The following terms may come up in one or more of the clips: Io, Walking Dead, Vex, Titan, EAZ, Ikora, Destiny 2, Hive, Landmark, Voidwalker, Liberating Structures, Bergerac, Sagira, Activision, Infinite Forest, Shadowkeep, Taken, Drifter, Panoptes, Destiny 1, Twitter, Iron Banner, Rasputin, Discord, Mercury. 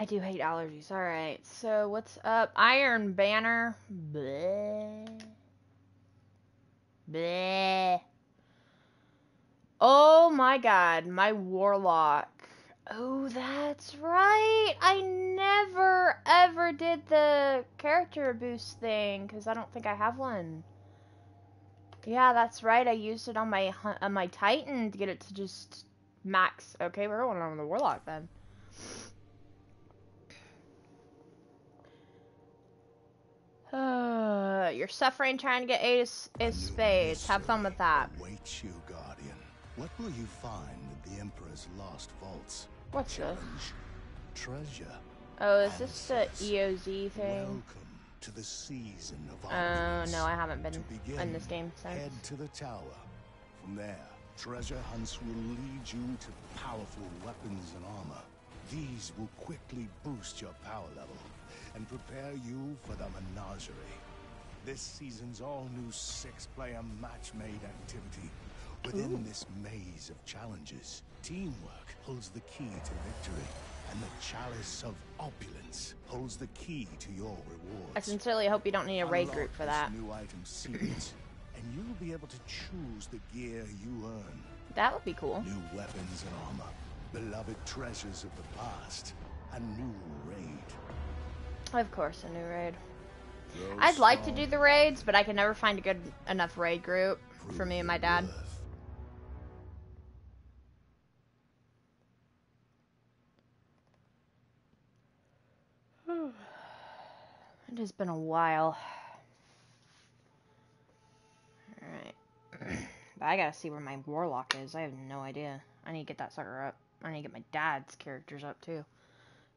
I do hate allergies. Alright, so what's up? Iron Banner. Bleh. Bleh. Oh my god, my Warlock. Oh, that's right. I never, ever did the character boost thing, because I don't think I have one. Yeah, that's right. I used it on my Titan to get it to just max. Okay, we're going on the Warlock then. You're suffering trying to get Ace Spades. Have fun with that. Wait, you guardian. What will you find in the Emperor's lost vaults? What's this? Treasure. Oh, is this the EOZ thing? Welcome to the season of Artemis. Oh no, I haven't been in this game since. Head to the tower. From there, treasure hunts will lead you to powerful weapons and armor. These will quickly boost your power level and prepare you for the menagerie. This season's all-new six-player match-made activity. Within this maze of challenges, teamwork holds the key to victory, and the chalice of opulence holds the key to your rewards. I sincerely hope you don't need a raid group for that. New item series, and you'll be able to choose the gear you earn. That would be cool. New weapons and armor, beloved treasures of the past, a new raid. Of course, a new raid. I'd like to do the raids, but I can never find a good enough raid group for me and my dad. It has been a while. Alright. But I gotta see where my Warlock is. I have no idea. I need to get that sucker up. I need to get my dad's characters up too.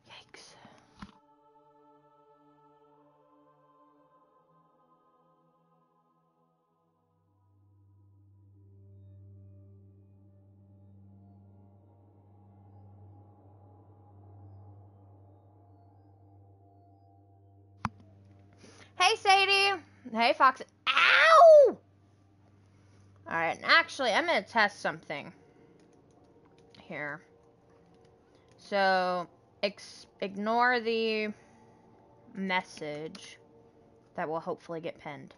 Yikes. Hey, Sadie. Hey, Fox. Ow! Alright, actually, I'm going to test something here. So, ignore the message that will hopefully get pinned.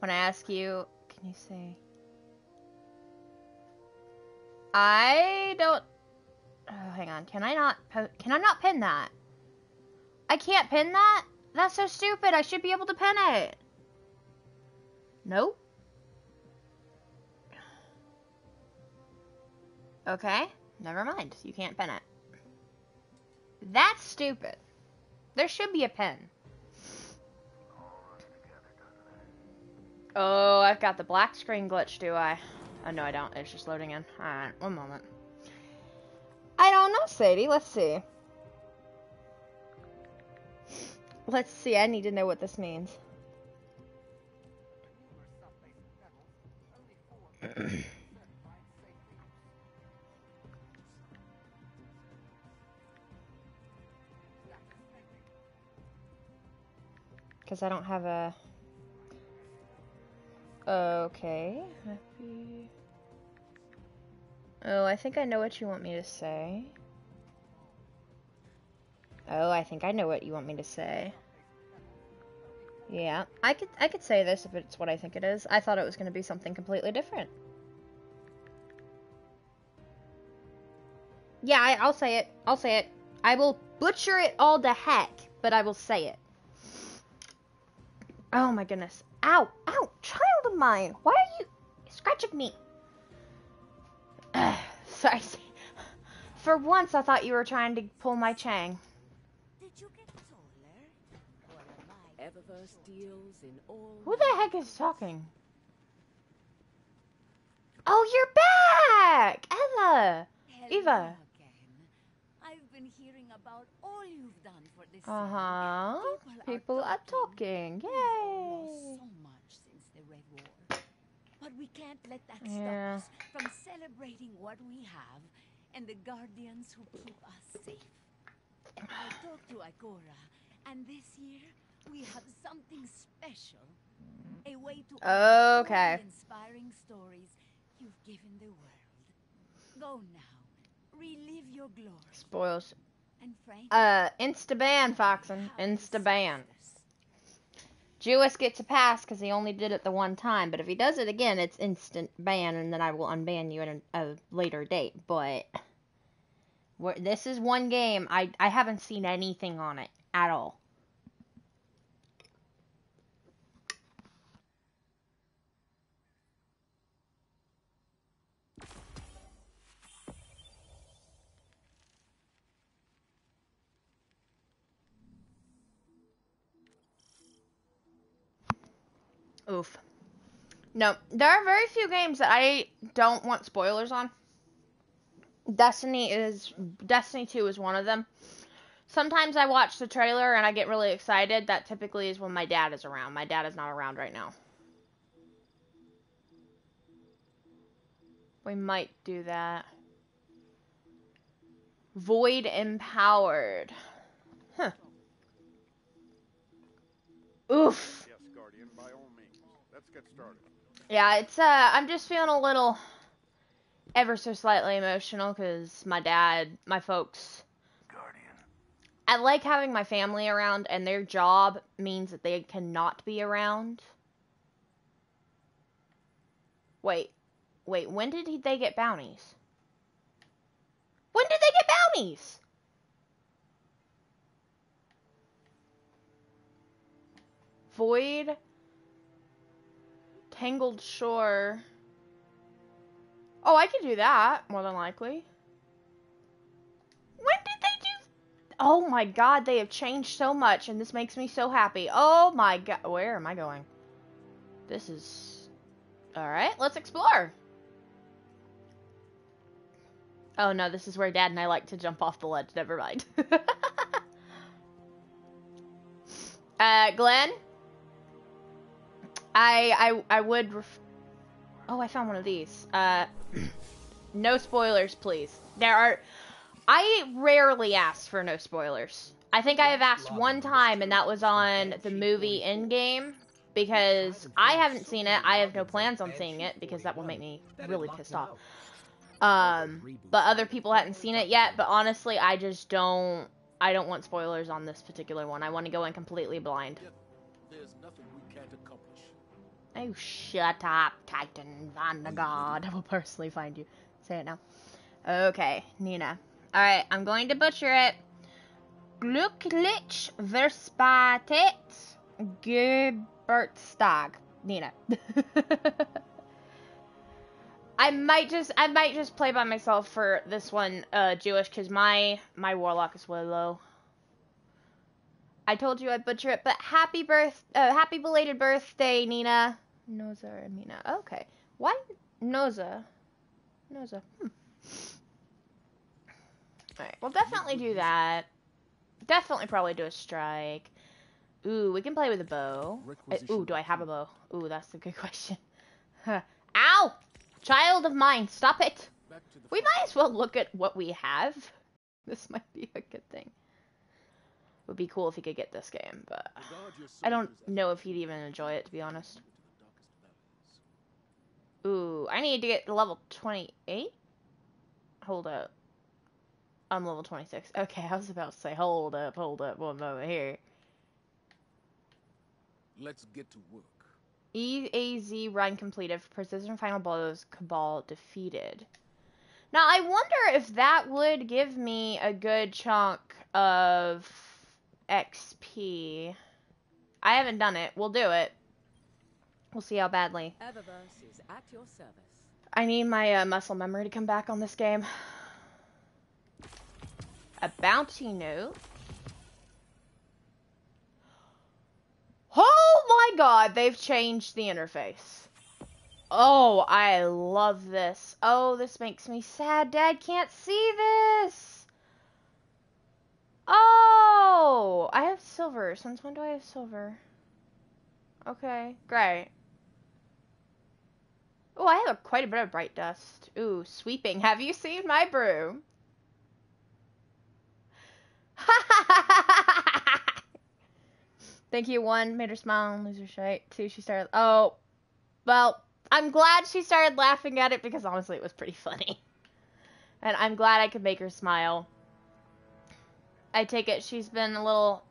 When I ask you, can you say, I don't, oh, hang on, can I not pin that? I can't pin that? That's so stupid, I should be able to pin it. Nope. Okay, never mind, you can't pin it. That's stupid. There should be a pin. Oh, I've got the black screen glitch, do I? Oh, no, I don't. It's just loading in. Alright, one moment. I don't know, Sadie. Let's see. Let's see. I need to know what this means. Because I don't have a... Okay, happy. Oh, I think I know what you want me to say. Oh, I think I know what you want me to say. Yeah, I could say this if it's what I think it is. I thought it was going to be something completely different. Yeah, I'll say it. I'll say it. I will butcher it all to heck, but I will say it. Oh my goodness. Ow, ow, child of mine. Why are you scratching me? Sorry. For once, I thought you were trying to pull my Chang. Did you get taller? Who the heck is talking? Oh, you're back! Ella! Hello Eva. Again. I've been hearing about all you've done for this People are talking. Yay! So much since the Red War. But we can't let that stop us from celebrating what we have and the guardians who keep us safe. I talked to Ikora, and this year we have something special. A way to inspiring stories you've given the world. Go now. Relive your glory. Spoils. And Frank. Insta-ban, Foxen. Insta-ban. Jewis gets a pass because he only did it the one time, but if he does it again, it's instant ban, and then I will unban you at a later date. But this is one game I haven't seen anything on it at all. Oof. No, there are very few games that I don't want spoilers on. Destiny 2 is one of them. Sometimes I watch the trailer and I get really excited. That typically is when my dad is around. My dad is not around right now. We might do that. Void Empowered. Huh. Oof. Get started. Yeah, it's I'm just feeling a little ever so slightly emotional because my dad, my folks, I like having my family around, and their job means that they cannot be around. Wait, when did they get bounties? When did they get bounties? Void Tangled Shore. Oh, I could do that, more than likely. When did they do... Oh my god, they have changed so much, and this makes me so happy. Oh my god. Where am I going? This is... Alright, let's explore. Oh no, this is where Dad and I like to jump off the ledge. Never mind. Glenn? I would oh, I found one of these. No spoilers, please. I rarely ask for no spoilers. I think I have asked one time, and that was on the movie Endgame, because I haven't seen it. I have no plans on seeing it, because that will make me really pissed off. But other people hadn't seen it yet, but honestly, I don't want spoilers on this particular one. I want to go in completely blind. There's nothing we can't accomplish. Oh, shut up, Titan, Vanguard. I will personally find you. Say it now. Okay, Nina. Alright, I'm going to butcher it. Glücklich verspätet Geburtstag. Nina. I might just play by myself for this one, Jewish, because my Warlock is way low. I told you I'd butcher it, but happy belated birthday, Nina. Noza or Mina. Okay. Why Noza? Noza. Hmm. Alright, we'll definitely do that. Definitely probably do a strike. Ooh, we can play with a bow. Ooh, do I have a bow? Ooh, that's a good question. Ow! Child of mine, stop it! We might as well look at what we have. This might be a good thing. It would be cool if he could get this game, but I don't know if he'd even enjoy it, to be honest. Ooh, I need to get to level 28? Hold up. I'm level 26. Okay, I was about to say, hold up, one moment here. Let's get to work. EAZ run completed. Precision final blows. Cabal defeated. Now, I wonder if that would give me a good chunk of XP. I haven't done it. We'll do it. We'll see how badly. Eververse is at your service. I need my muscle memory to come back on this game. A bounty note. Oh my god, they've changed the interface. Oh, I love this. Oh, this makes me sad. Dad can't see this. Oh, I have silver. Since when do I have silver? Okay, great. Oh, I have quite a bit of bright dust. Ooh, sweeping. Have you seen my broom? Thank you. One, made her smile and lose her shite. Two, she started... Oh, well, I'm glad she started laughing at it because honestly it was pretty funny. And I'm glad I could make her smile. I take it she's been a little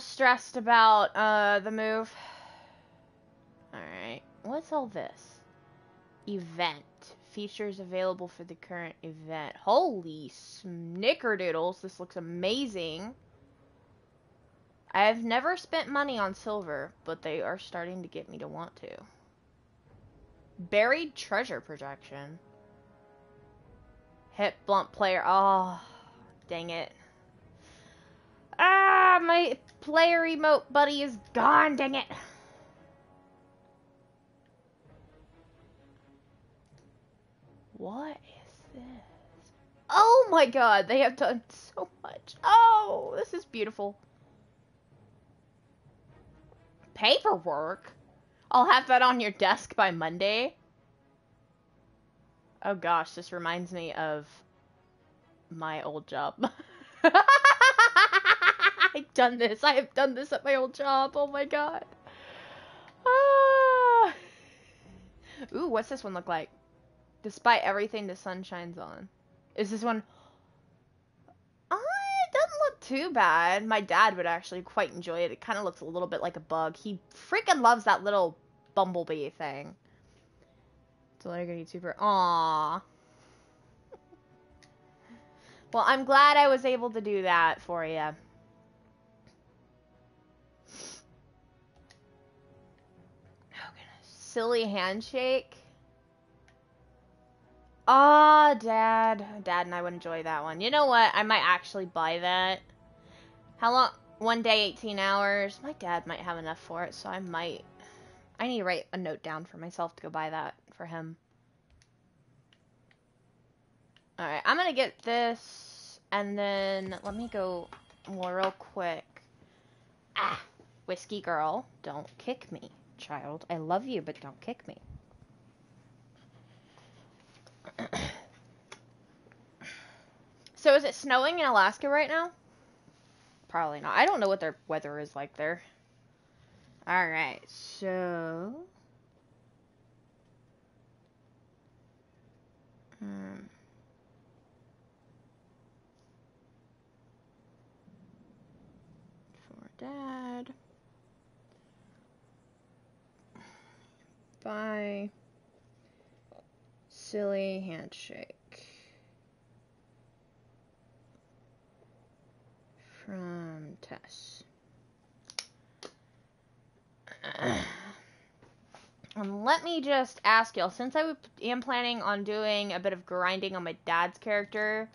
stressed about the move. Alright, what's all this? Event. Features available for the current event. Holy snickerdoodles, this looks amazing. I have never spent money on silver, but they are starting to get me to want to. Buried treasure projection. Hit blunt player. Oh, dang it. Ah, my player emote buddy is gone, dang it. What is this? Oh my god, they have done so much. Oh, this is beautiful. Paperwork? I'll have that on your desk by Monday. Oh gosh, this reminds me of my old job. I've done this. I have done this at my old job. Oh my god. Ah. Ooh, what's this one look like? Despite everything, the sun shines on. Is this one... it doesn't look too bad. My dad would actually quite enjoy it. It kind of looks a little bit like a bug. He freaking loves that little bumblebee thing. It's only gonna be super... Aww. Well, I'm glad I was able to do that for you. Oh, goodness. Silly handshake. Ah, Dad. Dad and I would enjoy that one. You know what? I might actually buy that. How long? One day, 18 hours. My dad might have enough for it, so I might. I need to write a note down for myself to go buy that for him. Alright, I'm gonna get this, and then let me go real quick. Ah! Whiskey girl, don't kick me, child. I love you, but don't kick me. So is it snowing in Alaska right now? Probably not. I don't know what their weather is like there. Alright, so... For Dad... Bye... Silly handshake... from Tess. And let me just ask y'all, since I am planning on doing a bit of grinding on my dad's character,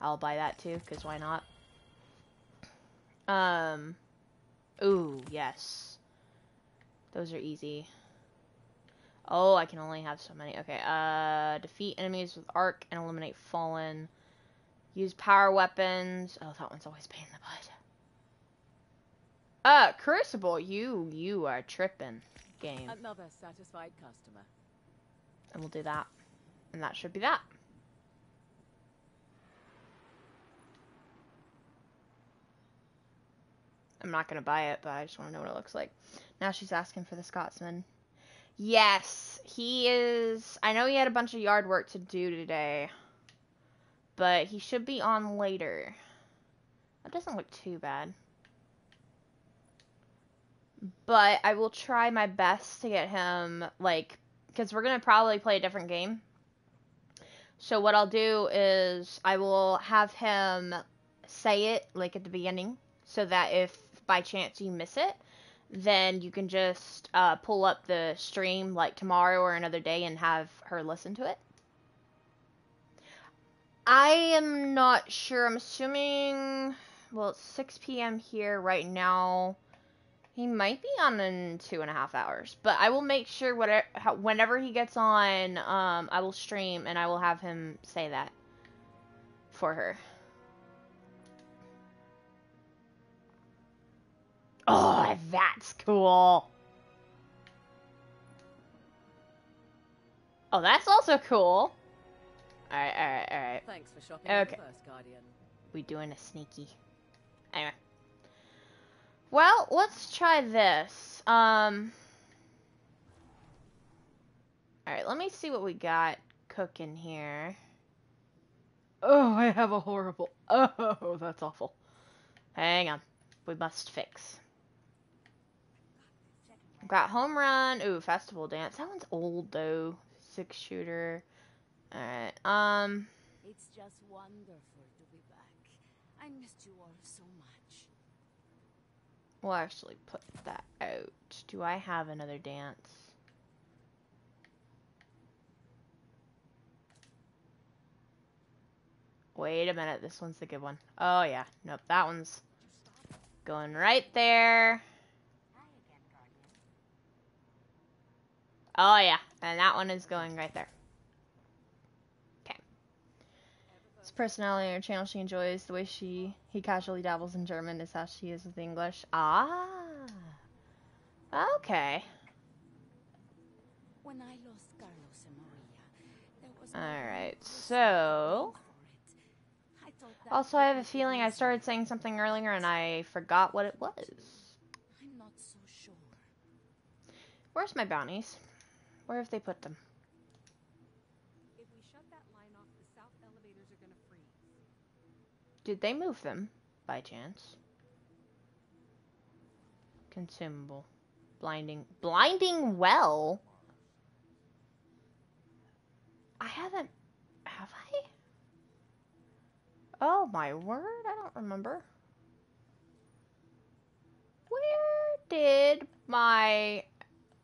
I'll buy that too, because why not? Ooh, yes. Those are easy. Oh, I can only have so many. Okay, defeat enemies with arc and eliminate fallen. Use power weapons. Oh, that one's always a pain in the butt. Crucible, you are tripping, game. Another satisfied customer. And we'll do that. And that should be that. I'm not going to buy it, but I just want to know what it looks like. Now she's asking for the Scotsman. Yes, he is... I know he had a bunch of yard work to do today. But he should be on later. That doesn't look too bad. But I will try my best to get him, like... Because we're going to probably play a different game. So what I'll do is I will have him say it, like, at the beginning. So that if, by chance, you miss it, then you can just pull up the stream, like, tomorrow or another day and have her listen to it. I am not sure. I'm assuming, well, it's 6 p.m. here right now. He might be on in 2.5 hours, but I will make sure whenever he gets on, I will stream and I will have him say that for her. Oh, that's cool. Oh, that's also cool. Alright, alright, alright. Thanks for shopping okay. First, Guardian. We doing a sneaky. Anyway. Well, let's try this. Alright, let me see what we got cooking here. Oh, I have a horrible... Oh, that's awful. Hang on. We must fix. Got home run. Ooh, festival dance. That one's old, though. 6-shooter. Alright, It's just wonderful to be back. I missed you all so much. We'll actually put that out. Do I have another dance? Wait a minute, this one's the good one. Oh yeah, nope, that one's going right there. Oh yeah, and that one is going right there. Personality in her channel she enjoys. The way he casually dabbles in German is how she is with English. Ah. Okay. When I lost Carlos and Maria, there was alright, so... Also, I have a feeling I started saying something earlier and I forgot what it was. I'm not so sure. Where's my bounties? Where have they put them? Did they move them, by chance? Consumable. Blinding. Blinding well? I haven't... Have I? Oh, my word. I don't remember. Where did my...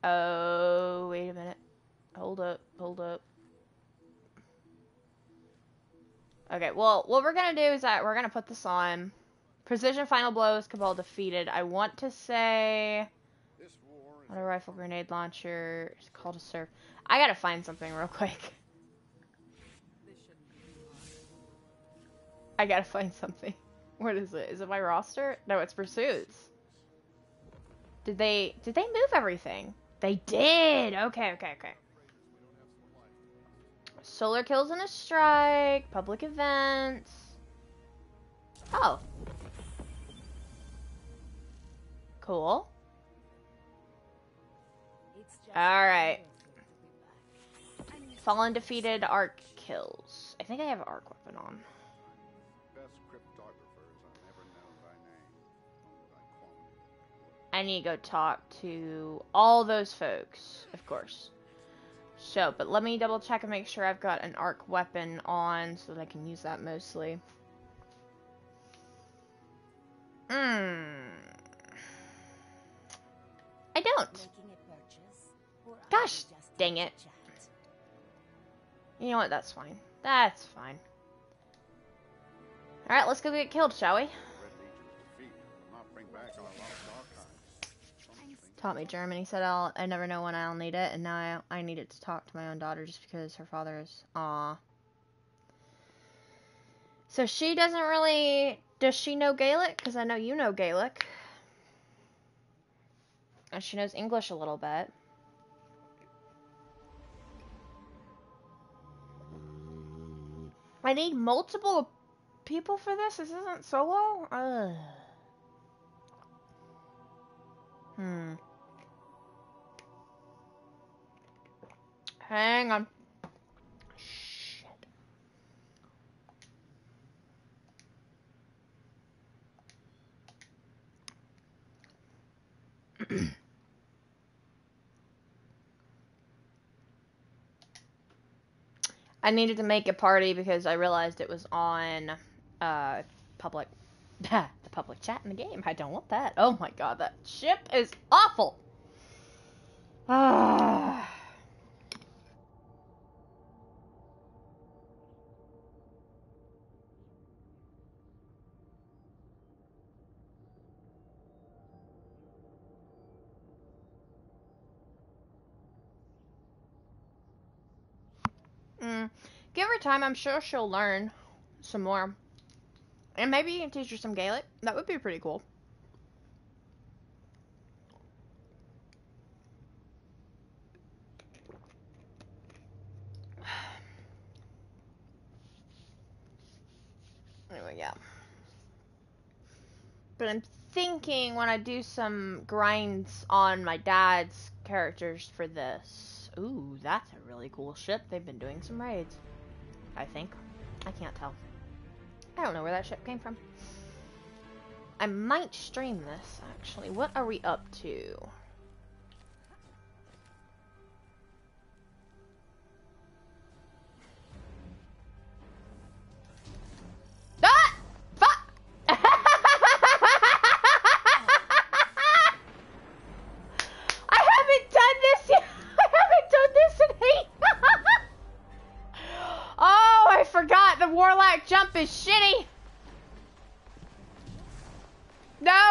Oh, wait a minute. Hold up. Hold up. Okay, well, what we're going to do is that we're going to put this on. Precision final blows, Cabal defeated. I want to say... What a rifle grenade launcher. It's called a serve. I got to find something real quick. I got to find something. What is it? Is it my roster? No, it's pursuits. Did they move everything? They did! Okay, okay, okay. Solar kills and a strike. Public events. Oh. Cool. Alright. Fallen defeated. Arc kills. I think I have an arc weapon on. I need to go talk to all those folks, of course. So, but let me double check and make sure I've got an arc weapon on so that I can use that mostly. I don't. Gosh, dang it. You know what? That's fine. That's fine. Alright, let's go get killed, shall we? Taught me German. He said, I never know when I'll need it, and now I need it to talk to my own daughter just because her father is... Aw. So she doesn't really... Does she know Gaelic? Because I know you know Gaelic. And she knows English a little bit. I need multiple people for this? This isn't solo? Ugh. Hang on. Shit. I needed to make a party because I realized it was on public. The public chat in the game. I don't want that. Oh my god, that ship is awful. Give her time. I'm sure she'll learn some more. And maybe you can teach her some Gaelic. That would be pretty cool. Anyway, yeah. But I'm thinking when I do some grinds on my dad's characters for this. Ooh, that's a really cool ship. They've been doing some raids. I think. I can't tell. I don't know where that ship came from. I might stream this, actually. What are we up to? Ah! Fuck! I haven't done this yet! I haven't done this in 8! Oh, I forgot the Warlock jump is shitty! No!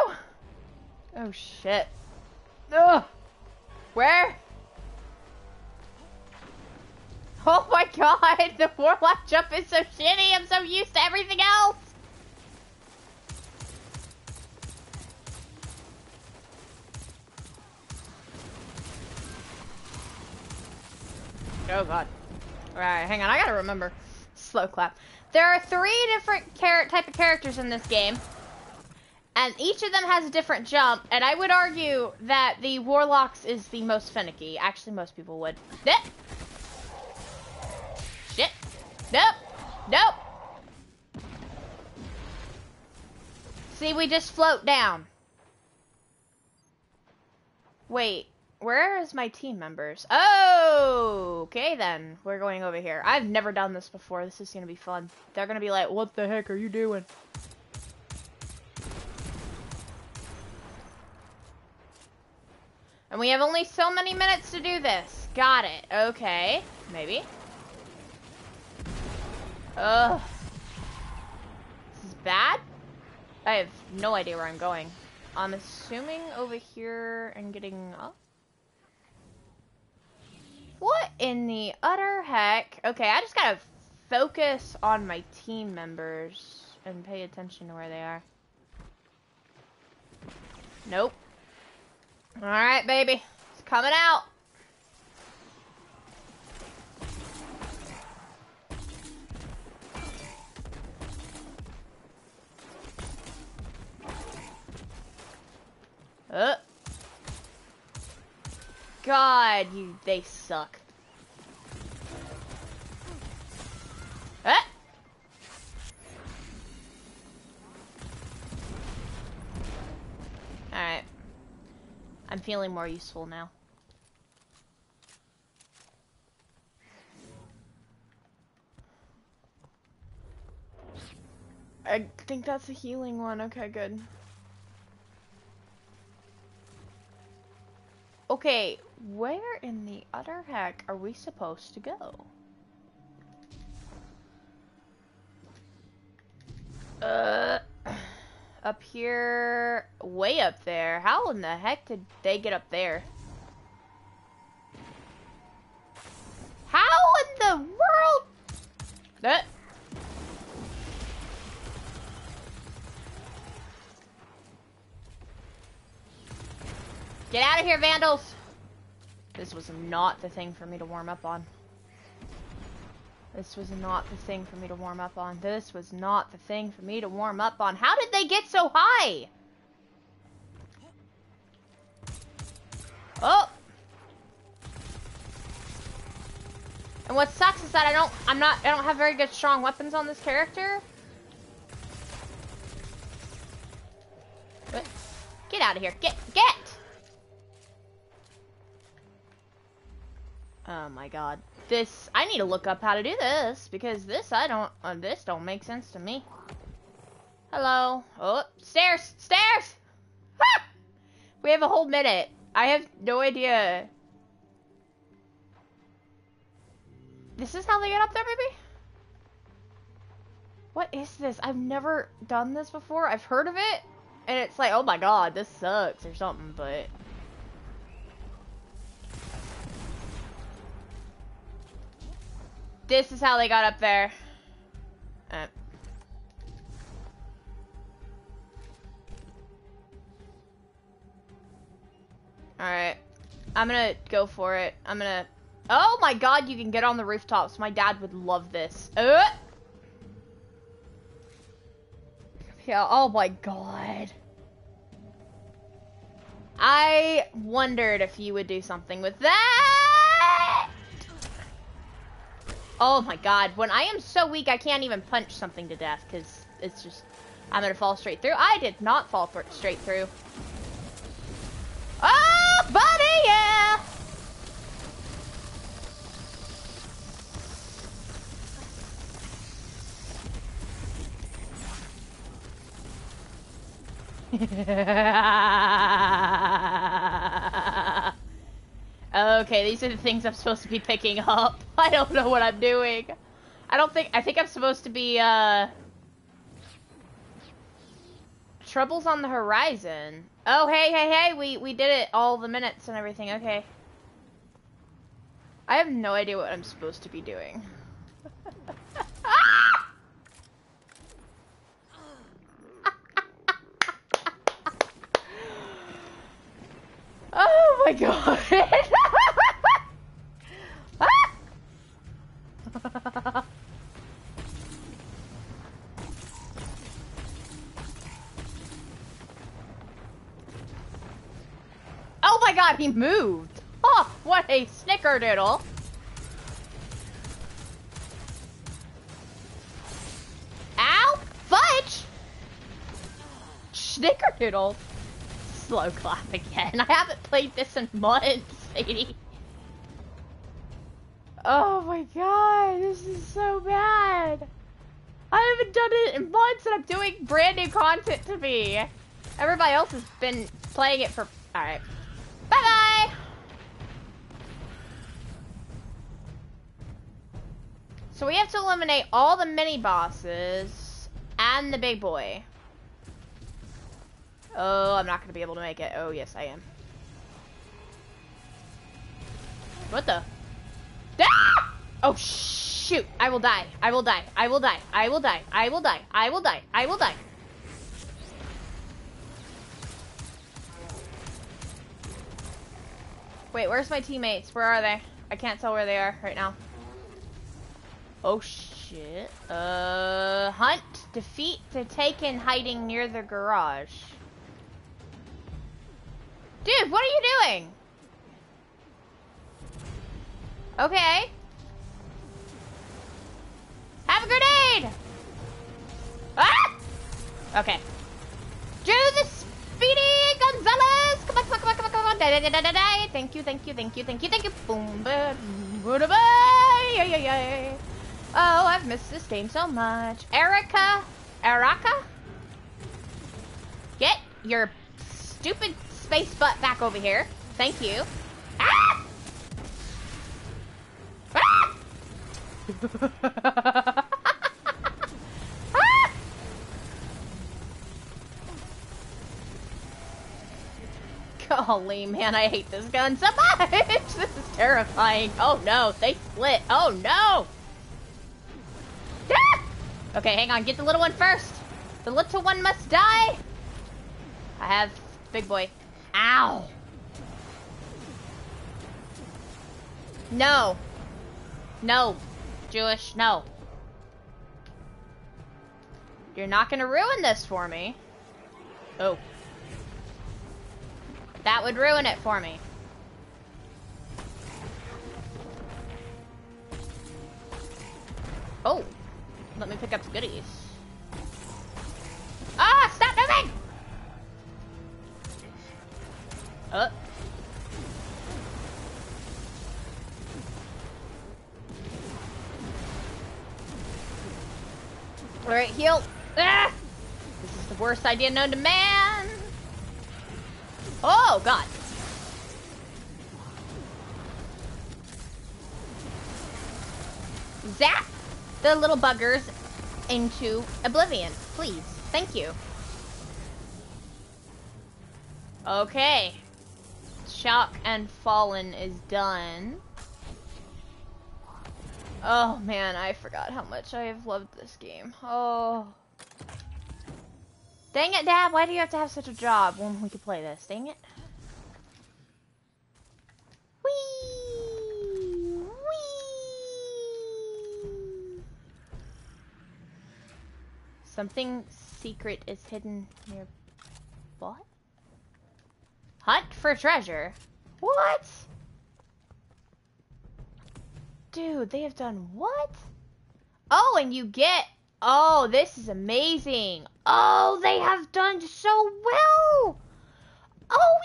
Oh shit. Ugh! Where? Oh my god! The Warlock jump is so shitty! I'm so used to everything else! Oh god. Alright, hang on. I gotta remember. Slow clap. There are 3 different type of characters in this game. And each of them has a different jump, and I would argue that the Warlocks is the most finicky. Actually, most people would. Nope. Shit. Nope. Nope. See, we just float down. Wait, where is my team members? Oh, okay then. We're going over here. I've never done this before. This is going to be fun. They're going to be like, what the heck are you doing? And we have only so many minutes to do this. Got it. Okay. Maybe. Ugh. This is bad? I have no idea where I'm going. I'm assuming over here and getting up. What in the utter heck? Okay, I just gotta focus on my team members and pay attention to where they are. Nope. Alright, baby. It's coming out. God, they suck. Alright. I'm feeling more useful now. I think that's a healing one. Okay, good. Okay, where in the utter heck are we supposed to go? Up here, way up there. How in the heck did they get up there? How in the world? That. Get out of here, vandals. This was not the thing for me to warm up on. This was not the thing for me to warm up on. This was not the thing for me to warm up on. How did they get so high? Oh! And what sucks is that I don't have very good strong weapons on this character. Get out of here. Get! Oh my god. This, I need to look up how to do this, because this, this don't make sense to me. Hello. Oh, stairs! Stairs! Ah! We have a whole minute. I have no idea. This is how they get up there, baby? What is this? I've never done this before. I've heard of it, and it's like, oh my god, this sucks or something, but... This is how they got up there. Alright. I'm gonna go for it. I'm gonna... Oh my god, you can get on the rooftops. My dad would love this. kill. Oh my god. I wondered if you would do something with that. Oh my god. When I am so weak, I can't even punch something to death because it's just... I'm gonna fall straight through. I did not fall straight through. Oh, buddy, yeah! Okay, these are the things I'm supposed to be picking up. I don't know what I'm doing. I think I'm supposed to be, Trouble's on the horizon. Oh, hey, hey, hey, we did it, all the minutes and everything, okay. I have no idea what I'm supposed to be doing. Ah! Oh my god. Ah! Oh my god, he moved! Oh, what a snickerdoodle! Ow! Fudge! Snickerdoodle! Slow clap again. I haven't played this in months, Sadie. Oh my god, this is so bad. I haven't done it in months and I'm doing brand new content to me. Everybody else has been playing it for... Alright. Bye-bye! So we have to eliminate all the mini-bosses and the big boy. Oh, I'm not gonna be able to make it. Oh, yes, I am. What the? Ah! Oh, shoot! I will die. I will die. I will die. I will die. I will die. I will die. I will die. Wait, where's my teammates? Where are they? I can't tell where they are right now. Oh, shit. Hunt, defeat the Taken hiding near the garage. Dude, what are you doing? Okay. Have a grenade! Ah! Okay. Do the speedy Gonzalez! Come on, come on, come on, come on, come on! Da, da, da, da, da. Thank you, thank you, thank you, thank you, thank you! Boom, ba, ba, ba. Yeah, yeah, yeah. Oh, I've missed this game so much. Erica! Erica? Get your stupid space butt back over here. Thank you. Ah! Ah! Holy man, I hate this gun so much! This is terrifying. Oh no, they split. Oh no! Ah! Okay, hang on, get the little one first. The little one must die. I have big boy. Ow! No. No. Jewish, no. You're not gonna ruin this for me. Oh. That would ruin it for me. Oh, let me pick up the goodies. Ah, stop moving! All right, heal. Ah! This is the worst idea known to man. Oh, God. Zap the little buggers into oblivion, please. Thank you. Okay. Shock and Fallen is done. Oh, man, I forgot how much I have loved this game. Oh. Dang it, Dad, why do you have to have such a job when we can play this? Dang it. Whee! Whee! Something secret is hidden near... What? Hunt for treasure? What? Dude, they have done what? Oh, and you get... Oh, this is amazing. Oh, they have done so well. Oh,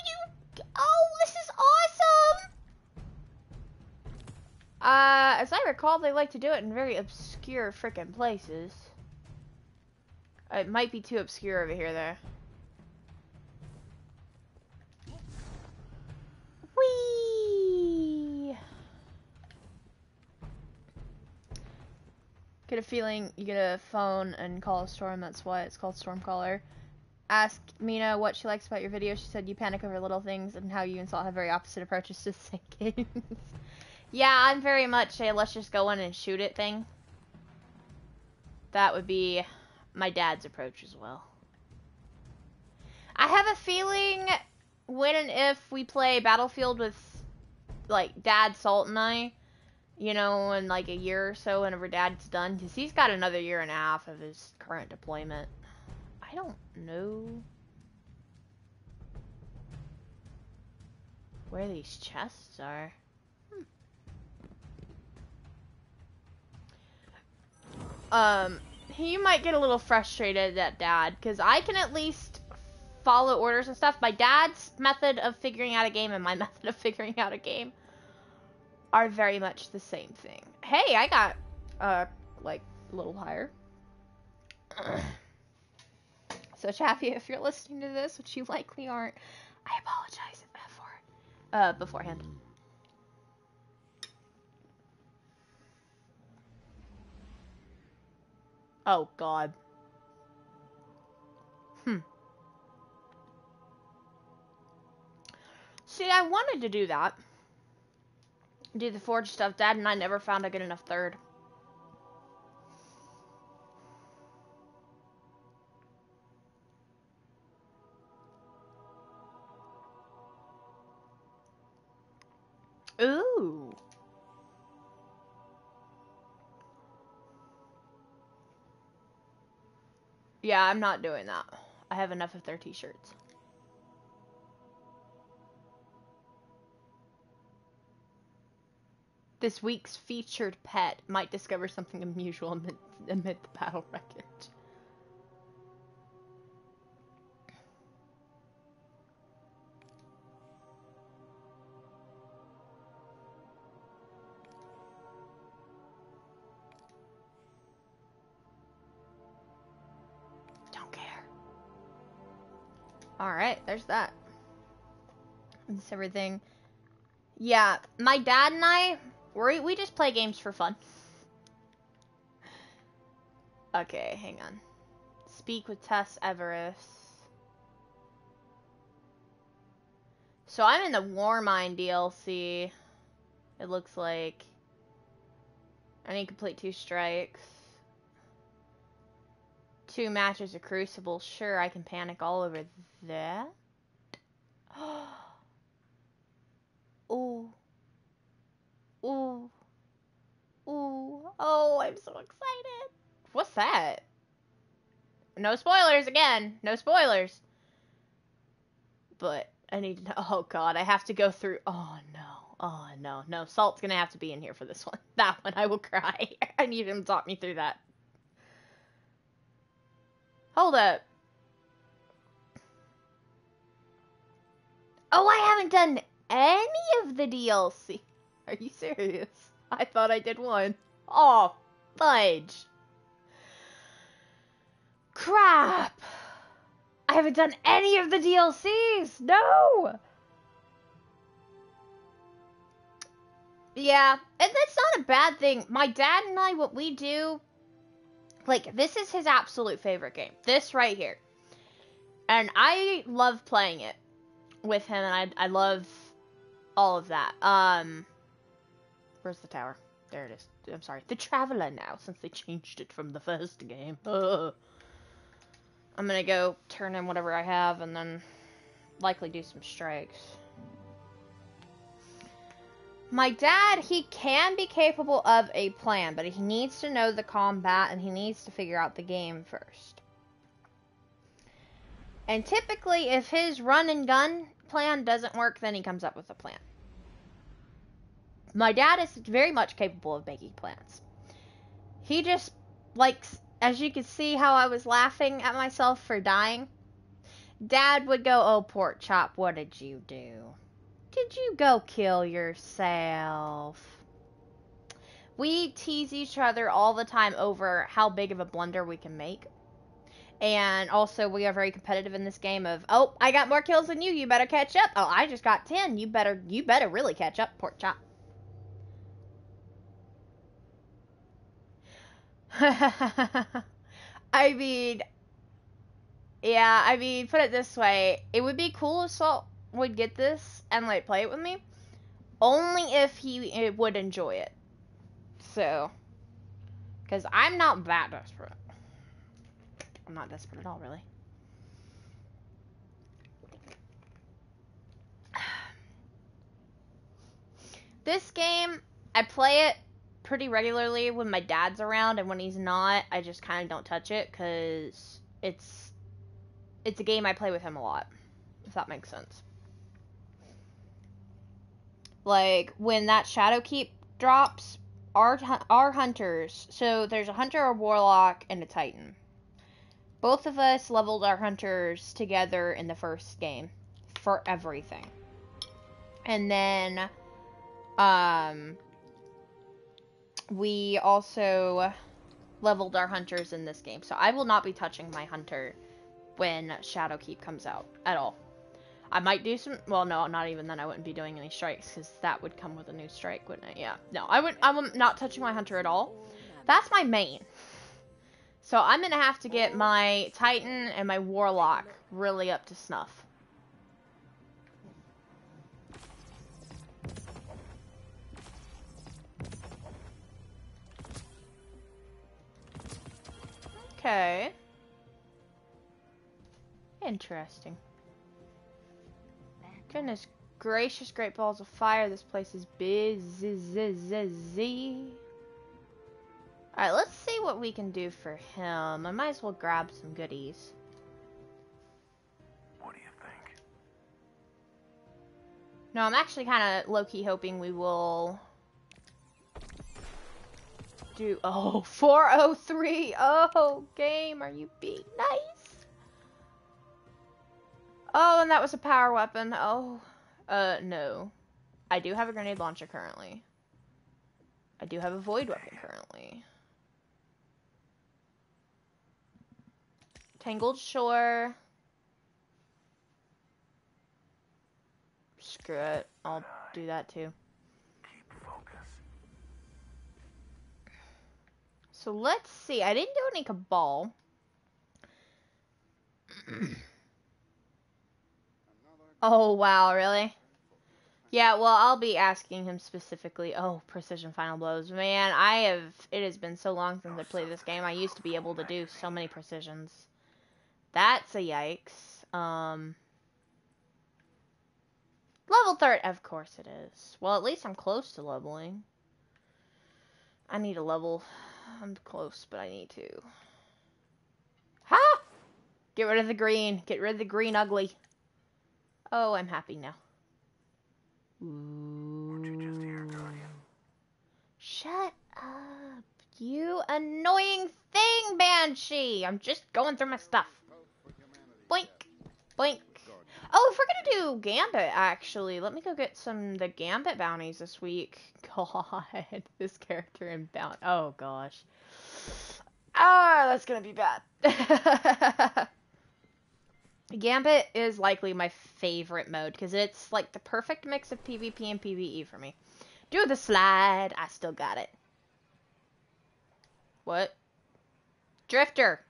this is awesome. As I recall, they like to do it in very obscure frickin' places. It might be too obscure over here, though. Whee! Get a feeling you get a phone and call a storm, that's why it's called Stormcaller. Ask Mina what she likes about your video. She said you panic over little things and how you and Salt have very opposite approaches to the same games. Yeah, I'm very much a let's just go in and shoot it thing. That would be my dad's approach as well. I have a feeling when and if we play Battlefield with, like, Dad, Salt, and I, you know, in like a year or so whenever Dad's done, because he's got another year and a half of his current deployment. I don't know where these chests are. He might get a little frustrated at Dad, because I can at least follow orders and stuff. My dad's method of figuring out a game and my method of figuring out a game are very much the same thing. Hey, I got, like, a little higher. So, Chaffee, if you're listening to this, which you likely aren't, I apologize for, beforehand. Oh, God. See, I wanted to do that. Do the forge stuff. Dad and I never found a good enough third. Ooh. Yeah, I'm not doing that. I have enough of their t-shirts. This week's featured pet might discover something unusual amid the battle wreckage. Alright, there's that. That's everything. Yeah, my dad and I, we just play games for fun. Okay, hang on. Speak with Tess Everest. So I'm in the Warmind DLC, it looks like. I need to complete 2 strikes. 2 matches of Crucible. Sure, I can panic all over that. Ooh. Ooh. Ooh. Oh, I'm so excited. What's that? No spoilers again. No spoilers. But I need to know. Oh, God. I have to go through. Oh, no. Oh, no. No, Salt's going to have to be in here for this one. That one, I will cry. I need him to talk me through that. Hold up. Oh, I haven't done any of the DLC. Are you serious? I thought I did one. Oh, fudge. Crap. I haven't done any of the DLCs. No. Yeah, and that's not a bad thing. My dad and I, what we do... Like, this is his absolute favorite game. This right here. And I love playing it with him, and I love all of that. Where's the tower? There it is. I'm sorry. The Traveler now, since they changed it from the first game. Ugh. I'm gonna go turn in whatever I have, and then likely do some strikes. My dad, he can be capable of a plan, but he needs to know the combat and he needs to figure out the game first. And typically, if his run and gun plan doesn't work, then he comes up with a plan. My dad is very much capable of making plans. He just likes, as you can see how I was laughing at myself for dying. Dad would go, oh, pork chop, what did you do? Did you go kill yourself? We tease each other all the time over how big of a blunder we can make. And also, we are very competitive in this game of, oh, I got more kills than you, you better catch up. Oh, I just got 10, you better really catch up, pork chop. I mean, put it this way, it would be cool if Salt would get this and, like, play it with me, only if he would enjoy it. So, because I'm not that desperate. I'm not desperate at all, really. This game, I play it pretty regularly when my dad's around, and when he's not, I just kind of don't touch it, because it's a game I play with him a lot, if that makes sense. Like, when that Shadowkeep drops, our hunters, so there's a hunter, a warlock, and a titan. Both of us leveled our hunters together in the first game for everything. And then, we also leveled our hunters in this game. So I will not be touching my hunter when Shadowkeep comes out at all. I might do some, well, no, not even then. I wouldn't be doing any strikes because that would come with a new strike, wouldn't it? Yeah. No, I'm not touching my hunter at all. That's my main. So I'm going to have to get my Titan and my Warlock really up to snuff. Okay. Interesting. Goodness gracious, great balls of fire. This place is busy. Alright, let's see what we can do for him. I might as well grab some goodies. What do you think? No, I'm actually kind of low-key hoping we will do... Oh, 403! Oh, game, are you being nice? Oh, and that was a power weapon. Oh, no. I do have a grenade launcher currently. I do have a void weapon currently. Tangled Shore. Screw it. I'll do that too. Keep focus. So let's see. I didn't do any Cabal. Oh, wow. Really? Yeah, well, I'll be asking him specifically. Oh, precision final blows. Man, it has been so long since I played this game. I used to be able to do so many precisions. That's a yikes. Level 3rd, of course it is. Well, at least I'm close to leveling. I need a level. I'm close, but I need to. Ha! Get rid of the green. Get rid of the green ugly. Oh, I'm happy now. Weren't you just here, Guardian? Shut up, you annoying thing, Banshee! I'm just going through my stuff. Boink, boink. Oh, if we're gonna do Gambit, actually, let me go get the Gambit bounties this week. God, this character in bounty. Oh gosh. Ah, that's gonna be bad. Gambit is likely my favorite mode because it's like the perfect mix of PvP and PvE for me. Do the slide. I still got it. What? Drifter.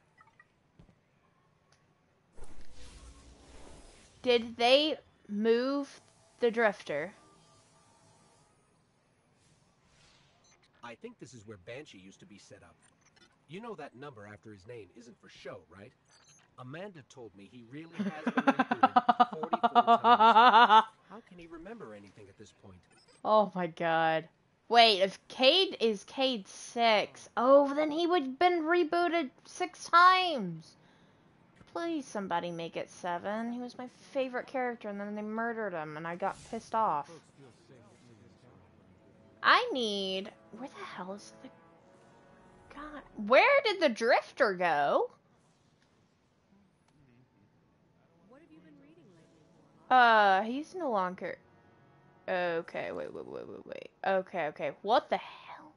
Did they move the Drifter? I think this is where Banshee used to be set up. You know that number after his name isn't for show, right? Amanda told me he really has been recruited 44 times. How can he remember anything at this point? Oh my god. Wait, if Cade is Cade 6, oh, then he would have been rebooted 6 times. please somebody make it 7. He was my favorite character, and then they murdered him, and I got pissed off. I need... Where the hell is the... God... Where did the Drifter go? What have you been reading lately? He's no longer... Okay, wait. Okay. What the hell?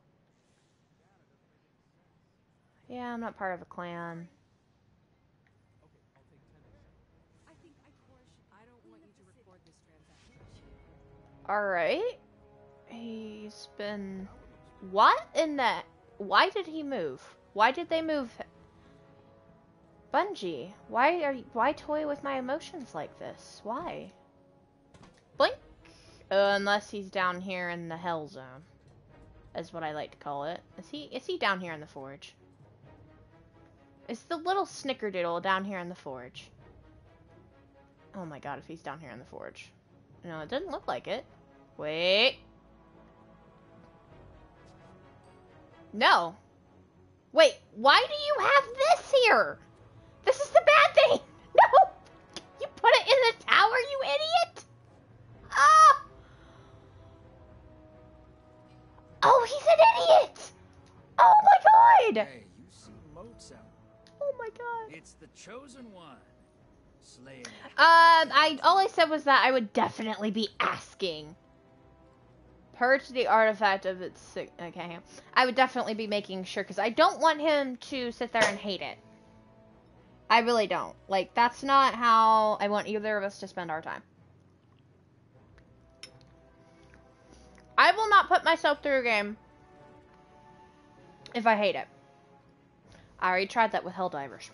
Yeah, I'm not part of a clan. Alright. He's been... What in the... Why did he move? Why did they move him? Bungie, why are you... Why toy with my emotions like this? Why? Blink? Oh, unless he's down here in the hell zone. Is what I like to call it. Is he down here in the forge? Is the little snickerdoodle down here in the forge? Oh my god, if he's down here in the forge. No, it doesn't look like it. Wait. No. Wait, why do you have this here? This is the bad thing. No. You put it in the tower, you idiot. Ah. Oh, he's an idiot. Oh my god. Hey, you see moats out. Oh my god. It's the chosen one. All I said was that I would definitely be asking. Purge the artifact of its sick. Okay. I would definitely be making sure, because I don't want him to sit there and hate it. I really don't. Like, that's not how I want either of us to spend our time. I will not put myself through a game if I hate it. I already tried that with Helldivers.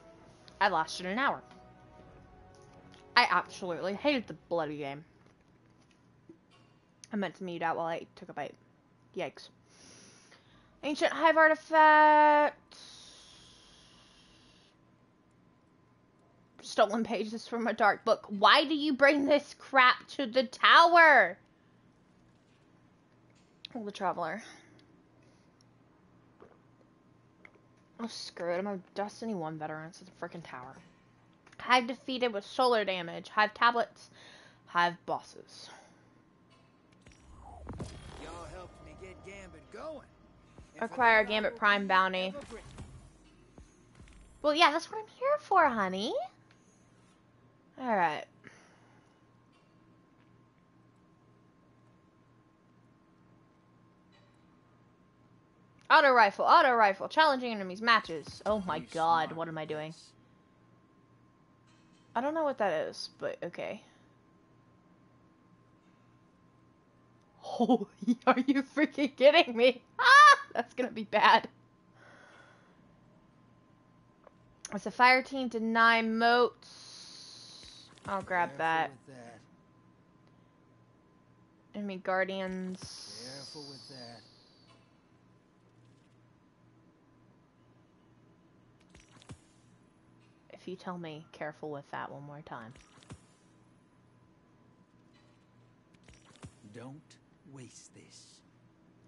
I lost it in an hour. I absolutely hated the bloody game. I meant to mute out while I took a bite. Yikes. Ancient Hive Artifact. Stolen pages from a dark book. Why do you bring this crap to the tower? Oh, the Traveler. Oh, screw it. I'm a Destiny 1 veteran. It's a freaking tower. Hive defeated with solar damage. Hive tablets. Hive bosses. Y'all helped me get Gambit going. Acquire a Gambit Prime bounty. Well, yeah, that's what I'm here for, honey. Alright. Auto rifle. Challenging enemies. Matches. Oh my god, what am I doing? I don't know what that is, but okay. Holy, are you freaking kidding me? Ah! That's gonna be bad. It's a fire team to 9 moats. I'll grab that. Enemy guardians. Careful with that. If you tell me careful with that one more time. Don't waste this.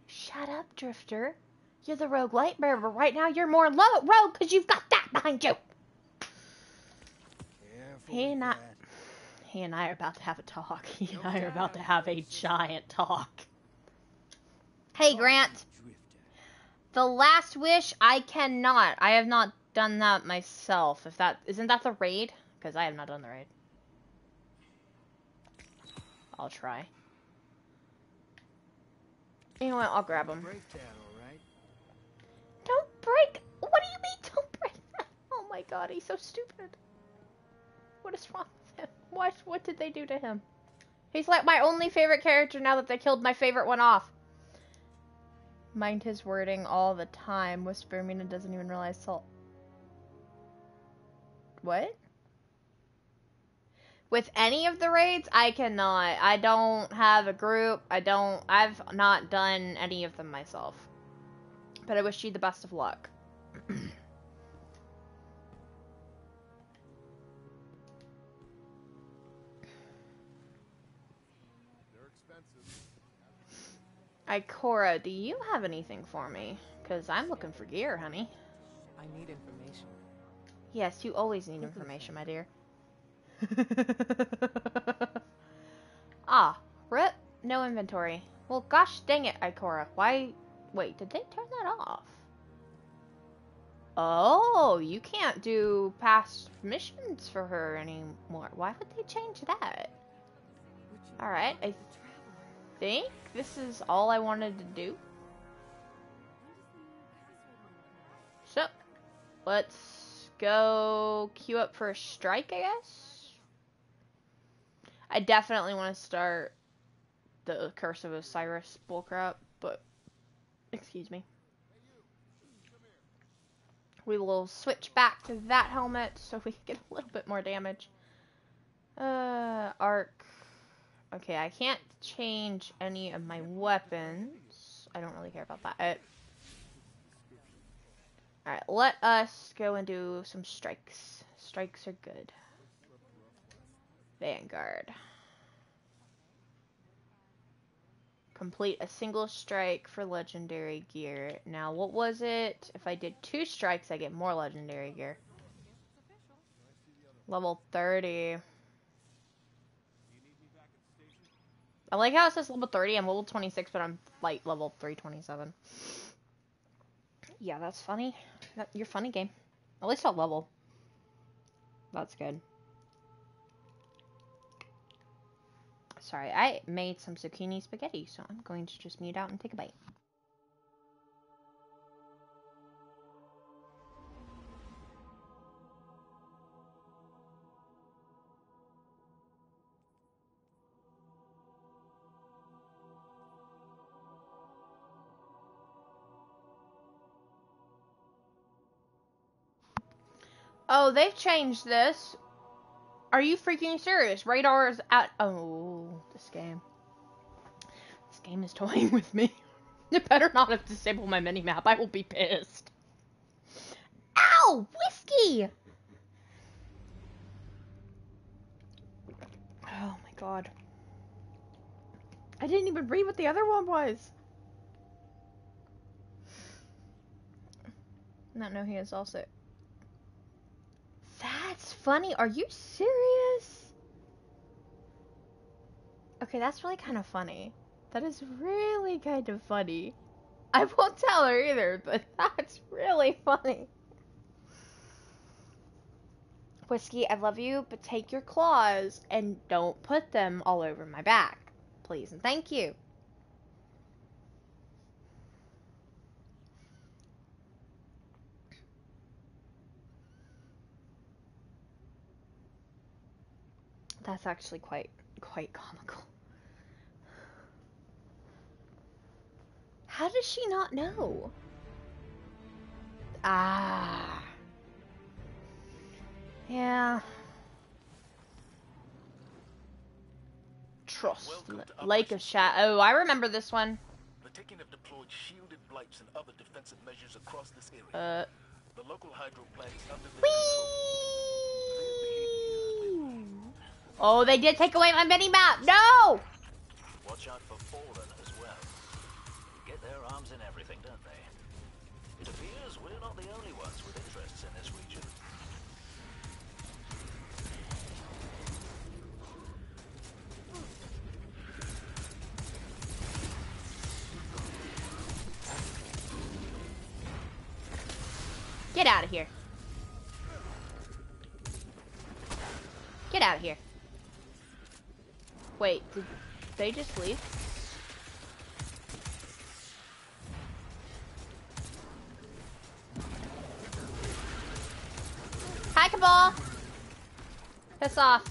Shut up, Drifter. You're the rogue light bearer. Right now you're more rogue because you've got that behind you. Careful He and I are about to have a talk. He and I are about to have a giant talk. Hey, Grant. The last wish, I cannot. I have not done that myself. If that isn't that the raid, because I have not done the raid. I'll try. Anyway, I'll grab them. Right? Don't break. What do you mean? Don't break that? Oh my god, he's so stupid. What is wrong with him? What did they do to him? He's like my only favorite character now that they killed my favorite one off. Mind his wording all the time. Whisper Mina doesn't even realize salt. What? With any of the raids, I cannot. I don't have a group. I've not done any of them myself. But I wish you the best of luck. Ikora, do you have anything for me? Because I'm looking for gear, honey. I need information. Yes, you always need information, my dear. Ah, rip, no inventory. Well, gosh dang it, Ikora. Why? Wait, did they turn that off? Oh, you can't do past missions for her anymore. Why would they change that? Alright, I think this is all I wanted to do. So, let's go queue up for a strike, I guess? I definitely want to start the Curse of Osiris bullcrap, but excuse me. We will switch back to that helmet so we can get a little bit more damage. Arc. Okay, I can't change any of my weapons. I don't really care about that. Alright, let us go and do some strikes. Strikes are good. Vanguard. Complete a single strike for legendary gear. Now, what was it? If I did 2 strikes, I get more legendary gear. Level 30. I like how it says level 30. I'm level 26, but I'm like level 327. Yeah, that's funny. You're funny, game. At least I'll level. That's good. Sorry, I made some zucchini spaghetti, so I'm going to just mute out and take a bite. Oh, they've changed this. Are you freaking serious? Radar is out. Oh, this game. This game is toying with me. It better not have disabled my minimap. I will be pissed. Ow! Whiskey! Oh my god. I didn't even read what the other one was. Not know he is also... That's funny. Are you serious? Okay, that's really kind of funny. That is really kind of funny. I won't tell her either, but that's really funny. Whiskey, I love you, but take your claws and don't put them all over my back. Please and thank you. That's actually quite comical. How does she not know? Ah. Yeah. Trust. Lake of Shadow. Oh, I remember this one. The Taken have deployed shielded blights and other defensive measures across this area. The local hydro plant is under the control. Oh, they did take away my mini-map! No! Watch out for Fallen as well. They get their arms in everything, don't they? It appears we're not the only ones with interests in this region. Get out of here. Get out of here. Wait, did they just leave? Hi, Cabal! Piss off.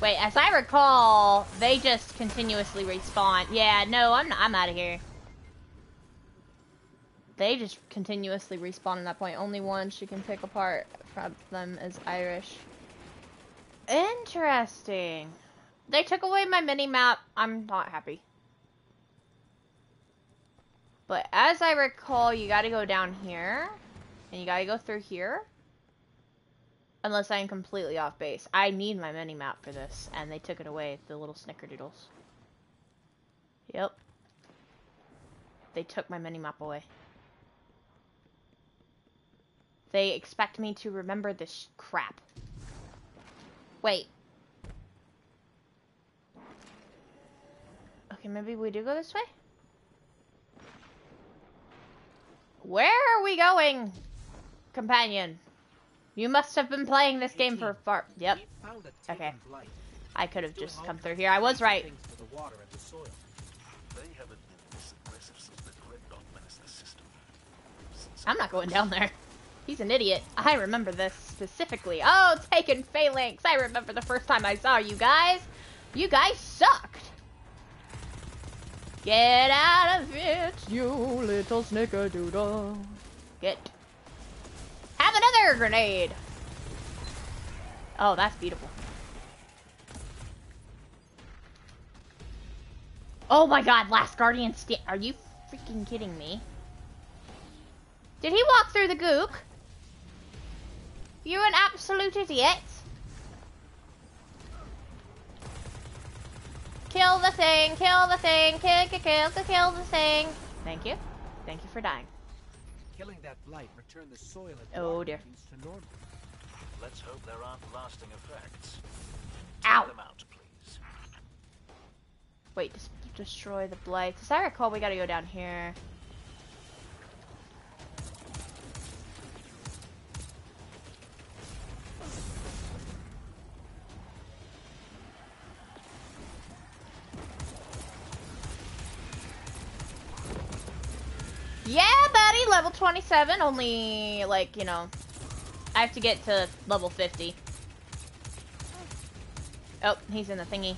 Wait, as I recall, they just continuously respawn. Yeah, no, I'm out of here. They just continuously respawn at that point. Only one she can pick apart from them is Irish. Interesting. They took away my mini-map. I'm not happy. But as I recall, you gotta go down here. And you gotta go through here. Unless I am completely off base. I need my mini-map for this. And they took it away, the little snickerdoodles. Yep. They took my mini-map away. They expect me to remember this crap. Wait. Okay, maybe we do go this way? Where are we going, companion? You must have been playing this game for far. Yep. Okay. I could have just come through here. I was right. I'm not going down there. He's an idiot. I remember this specifically. Oh, Taken Phalanx. I remember the first time I saw you guys. You guys sucked. Get out of it, you little snickerdoodle. Get. Have another grenade. Oh, that's beautiful. Oh my god, last guardian stand. Are you freaking kidding me? Did he walk through the gook? You're an absolute idiot. Kill the thing, kill the thing, kill the thing. Thank you. Thank you for dying. Killing that blight returned the soil and water conditions to normal. Let's hope there aren't lasting effects. Ow. Take them out, please. Wait, destroy the blight. As I recall, we gotta go down here. Yeah, buddy, level 27, only, like, you know, I have to get to level 50. Oh, he's in the thingy.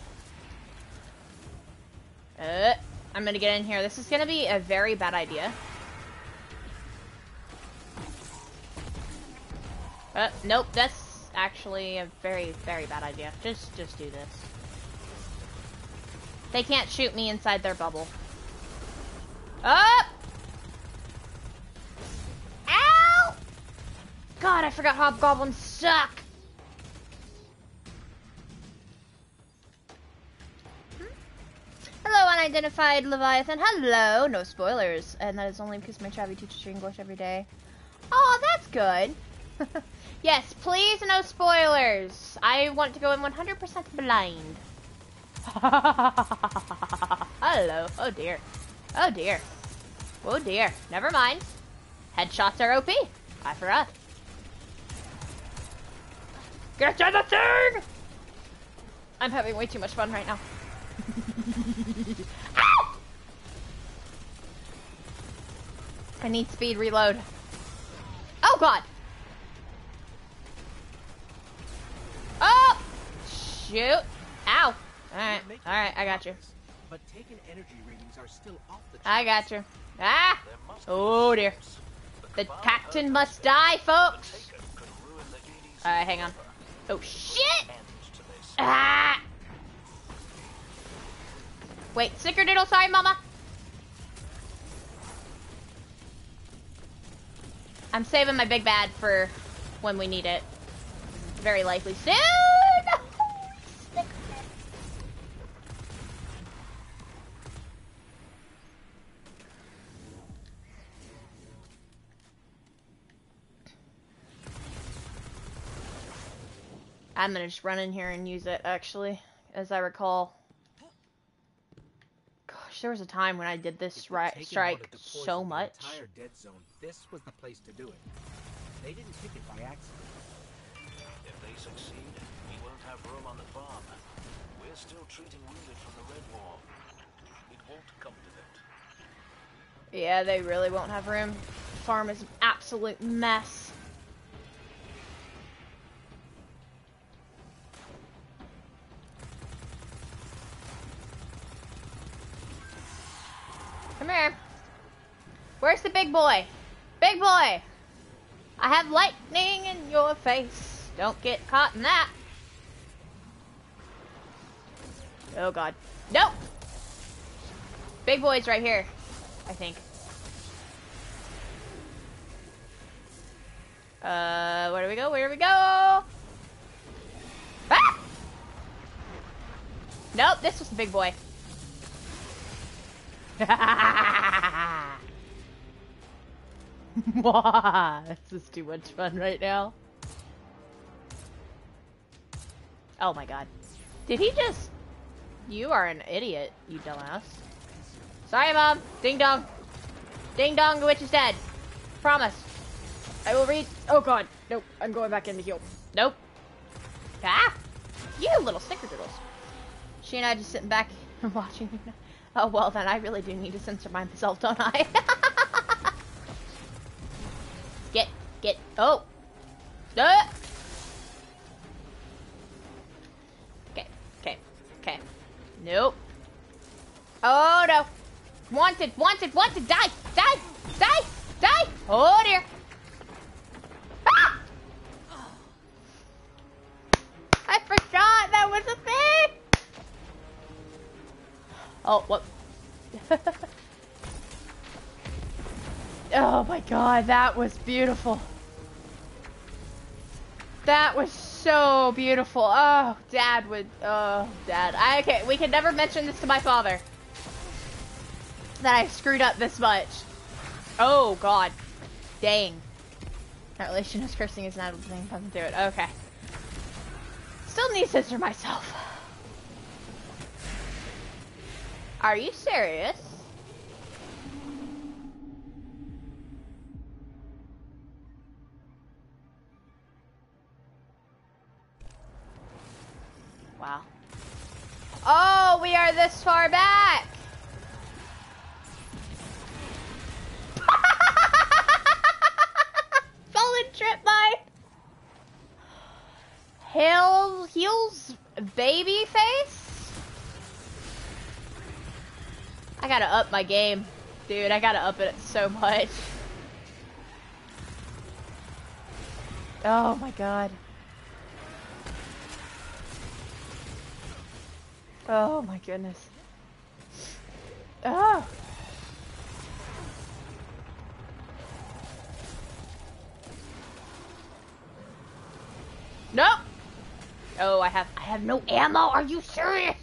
I'm gonna get in here. This is gonna be a very bad idea. Nope, that's actually a very, very bad idea. Just do this. They can't shoot me inside their bubble. Up! God, I forgot hobgoblins suck. Hello, unidentified Leviathan. Hello. No spoilers. And that is only because my chavvy teaches you English every day. Oh, that's good. Yes, please, no spoilers. I want to go in 100% blind. Hello. Oh, dear. Oh, dear. Oh, dear. Never mind. Headshots are OP. I forgot. Get to the thing! I'm having way too much fun right now. Ow! I need speed reload. Oh god! Oh! Shoot! Ow! Alright, I got you. But taken energy readings are still off the charts. I got you. Ah! Oh dear. The captain must die, folks! Alright, hang on. Oh, shit! Ah! Wait, snickerdoodle, sorry, mama. I'm saving my big bad for when we need it. Very likely soon! No! I'm gonna just run in here and use it, actually, as I recall. Gosh, there was a time when I did this strike so much. Dead zone, this was the place to do it. They didn't pick it by accident. If they succeed, we won't have room on the farm. We're still treating wounded from the Red War. It won't come to that. Yeah, they really won't have room. The farm is an absolute mess. Come here. Where's the big boy? Big boy! I have lightning in your face. Don't get caught in that. Oh god. Nope! Big boy's right here, I think. Where do we go? Where do we go? Ah! Nope, this was the big boy. This is too much fun right now. Oh my god. Did he just... You are an idiot, you dumbass. Sorry, Mom. Ding dong. Ding dong, the witch is dead. Promise. I will read... Oh god. Nope. I'm going back in to heal. Nope. Ah! You little snickerdoodles. She and I just sitting back and watching. Oh, well then, I really do need to censor myself, don't I? Get... Oh! Okay, okay, okay. Nope. Oh no! Wanted, wanted, wanted! Die! Die! Die! Die! Oh dear! Ah! I forgot that was a thing! Oh, what? Oh my god, that was beautiful. That was so beautiful. Oh, Dad would... Oh, Dad. We can never mention this to my father. That I screwed up this much. Oh, God. Dang. That relation is cursing is not a thing. Doesn't do it. Okay. Still need to censor myself. Are you serious? Wow. Oh, we are this far back! Fallen trip mine! Heels baby face? I gotta up my game. Dude, I gotta up it so much. Oh my god. Oh my goodness. Oh. Nope. Oh, I have no ammo. Are you serious?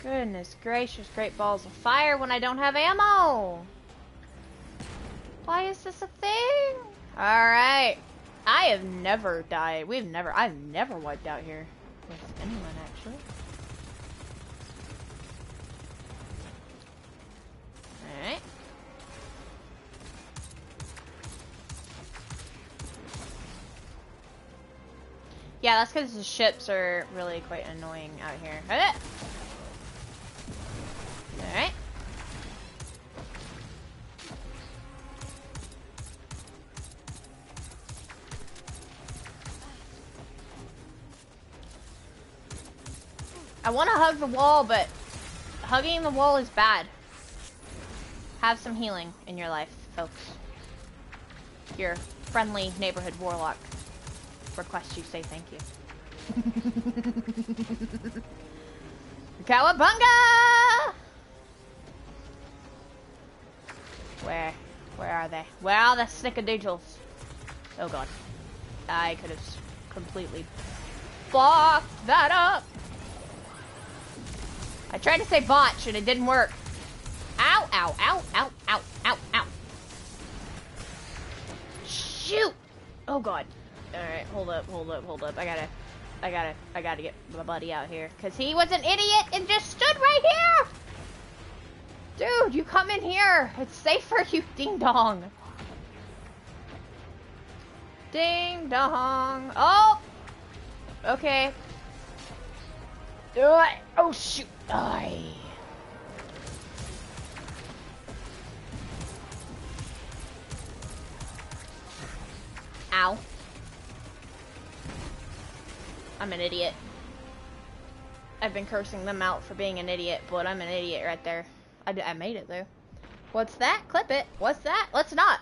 Goodness gracious, great balls of fire when I don't have ammo! Why is this a thing? Alright. I have never died. I've never wiped out here with anyone, actually. Alright. Yeah, that's because the ships are really quite annoying out here. Alright. I want to hug the wall, but hugging the wall is bad. Have some healing in your life, folks. Your friendly neighborhood warlock requests you say thank you. Cowabunga! Where are they? Where are the snickerdoodles? Oh god. I could have completely fucked that up. I tried to say botch and it didn't work. Ow, ow, ow, ow, ow, ow, ow. Shoot! Oh god. Alright, hold up, hold up, hold up. I gotta get my buddy out here. Cause he was an idiot and just stood right here! Dude, you come in here. It's safer, you ding-dong. Ding-dong. Oh! Okay. Do it. Oh, shoot. Aye. Ow. I'm an idiot. I've been cursing them out for being an idiot, but I'm an idiot right there. I made it though. What's that? Clip it. What's that? Let's not.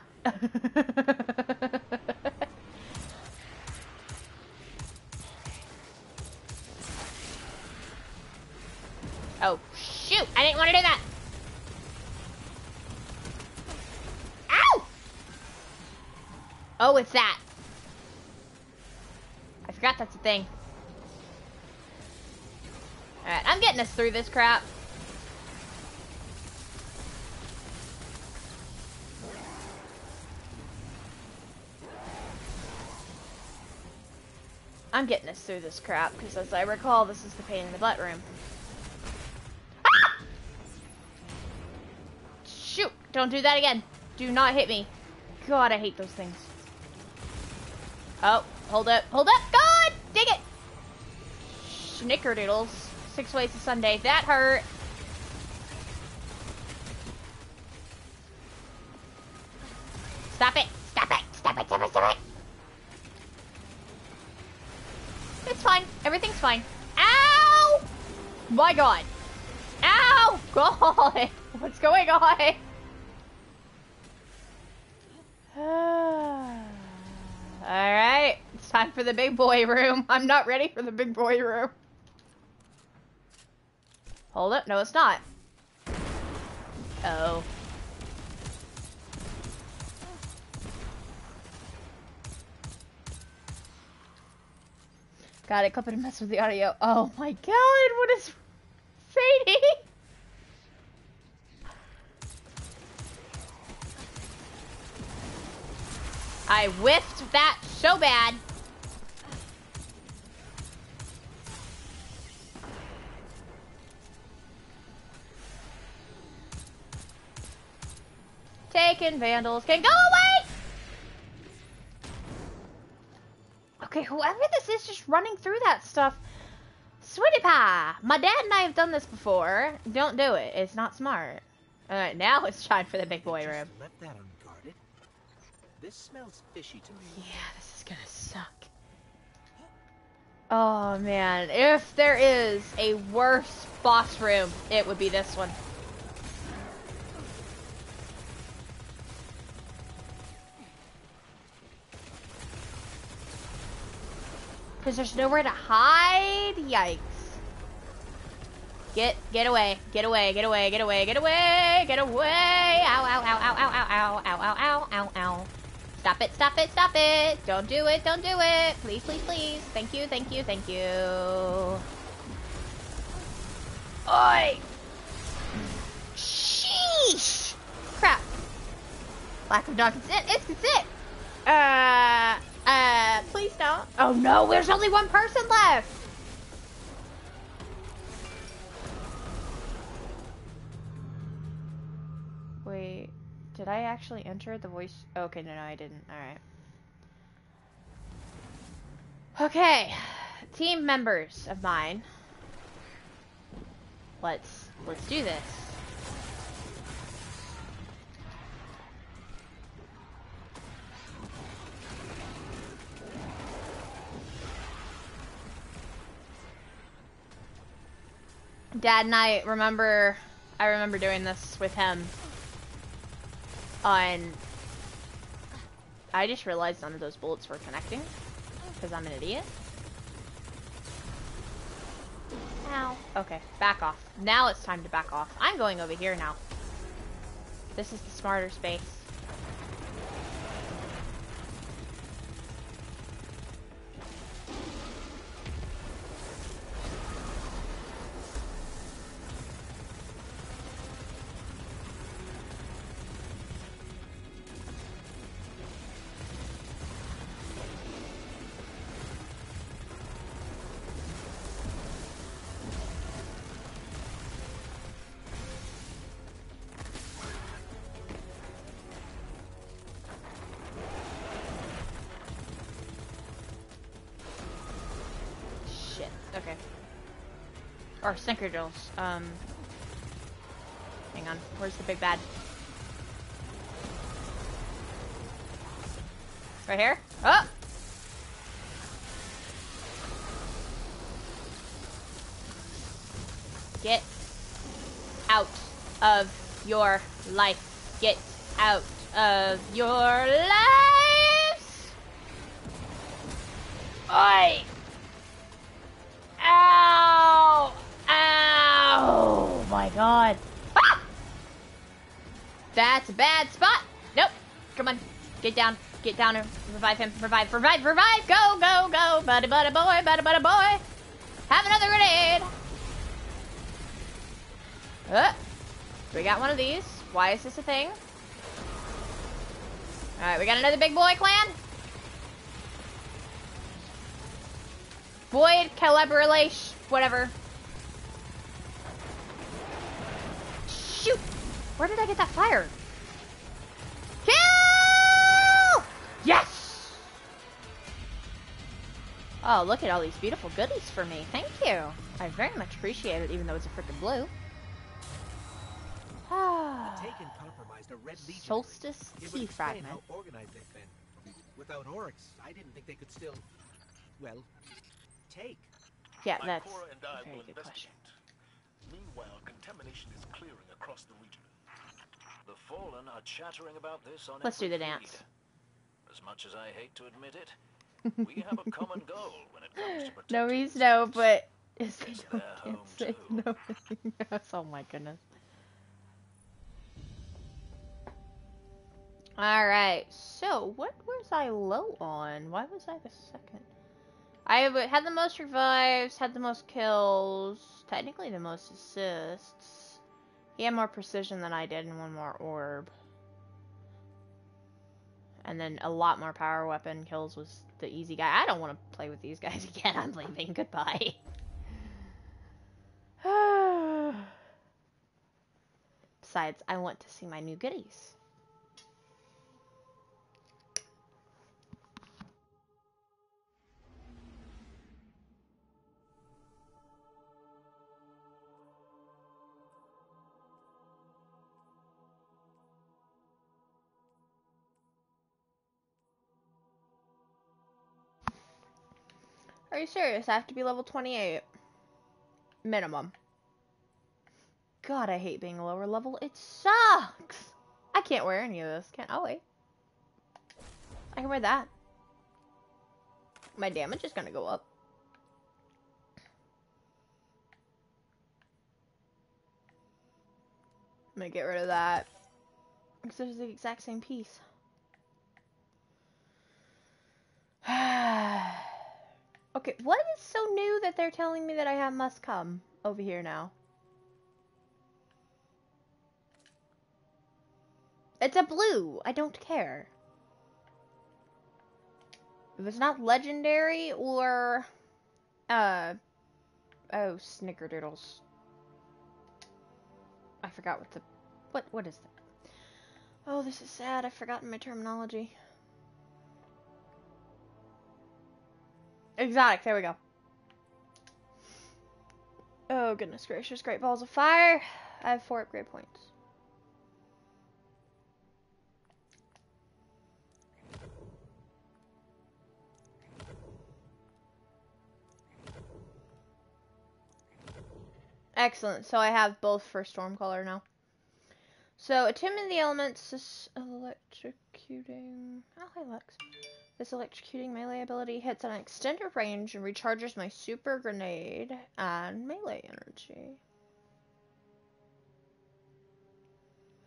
Oh, shoot. I didn't want to do that. Ow! Oh, it's that. forgot that's a thing. Alright, I'm getting us through this crap. I'm getting us through this crap, because as I recall, this is the pain in the butt room. Ah! Shoot! Don't do that again. Do not hit me. God, I hate those things. Oh, hold up. Hold up! God! Dig it! Snickerdoodles. 6 ways to Sunday. That hurt. Stop it! Stop it! Stop it! Stop it! Stop it! It's fine. Everything's fine. Ow! My God. Ow! God! What's going on? Alright, it's time for the big boy room. I'm not ready for the big boy room. Hold up, no it's not. Oh. God, I clip it and mess with the audio. Oh my God, what is Sadie? I whiffed that so bad. Taken vandals can go away! Okay, whoever this is just running through that stuff. Sweetie pie! My dad and I have done this before. Don't do it. It's not smart. Alright, now it's time for the big boy room. Let that unguarded. This smells fishy to me. Yeah, this is gonna suck. Oh man, if there is a worse boss room, it would be this one. Because there's nowhere to hide? Yikes. Get away. Get away. Get away. Get away. Get away. Get away. Ow, ow, ow, ow, ow, ow, ow, ow, ow, ow, ow, ow. Stop it, stop it, stop it. Don't do it, don't do it. Please, please, please. Thank you, thank you, thank you. Oi! Sheesh! Crap. Lack of dog consent. It's consent. Please don't. Oh no, there's only one person left. Wait. Did I actually enter the voice? Okay, no, I didn't. Alright. Okay. Team members of mine. Let's do this. Dad and I remember doing this with him. I just realized none of those bullets were connecting, because I'm an idiot. Ow. Okay, back off. Now it's time to back off. I'm going over here now. This is the smarter space. Or snickerdoodles. Hang on. Where's the big bad? Right here? Oh! Get out of your life. Get out of your lives! Oi! God. Ah! That's a bad spot. Nope. Come on. Get down. Get down and revive him. Revive, revive, revive! Go, go, go! Buddy, buddy, boy, buddy, buddy, boy! Have another grenade! We got one of these. Why is this a thing? Alright, we got another big boy clan. Void collaboration, whatever. Shoot! Where did I get that fire? Kill! Yes! Oh, look at all these beautiful goodies for me. Thank you. I very much appreciate it, even though it's a freaking blue. Taken compromised a red legion. Solstice key fragment. How organized they've been. Without Oryx, I didn't think they could still, well, take. Yeah, that's a very good question. Meanwhile, contamination is clearing across the region. The Fallen are chattering about this on. Let's do the dance. As much as I hate to admit it, we have a common goal when it comes to protecting. No, he's no, but is no home say no. Oh my goodness. Alright, so what was I low on? Why was I the second? I had the most revives, had the most kills, technically the most assists. He had more precision than I did and one more orb. And then a lot more power weapon. Kills was the easy guy. I don't want to play with these guys again. I'm leaving. Goodbye. Besides, I want to see my new goodies. Are you serious? I have to be level 28. Minimum. God, I hate being lower level. It sucks! I can't wear any of this. Can't I? Oh, wait. I can wear that. My damage is gonna go up. I'm gonna get rid of that. Because it's the exact same piece. Okay, what is so new that they're telling me that I have must come over here now? It's a blue. I don't care. If it's not legendary or... oh, snickerdoodles. I forgot what the... What is that? Oh, this is sad. I've forgotten my terminology. Exotic, there we go. Oh, goodness gracious, great balls of fire. I have 4 upgrade points. Excellent, so I have both for Stormcaller now. So, attunement the elements is electrocuting. Oh, hi, Lex. This electrocuting melee ability hits on an extended range and recharges my super grenade and melee energy.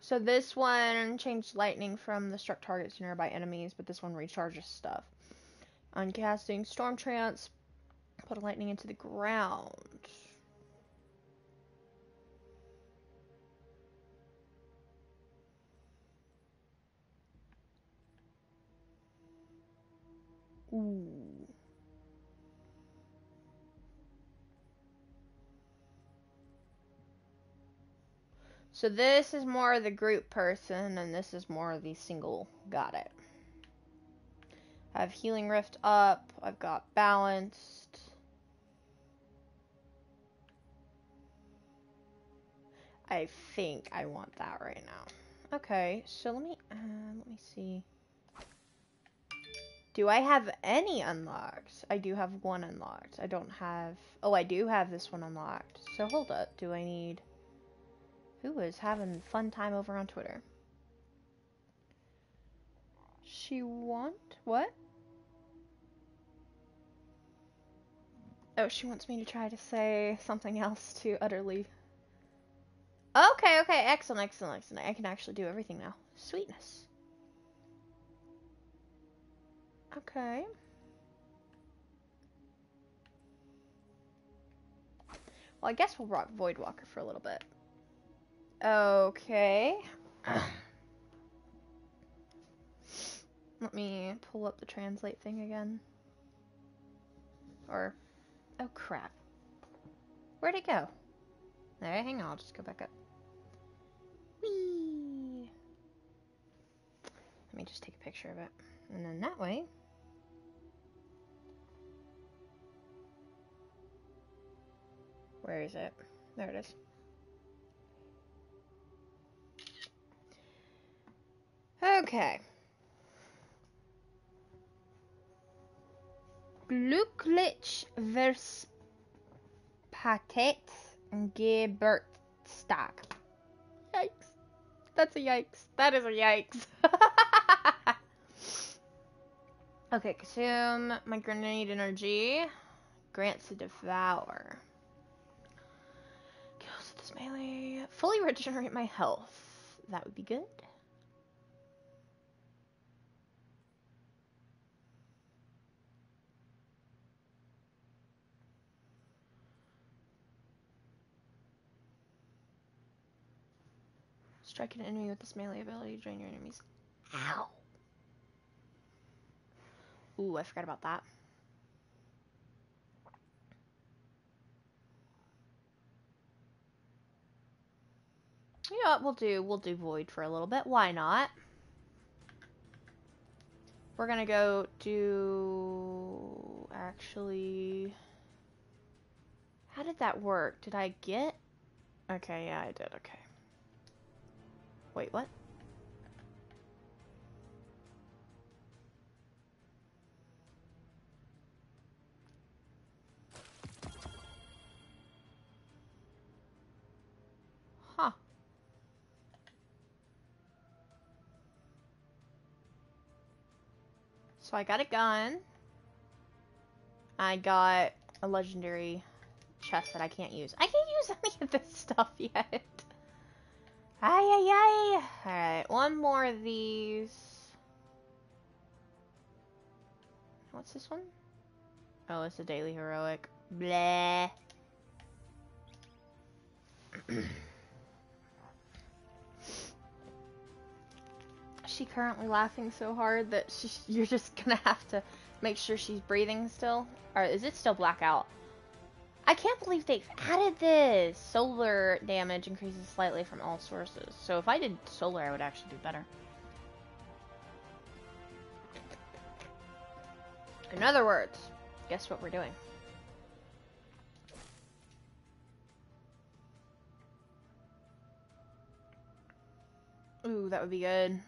So this one changed lightning from the struck targets to nearby enemies, but this one recharges stuff. On casting Storm Trance, put lightning into the ground. Ooh. So this is more of the group person, and this is more of the single. Got it. I have Healing Rift up. I've got Balanced. I think I want that right now. Okay, so let me see. Do I have any unlocked? I do have one unlocked. I don't have... Oh, I do have this one unlocked. So, hold up. Do I need... Who is having a fun time over on Twitter? She want... What? Oh, she wants me to try to say something else to utterly... Okay, okay. Excellent, excellent, excellent. I can actually do everything now. Sweetness. Okay. Well, I guess we'll rock Voidwalker for a little bit. Okay. Let me pull up the translate thing again. Or, oh crap. Where'd it go? All right, hang on, I'll just go back up. Whee! Let me just take a picture of it. And then that way... Where is it? There it is. Okay. Glücklich verspätet Geburtstag. Yikes. That's a yikes. That is a yikes. Okay, consume my grenade energy. Grants to devour. Kills this melee. Fully regenerate my health. That would be good. Strike an enemy with this melee ability, drain your enemies. Ow! Ooh, I forgot about that. You know what we'll do Void for a little bit. Why not? We're gonna go do... Actually... How did that work? Did I get... Okay, yeah, I did, okay. Wait, what? Huh. So I got a gun. I got a legendary chest that I can't use. I can't use any of this stuff yet. Ay, ay, ay. Alright, one more of these. What's this one? Oh, it's a daily heroic. Bleh. She's currently laughing so hard that you're just gonna have to make sure she's breathing still. Or is it still blackout? I can't believe they added this! Solar damage increases slightly from all sources. So if I did solar, I would actually do better. In other words, guess what we're doing? Ooh, that would be good.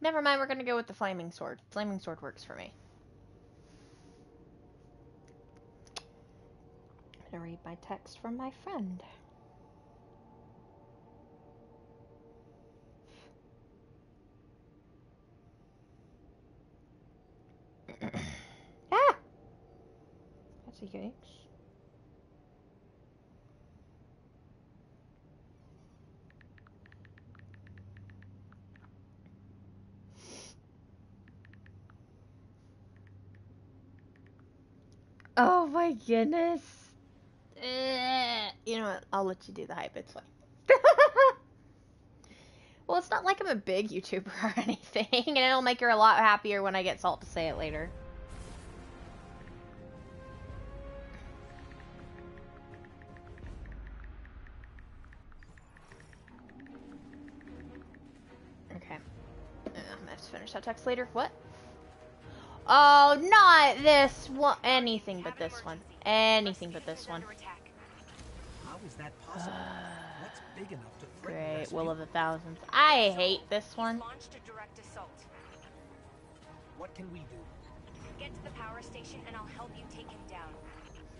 Never mind, we're gonna go with the flaming sword. Flaming sword works for me. I'm gonna read my text from my friend. Ah! That's a yikes. Oh my goodness. You know what? I'll let you do the hype. It's fine. Well, it's not like I'm a big YouTuber or anything, and it'll make her a lot happier when I get Salt to say it later. Okay. I'm gonna have to finish that text later. What? Oh, not this one. Anything but this one. Anything but this one. How is that possible? What's big enough to threaten us? Great will of the thousands. I hate this one. What can we do? Get to the power station and I'll help you take him down.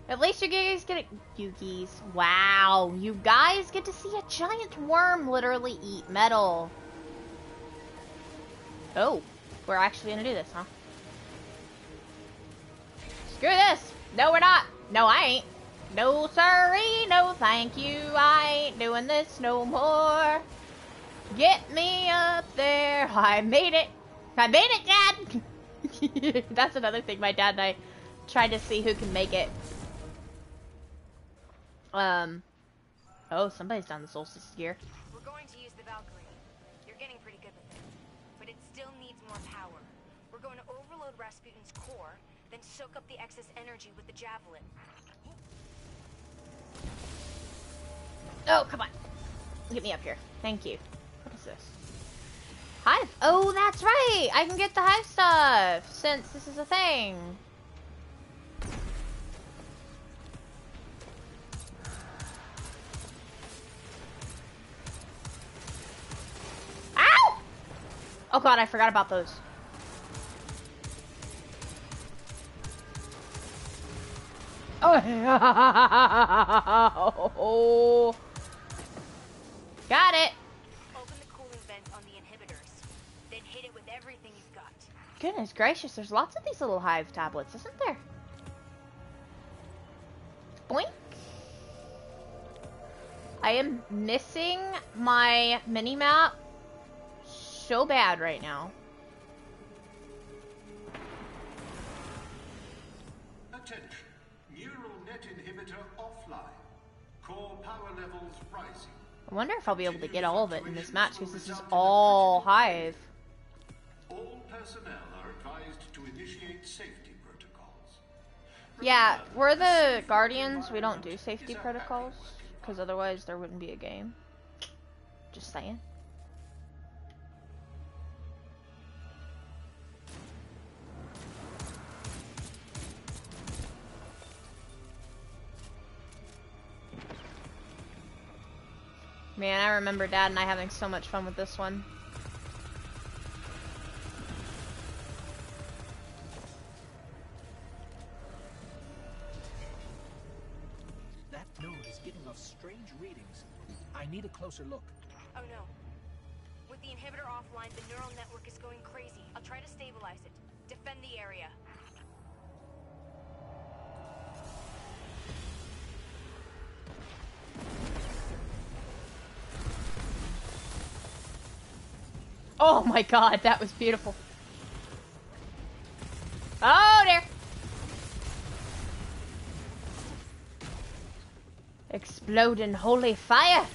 At least you guys get it. You geese. Wow. You guys get to see a giant worm literally eat metal. Oh, we're actually gonna do this, huh? Screw this! No, we're not! No, I ain't! No, sorry, no, thank you, I ain't doing this no more! Get me up there! I made it! I made it, Dad! That's another thing, my dad and I tried to see who can make it. Oh, somebody's done the solstice gear. We're going to use the Valkyrie. You're getting pretty good with it. But it still needs more power. We're going to overload Rasputin's core, then soak up the excess energy with the javelin. Oh, come on. Get me up here. Thank you. What is this? Hive. Oh, that's right. I can get the Hive stuff since this is a thing. Ow! Oh God, I forgot about those. Oh. Got it. Open the cooling vents on the inhibitors. Then hit it with everything you've got. Goodness gracious, there's lots of these little Hive tablets, isn't there? Boink. I am missing my mini map so bad right now. Attention. Neural net inhibitor offline. Core power levels rising. I wonder if I'll be able to get all of it in this match, because this is all Hive. All personnel are advised to initiate safety protocols. Yeah, we're the Guardians, we don't do safety protocols, because otherwise there wouldn't be a game. Just saying. Man, I remember Dad and I having so much fun with this one. That node is giving off strange readings. I need a closer look. Oh no. With the inhibitor offline, the neural network is going crazy. I'll try to stabilize it. Defend the area. Oh my God, that was beautiful. Oh dear. Exploding holy fire.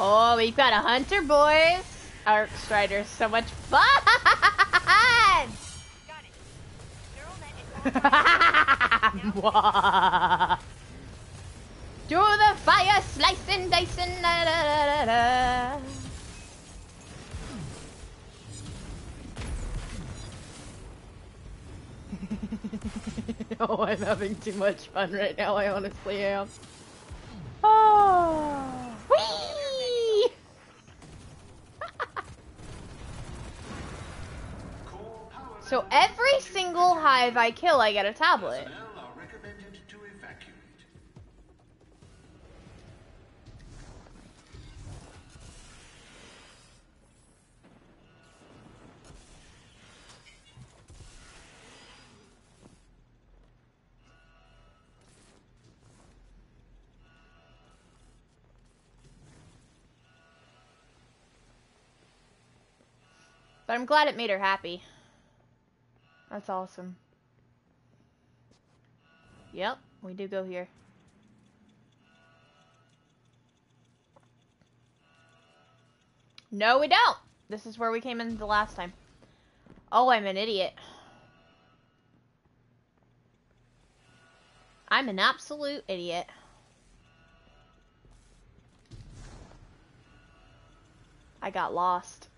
Oh, we've got a hunter, boys. Arc Strider's so much fun. Got it. Do the fire, slicing, dicing, da da da da. Oh, I'm having too much fun right now, I honestly am. Oh, whee! So every single Hive I kill, I get a tablet. But I'm glad it made her happy. That's awesome. Yep, we do go here. No, we don't! This is where we came in the last time. Oh, I'm an idiot. I'm an absolute idiot. I got lost.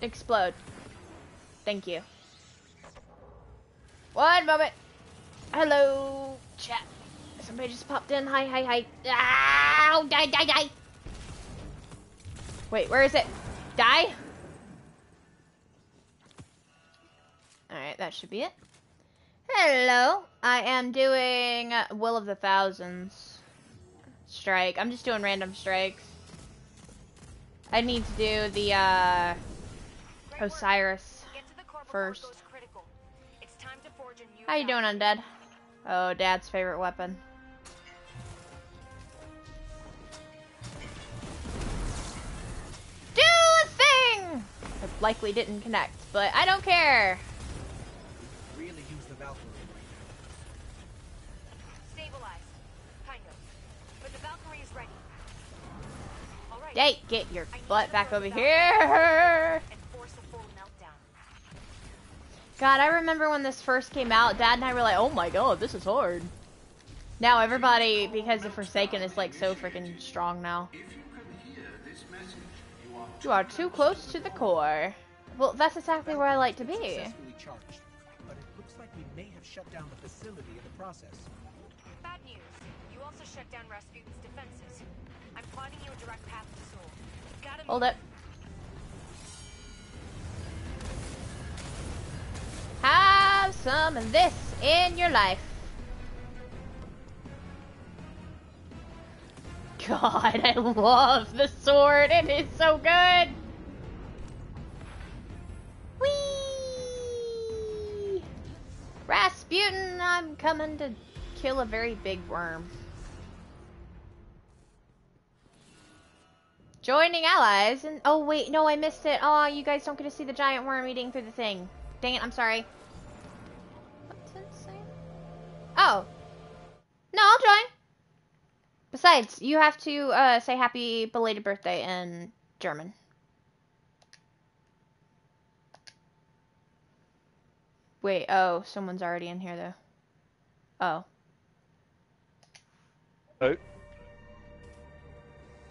Explode. Thank you. One moment. Hello, chat. Somebody just popped in. Hi, hi, hi. Ow, die, die, die. Wait, where is it? Die? Alright, that should be it. Hello. I am doing Will of the Thousands strike. I'm just doing random strikes. I need to do the Osiris first. How you doing, Undead? Oh, Dad's favorite weapon. Do the thing! It likely didn't connect, but I don't care. Really use the Valkyrie right now. Stabilized, kind of. But the Valkyrie is ready. All right. Hey, get your butt back over here! God, I remember when this first came out, Dad and I were like, oh my god, this is hard. Now everybody, because of Forsaken, is like so freaking strong now. You are too close to the core. Well, that's exactly where I like to be. But it looks like we may have shut down the facility in the process. Bad news. You also shut down Rasputin's defenses. I'm plotting you a direct path to Seoul. Gotta hold it. Have some of this in your life. God, I love the sword. It is so good. Whee! Rasputin, I'm coming to kill a very big worm. Joining allies and... oh, wait. No, I missed it. Oh, you guys don't get to see the giant worm eating through the thing. Dang it, I'm sorry. What's it saying? Oh. No, I'll join. Besides, you have to say happy belated birthday in German. Wait, oh, someone's already in here, though. Oh. Hello.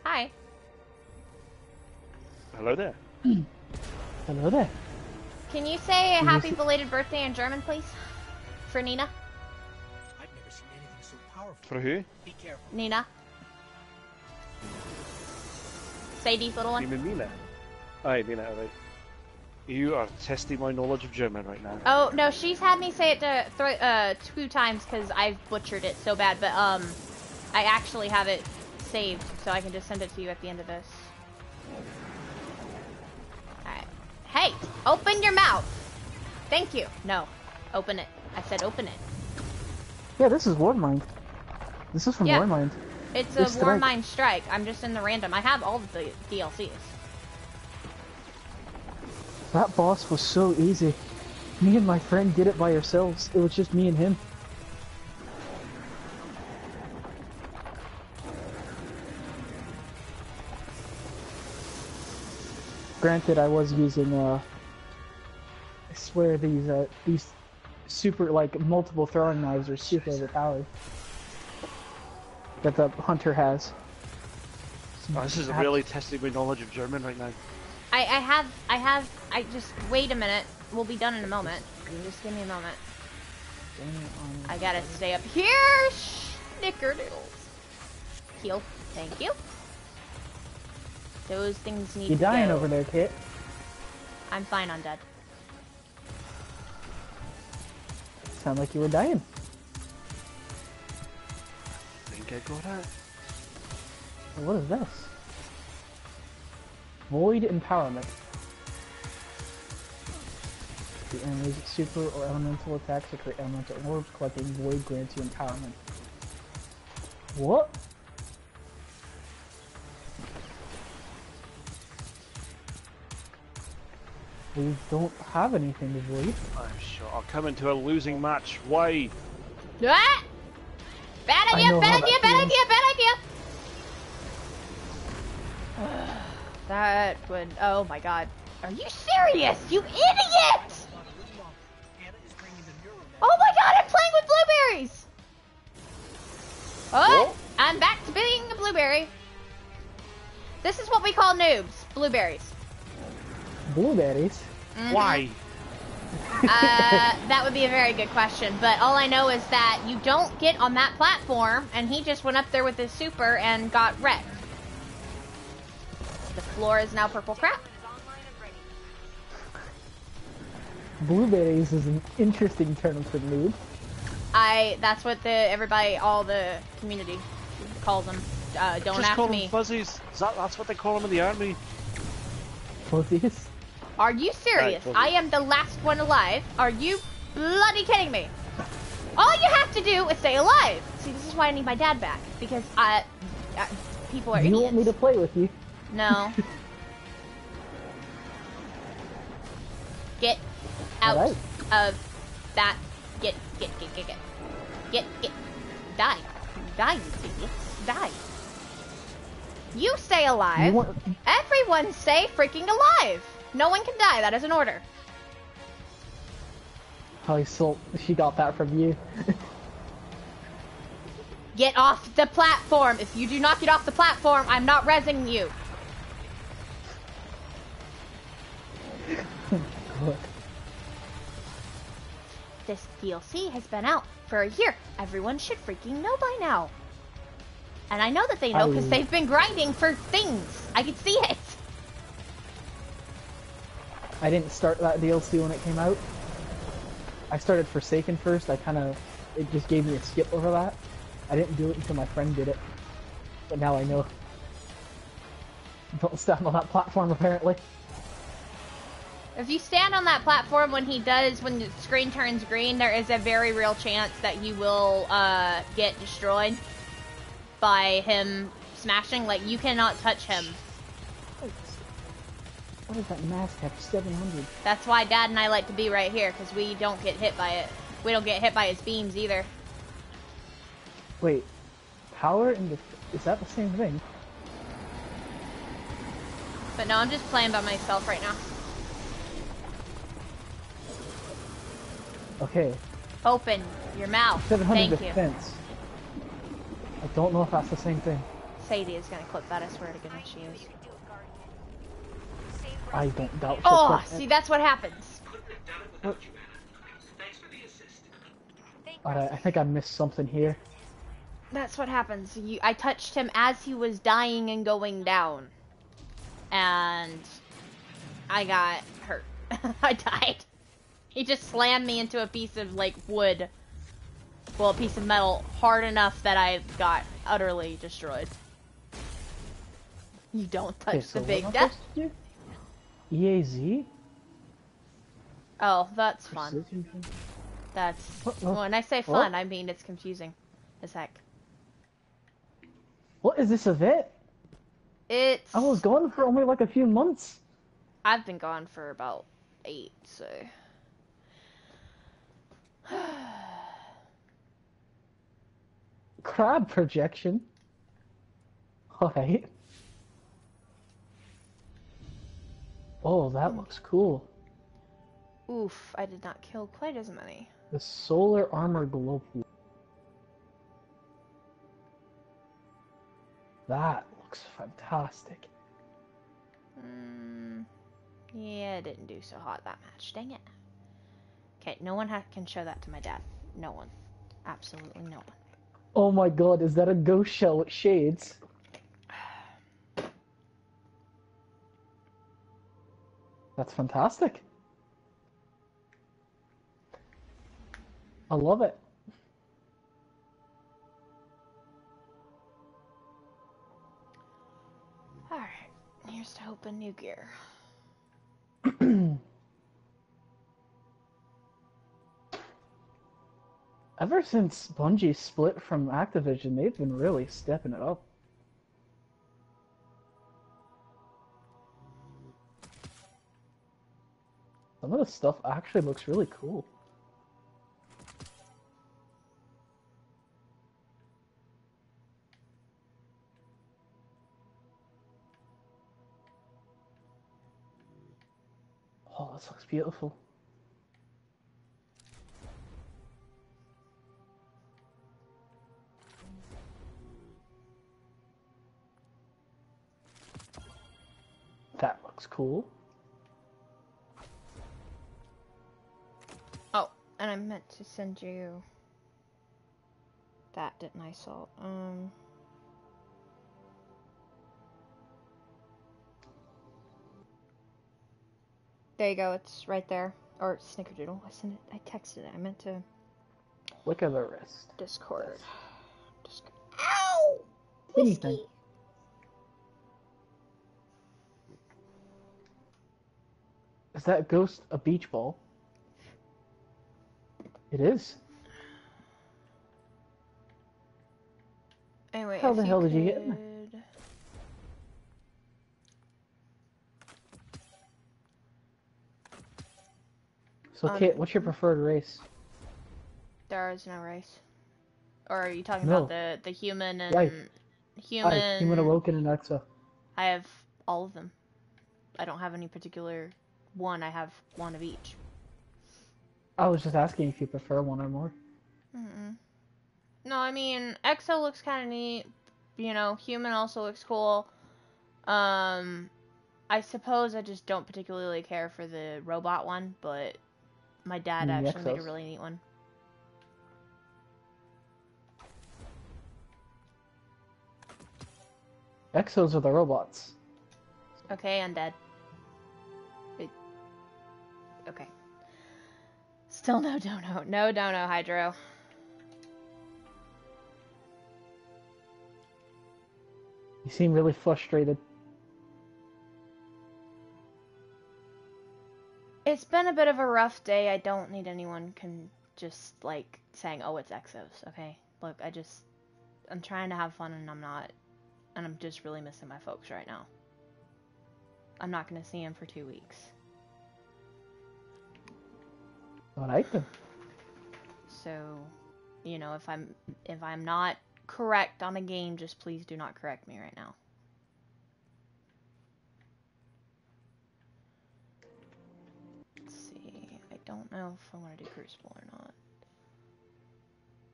Hi. Hello there. Hello there. Can you say happy belated birthday in German, please? For Nina? I've never seen anything so powerful. For who? Be careful. Nina. Sadie's little one. You mean Nina? Aye, Nina, alright. You are testing my knowledge of German right now. Oh, no, she's had me say it two times because I've butchered it so bad, but I actually have it saved, so I can just send it to you at the end of this. Hey, open your mouth. Thank you. No, open it. I said open it. Yeah, this is Warmind. This is from Warmind. It's a Warmind strike. I'm just in the random. I have all the DLCs. That boss was so easy. Me and my friend did it by ourselves. It was just me and him. Granted, I was using, I swear these super, like, multiple throwing knives are super overpowered. That the hunter has. Oh, this is really testing my knowledge of German right now. I just, wait a minute. We'll be done in a moment. Just give me a moment. I gotta stay up here! Snickerdoodles. Heal. Thank you. Those things need to go. You're dying over there, Kit. I'm fine, Undead. Sound like you were dying. I think I got that. What is this? Void Empowerment. The enemy's super or elemental attacks that create elemental orbs. Collecting void grants you empowerment. What? We don't have anything to void. I'm sure I'll come into a losing match. Why? Ah! Bad idea, bad idea, bad idea, bad idea! That would... oh my god. Are you serious? You idiot! Oh my god, I'm playing with blueberries! Oh, I'm back to being a blueberry. This is what we call noobs. Blueberries. Blueberries? Mm-hmm. Why? That would be a very good question, but all I know is that you don't get on that platform, and he just went up there with his super and got wrecked. The floor is now purple crap. Blueberries is an interesting term for noob. That's what all the community calls them. Don't ask me. Them fuzzies. That's what they call them in the army. Fuzzies? Are you serious? Right, I am the last one alive. Are you bloody kidding me? All you have to do is stay alive. See, this is why I need my dad back, because people are idiots. You want me to play with you? No. Get out of that. Get. Die. Die, you idiots. Die. You stay alive. Everyone stay freaking alive. No one can die. That is an order. Holy salt. She got that from you. Get off the platform. If you do not get off the platform, I'm not rezzing you. God. This DLC has been out for a year. Everyone should freaking know by now. And I know that they know because they've been grinding for things. I can see it. I didn't start that DLC when it came out. I started Forsaken first. It just gave me a skip over that. I didn't do it until my friend did it. But now I know. Don't stand on that platform, apparently. If you stand on that platform when the screen turns green, there is a very real chance that you will get destroyed by him smashing. Like, you cannot touch him. What is that mask at 700? That's why Dad and I like to be right here, because we don't get hit by it. We don't get hit by his beams either. Wait, power and is that the same thing? But no, I'm just playing by myself right now. Okay. Open your mouth. 700 defense. I don't know if that's the same thing. Sadie is gonna clip that. I swear to goodness she is. I don't doubt. Oh, see, that's what happens. What? Alright, I think I missed something here. That's what happens. I touched him as he was dying and going down, and I got hurt. I died. He just slammed me into a piece of wood, well, a piece of metal hard enough that I got utterly destroyed. You don't touch the big death. EAZ? Oh, that's fun. That's... When I say fun, I mean it's confusing as heck. What is this event? It's... I was gone for only like a few months. I've been gone for about 8, so... Crab projection? Alright. Oh, that looks cool. Oof, I did not kill quite as many. The solar armor glow. That looks fantastic. Yeah, it didn't do so hot that match. Dang it. Okay, no one can show that to my dad. No one. Absolutely no one. Oh my god, is that a ghost shell with shades? That's fantastic. I love it. Alright, here's to hope a new gear. Ever since Bungie split from Activision, they've been really stepping it up. Some of the stuff actually looks really cool. Oh, this looks beautiful. That looks cool. And I meant to send you that, didn't I, Salt? There you go, it's right there. Or Snickerdoodle. I sent it, I texted it. I meant to. Look at the wrist. Discord. Discord. Ow! Whiskey! Is that ghost a beach ball? It is. Anyway, how the hell did you get in there? So, Kate, what's your preferred race? There is no race. Or are you talking about the human and... Life. Human, Awoken, and Exo. I have all of them. I don't have any particular one. I have one of each. I was just asking if you prefer one or more. Mm-mm. No, I mean, Exo looks kind of neat. You know, human also looks cool. I suppose I just don't particularly care for the robot one, but... My dad actually made a really neat one. Exos are the robots. Okay, undead. Okay. Still no dono. No dono, Hydro. You seem really frustrated. It's been a bit of a rough day. I don't need anyone can just, like, saying, oh, it's Exos, okay? Look, I'm trying to have fun and I'm not, and I'm just really missing my folks right now. I'm not going to see them for 2 weeks. I like them. So, you know, if I'm not correct on a game, just please do not correct me right now. Don't know if I want to do Crucible or not.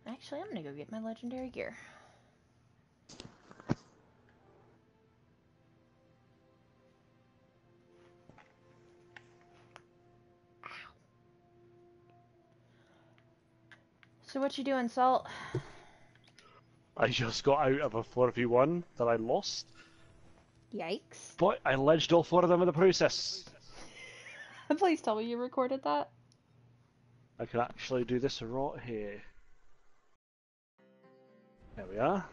Actually, I'm gonna go get my legendary gear. Ow. So what you doing, Salt? I just got out of a 4v1 that I lost. Yikes. But I ledged all four of them in the process. Please tell me you recorded that. I can actually do this right here. There we are.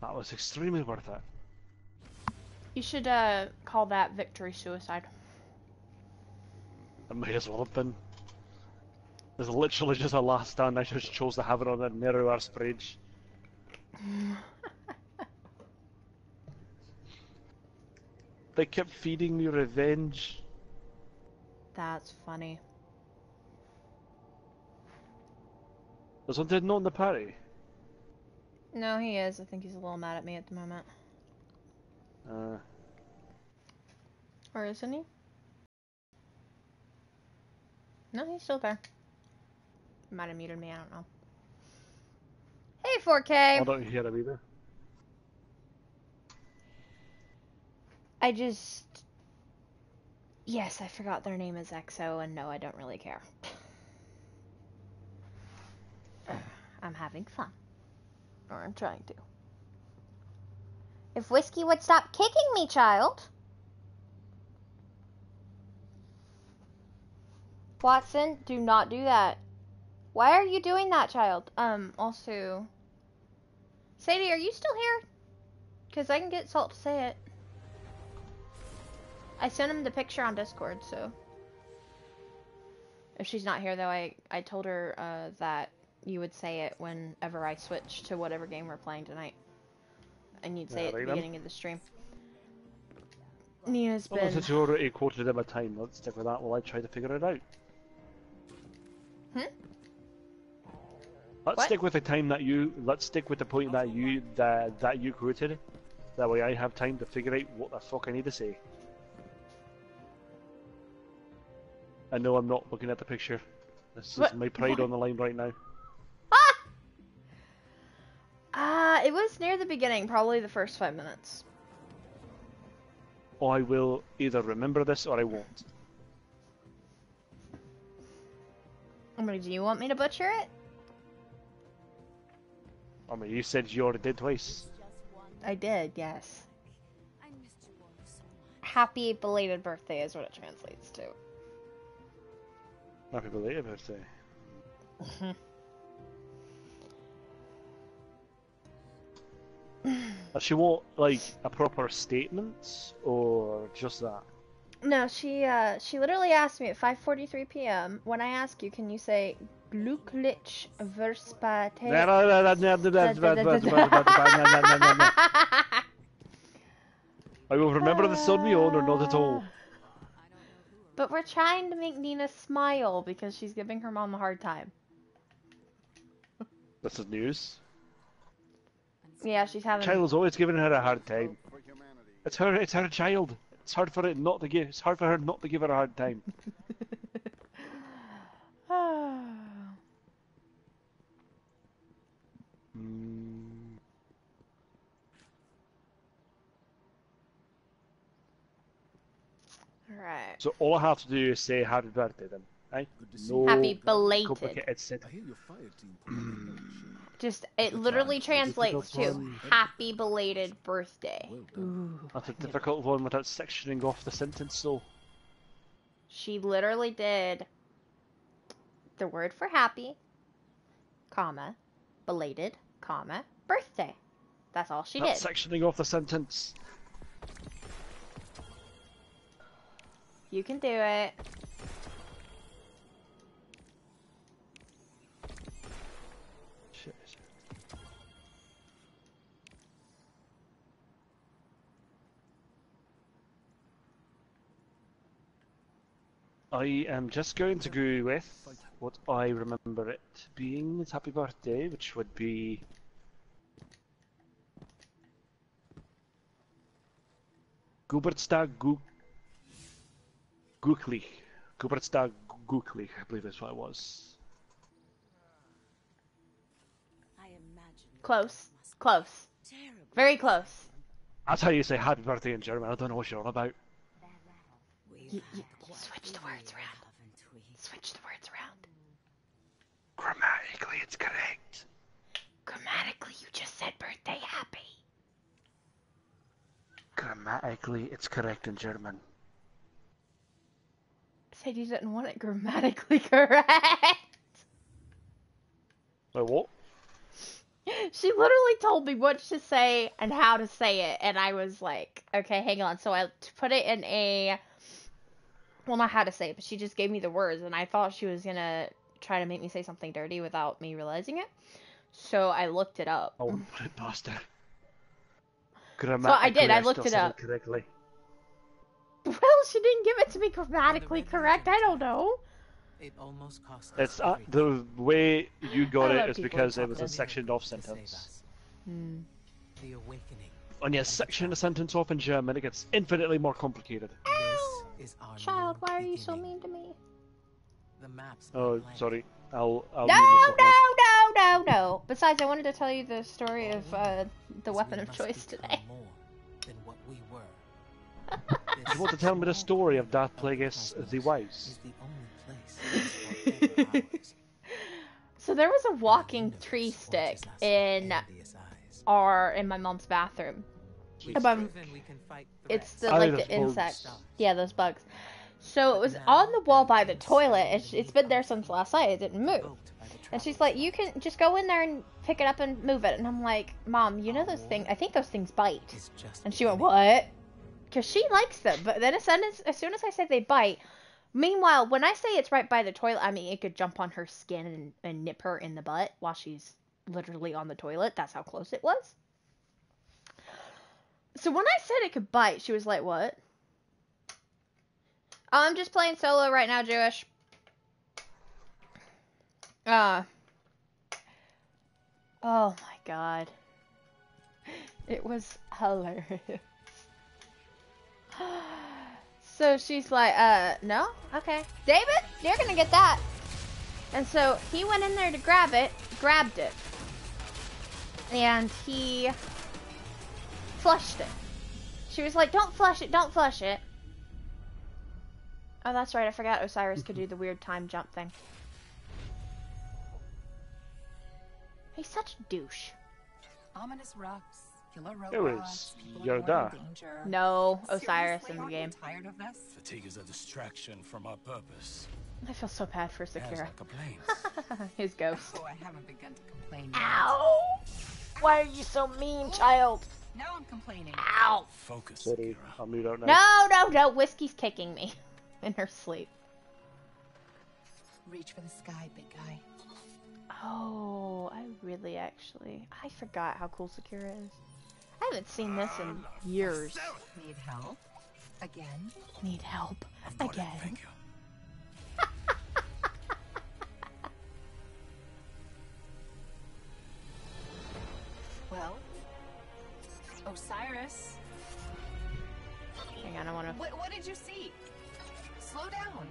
That was extremely worth it. You should call that victory suicide. It might as well have been. There's literally just a last stand. I just chose to have it on that narrow arse bridge. They kept feeding me revenge. That's funny. Was Undead not in the party? No, he is. I think he's a little mad at me at the moment. Or isn't he? No, he's still there. Might have muted me, I don't know. Hey, 4K! I don't hear him either. I just... Yes, I forgot their name is Exo, and no, I don't really care. I'm having fun. Or I'm trying to. If Whiskey would stop kicking me, child! Watson, do not do that. Why are you doing that, child? Also... Sadie, are you still here? Because I can get Salt to say it. I sent him the picture on Discord, so. If she's not here, though, I told her that you would say it whenever I switch to whatever game we're playing tonight. And you'd say it at the beginning of the stream. Nina's been... Well, since you already quoted him a time, let's stick with that while I try to figure it out. Hmm? Let's stick with the point that you quoted. That way I have time to figure out what the fuck I need to say. I know I'm not looking at the picture. This is my pride on the line right now. Ah! It was near the beginning, probably the first 5 minutes. Oh, I will either remember this or I won't. Like, do you want me to butcher it? I mean, you said you already did twice. I did, yes. Happy belated birthday is what it translates to. Happy belated birthday. She wore like a proper statement or just that? No, she literally asked me at 5:43 p.m. when I ask you, can you say Glücklich verspätet? I will remember the sun we own or not at all. But we're trying to make Nina smile because she's giving her mom a hard time. That's the news. Yeah, she's having. Child's always giving her a hard time. It's her child. It's hard for her not to give her a hard time. All right. So all I have to do is say happy birthday, then. Right? No happy belated. I hear your fire team. Just, it literally translates to happy belated birthday. Ooh, that's a difficult one without sectioning off the sentence, so. She literally did the word for happy, comma, belated, comma, birthday. That's all she did. Sectioning off the sentence. You can do it. I am just going to go with what I remember it being. It's happy birthday, which would be... Geburtstag Glücklich. Geburtstag Glücklich, I believe that's what it was. Close. Close. Very close. That's how you say happy birthday in German. I don't know what you're on about. Switch the words around. Switch the words around. Grammatically, it's correct. Grammatically, you just said birthday happy. Grammatically, it's correct in German. I said you didn't want it grammatically correct. So what? She literally told me what to say and how to say it, and I was like, okay, hang on. So I put it in a... Well, not how to say it, but she just gave me the words, and I thought she was gonna try to make me say something dirty without me realizing it. So I looked it up. Oh, what a bastard. So I did, I looked it up. Correctly. Well, she didn't give it to me grammatically correct, I don't know. It almost cost us the way you got it is because it was a sectioned off sentence. The awakening. When you section a sentence off in German, it gets infinitely more complicated. Child, why are you so mean to me? The maps. Oh, sorry. I'll no. Besides, I wanted to tell you the story of the weapon of choice today. More than what we were. You want to tell me the story of Darth Plagueis the Wise? So there was a walking tree stick in my mom's bathroom. It's the, like the insect. Yeah, those bugs. So it was on the wall by the toilet. It's been there since last night. It didn't move. And she's like, you can just go in there and pick it up and move it. And I'm like, Mom, you know those things? I think those things bite. And she went, what? Because she likes them. But then as soon as I said they bite, meanwhile, when I say it's right by the toilet, I mean it could jump on her skin and nip her in the butt while she's literally on the toilet. That's how close it was. So when I said it could bite, she was like, what? Oh, I'm just playing solo right now, Jewish. Oh my god. It was hilarious. So she's like, no? Okay. David, you're gonna get that. And so he went in there to grab it, grabbed it. And he... flushed it. She was like, don't flush it, don't flush it. Oh, that's right, I forgot Osiris could do the weird time jump thing. He's such a douche. Ominous rocks, killer robots, Yoda. No, Osiris in the game. Tired of this? Fatigue is a distraction from our purpose. I feel so bad for Sagira. His ghost. Oh, I haven't begun to complain yet. Ow! Why are you so mean, child? Now I'm complaining. Ow! Focus, Sagira. I'll mute out now. No, no, no! Whiskey's kicking me in her sleep. Reach for the sky, big guy. Oh, I really actually... I forgot how cool Sagira is. I haven't seen this in years. Need help? Again? Need help? Again? Well, Osiris. Hang on, I want to... What did you see? Slow down.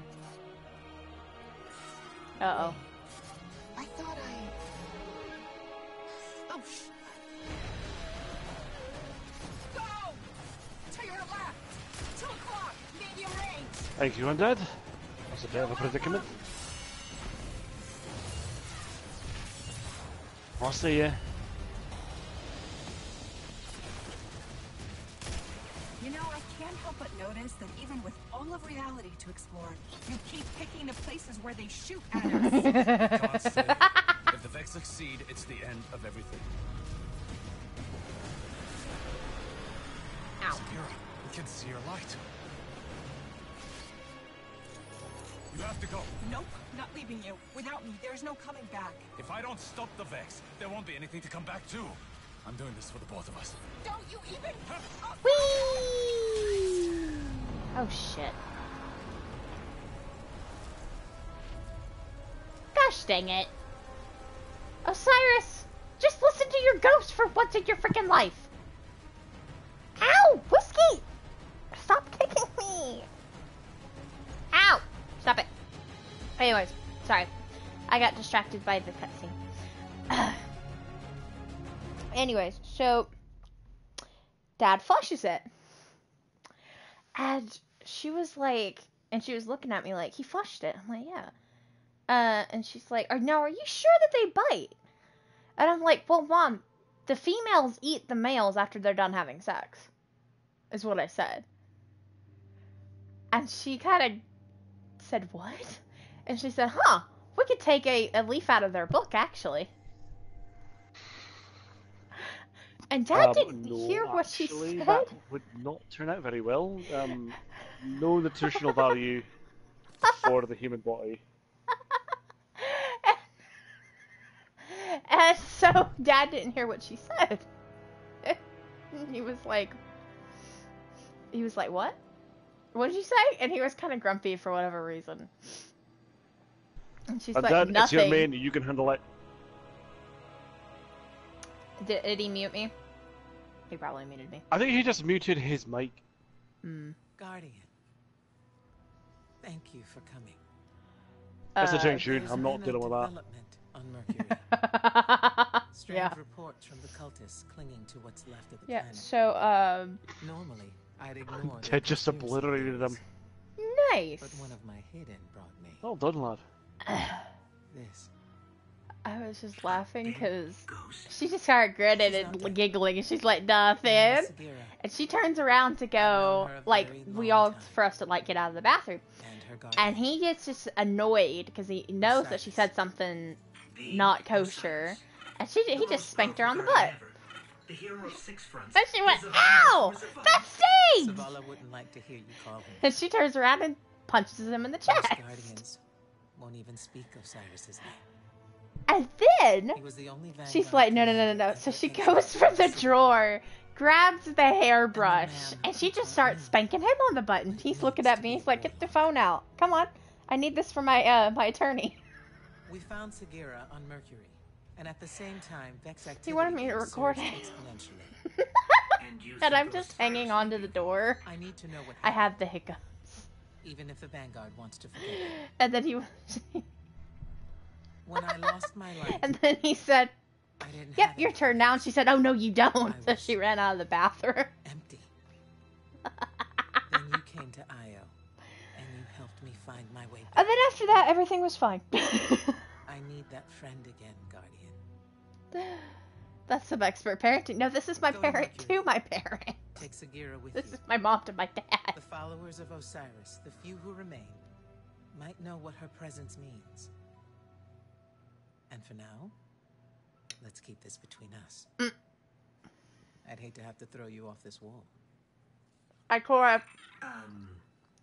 Uh-oh. I thought I... Oh, shit. Go! To your left! 2 o'clock! Medium range! Thank you, undead. That's a bit of a predicament. I'll see ya. You know, I can't help but notice that even with all of reality to explore, you keep picking the places where they shoot at us. God save it. If the Vex succeed, it's the end of everything. Ow. Sagira, we can see your light. You have to go. Nope, not leaving you. Without me, there's no coming back. If I don't stop the Vex, there won't be anything to come back to. I'm doing this for the both of us. Don't you even... Whee! Oh, shit. Gosh dang it. Osiris, just listen to your ghost for once in your freaking life. Ow, whiskey! Stop kicking me. Ow, stop it. Anyways, sorry. I got distracted by the cutscene. Anyways, so Dad flushes it, and she was like, and she was looking at me like, he flushed it. I'm like, yeah. And she's like, now are you sure that they bite? And I'm like, well, Mom, the females eat the males after they're done having sex, is what I said. And she kind of said, what? And she said, huh, we could take a leaf out of their book, actually. And Dad didn't hear what she said. That would not turn out very well. No nutritional value for the human body. And so Dad didn't hear what she said. He was like, what? What did you say? And he was kind of grumpy for whatever reason. And she's like, Dad, nothing. It's your main. You can handle it. Did he mute me? He probably muted me. I think he just muted his mic. Mm. Guardian, thank you for coming. That's a change, June. I'm not dealing with that. On Mercury. Strange reports from the cultists clinging to what's left of the planet. Yeah. So normally I'd ignore. Ted just obliterated them. Nice. But one of my hidden brought me. Well done, lad. This. I was just laughing because she just started grinning and giggling, and she's like, nothing. And she turns around to go, like, we all, for us to, like, get out of the bathroom. And he gets just annoyed because he knows that she said something not kosher. And he just spanked her on the butt. The hero of six fronts. And she went, ow! That stings! And she turns around and punches him in the chest. Won't even speak Osiris's name. And then, she's like, no, no, no, no, no. So she goes from the drawer, grabs the hairbrush, and she just starts spanking him on the butt. And he's looking at me. He's like, get the phone out. Come on. I need this for my my attorney. We found Sagira on Mercury, and at the same time, Vex activity. He wanted me to record it. And I'm just hanging onto the door. I need to know what happened. I have the hiccups. Even if the Vanguard wants to forget it. And then he... When I lost my life. And then he said, yep, your turn now. And she said, oh, no, you don't. So she ran out of the bathroom. Empty. Then you came to Io, and you helped me find my way back. And then after that, everything was fine. I need that friend again, Guardian. That's some expert parenting. No, this is my parent to my parent. Take Sagira with you. This is my mom to my dad. The followers of Osiris, the few who remain, might know what her presence means. And for now, let's keep this between us. Mm. I'd hate to have to throw you off this wall. Ikora,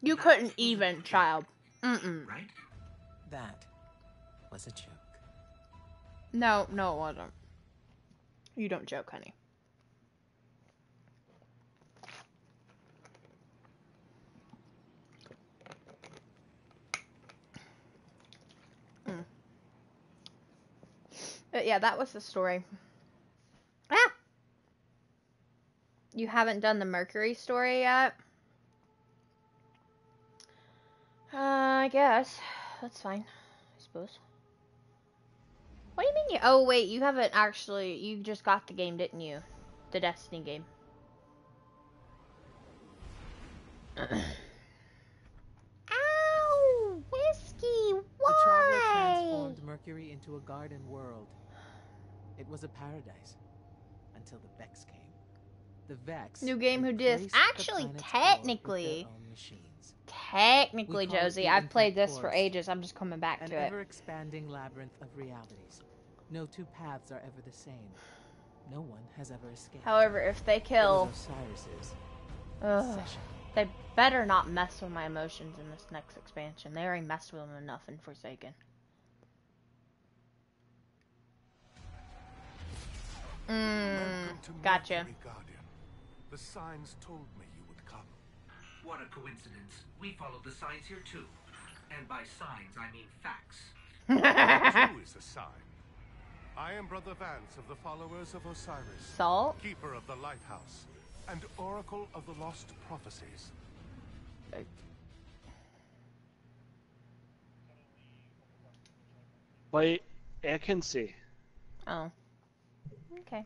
you couldn't even, child. Mm-mm. Right? That was a joke. No, no, it wasn't. You don't joke, honey. Mm. But yeah, that was the story. Ah! You haven't done the Mercury story yet? I guess. That's fine, I suppose. What do you mean you... Oh, wait, you haven't actually... You just got the game, didn't you? The Destiny game. Ow! Whiskey! Why? The traveler transformed Mercury into a garden world. It was a paradise. Until the Vex came. The Vex. New game who dis? Actually, technically, Josie, I've played this for ages. I'm just coming back to it. An ever-expanding labyrinth of realities. No two paths are ever the same. No one has ever escaped. However, if they kill, they better not mess with my emotions in this next expansion. They already messed with them enough in Forsaken. Gotcha. The signs told me you would come. What a coincidence. We follow the signs here too. And by signs, I mean facts. Who is a sign? I am Brother Vance of the followers of Osiris. Salt? Keeper of the lighthouse and oracle of the lost prophecies. Wait, I can see. Oh. Okay.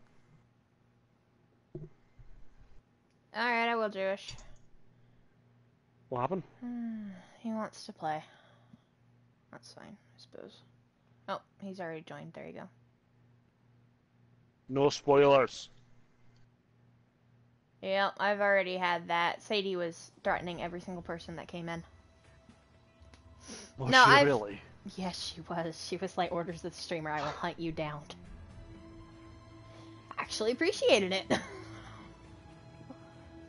Alright, I will, Jewish. What happened? He wants to play. That's fine, I suppose. Oh, he's already joined. There you go. No spoilers. Yeah, I've already had that. Sadie was threatening every single person that came in. Was no, she really? Yes, she was. She was like, orders of the streamer, I will hunt you down. Actually appreciated it.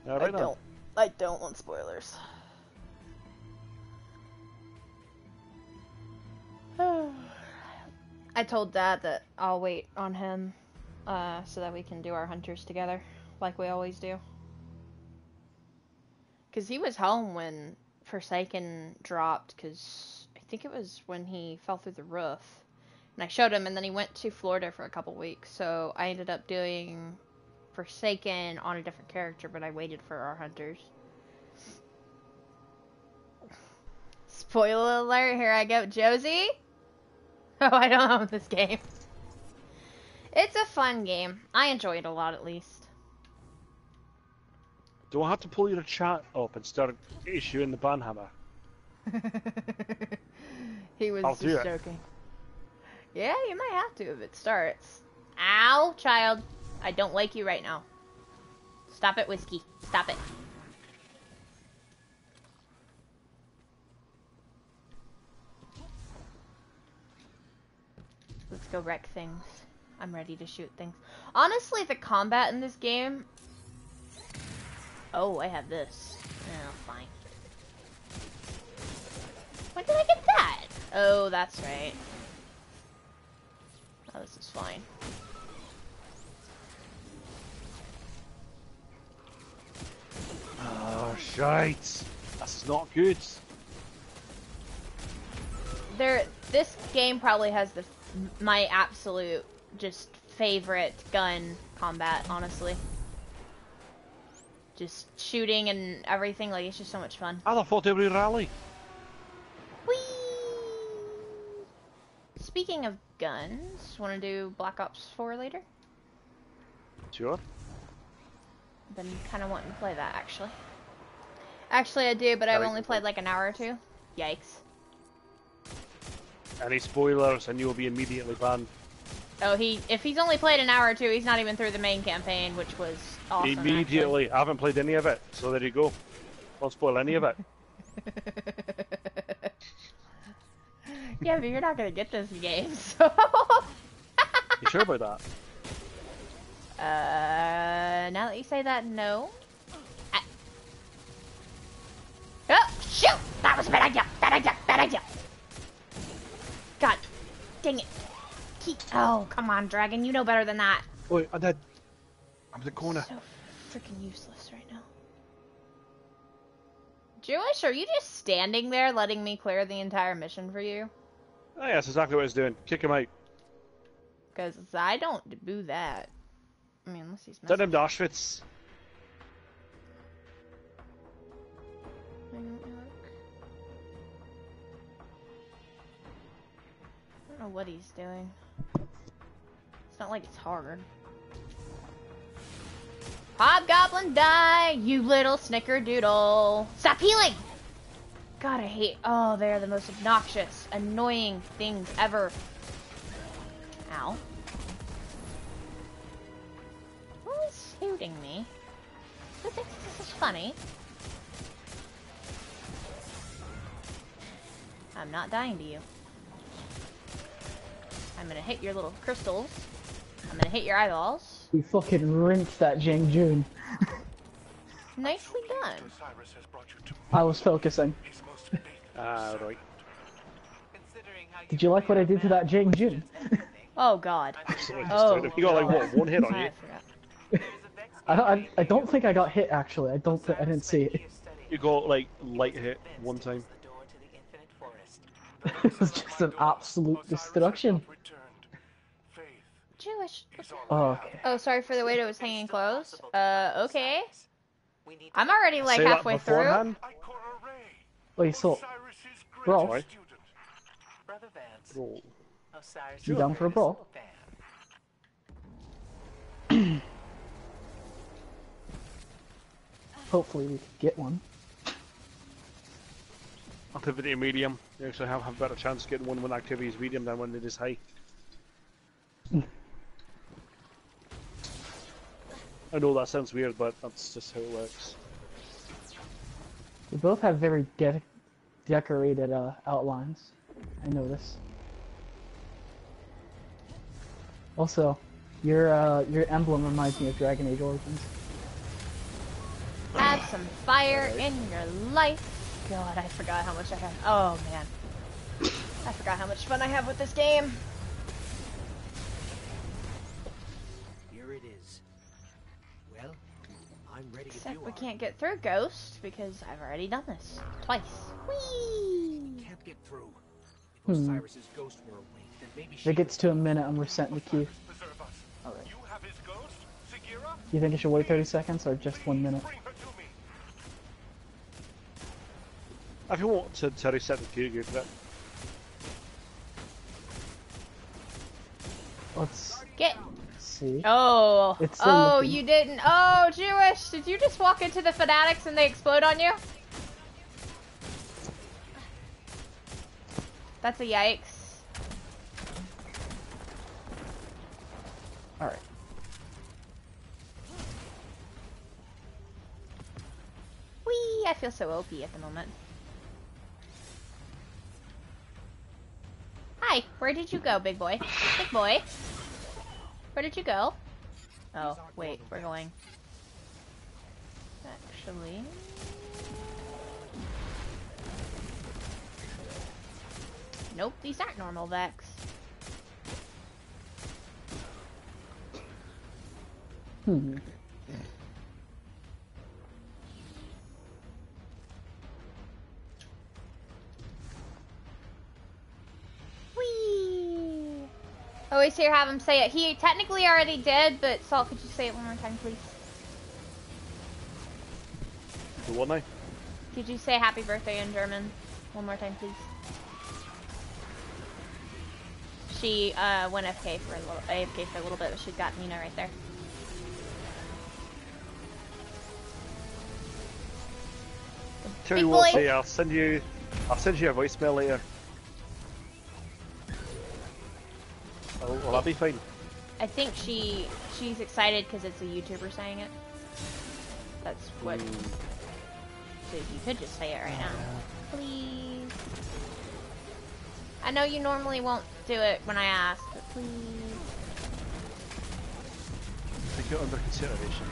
No, right I don't want spoilers. I told Dad that I'll wait on him so that we can do our hunters together like we always do. Because he was home when Forsaken dropped, because I think it was when he fell through the roof. And I showed him, and then he went to Florida for a couple weeks, so I ended up doing Forsaken on a different character, but I waited for our hunters. Spoiler alert, here I go. Josie? Oh, I don't own this game. It's a fun game. I enjoy it a lot, at least. Do I have to pull your chat up and start issuing the banhammer? He was just joking. Yeah, you might have to if it starts. Ow, child. I don't like you right now. Stop it, Whiskey. Stop it. Let's go wreck things. I'm ready to shoot things. Honestly, the combat in this game... Oh, I have this. Oh, fine. When did I get that? Oh, that's right. Oh, this is fine. Oh, shite. That's not good. This game probably has my absolute, just, favorite gun combat, honestly. Just shooting and everything, like, it's just so much fun. I thought every rally. Whee! Speaking of guns, want to do Black Ops 4 later? Sure. Been kind of wanting to play that, actually. Actually, I do, but I've only played like an hour or two. Yikes. Any spoilers and you'll be immediately banned. Oh, if he's only played an hour or two, he's not even through the main campaign, which was awesome. Immediately. Actually. I haven't played any of it, so there you go. Won't spoil any of it. Yeah, but you're not going to get this game, so... You sure about that? Now that you say that, no. Oh, shoot! That was a bad idea! Bad idea! Bad idea! God. Dang it. Oh, come on, Dragon. You know better than that. Oi, I'm dead. I'm in the corner. So freaking useless right now. Jewish, are you just standing there letting me clear the entire mission for you? Oh, yeah, that's exactly what it's doing. Kick him out. Because I don't do that. I mean, unless he's messing. Send him to Auschwitz. I don't know what he's doing. It's not like it's hard. Hobgoblin, die, you little snickerdoodle. Stop healing! God, I hate. Oh, they're the most obnoxious, annoying things ever. Ow. Who's shooting me? Who thinks this is funny? I'm not dying to you. I'm gonna hit your little crystals. I'm gonna hit your eyeballs. You fucking rinsed that Jing Jun. Nicely done. I was focusing. Right. Did you like what I did to that Jing Jun? Oh god. Oh. You got like what, one hit on you? I don't think I got hit actually. I didn't see it. You got like light hit one time. It was just an absolute destruction. Jewish. Oh, okay. Oh, sorry for the way it was hanging close. Okay. I'm already like halfway through. Wait, so, bro, you down for a brawl? Hopefully we can get one. Activity medium. You actually have a better chance of getting one when activity is medium than when it is high. I know that sounds weird, but that's just how it works. We both have very decorated outlines. I know this. Also, your emblem reminds me of Dragon Age Origins. Have some fire in your life. God, I forgot how much I have. Oh, man. I forgot how much fun I have with this game. Here it is. Well, I'm ready to do it. Except we can't get through, Ghost, because I've already done this. Twice. Whee! Can't get through. Osiris's ghost were awake, then maybe she... It gets to a minute and we're sent in the queue. Alright. You have his ghost, Sagira? You think I should wait 30 seconds or just 1 minute? If you want to reset the queue, go for it. Let's see. Oh, you didn't. Oh, Jewish, did you just walk into the fanatics and they explode on you? That's a yikes. All right. Wee, I feel so OP at the moment. Hi, where did you go, big boy? Big boy? Where did you go? Oh, wait, we're going. Actually... Nope, these aren't normal Vex. Always here, have him say it. He technically already did, but Salt, could you say it one more time, please? The what now? Could you say happy birthday in German one more time, please? She went AFK for a little bit, but she's got Nina right there. Tell you what, hey, I'll send you a voicemail later. Well, I'll be fine. I think she's excited because it's a YouTuber saying it. That's what. Ooh. So you could just say it right now. Please. I know you normally won't do it when I ask, but please. Take it under consideration.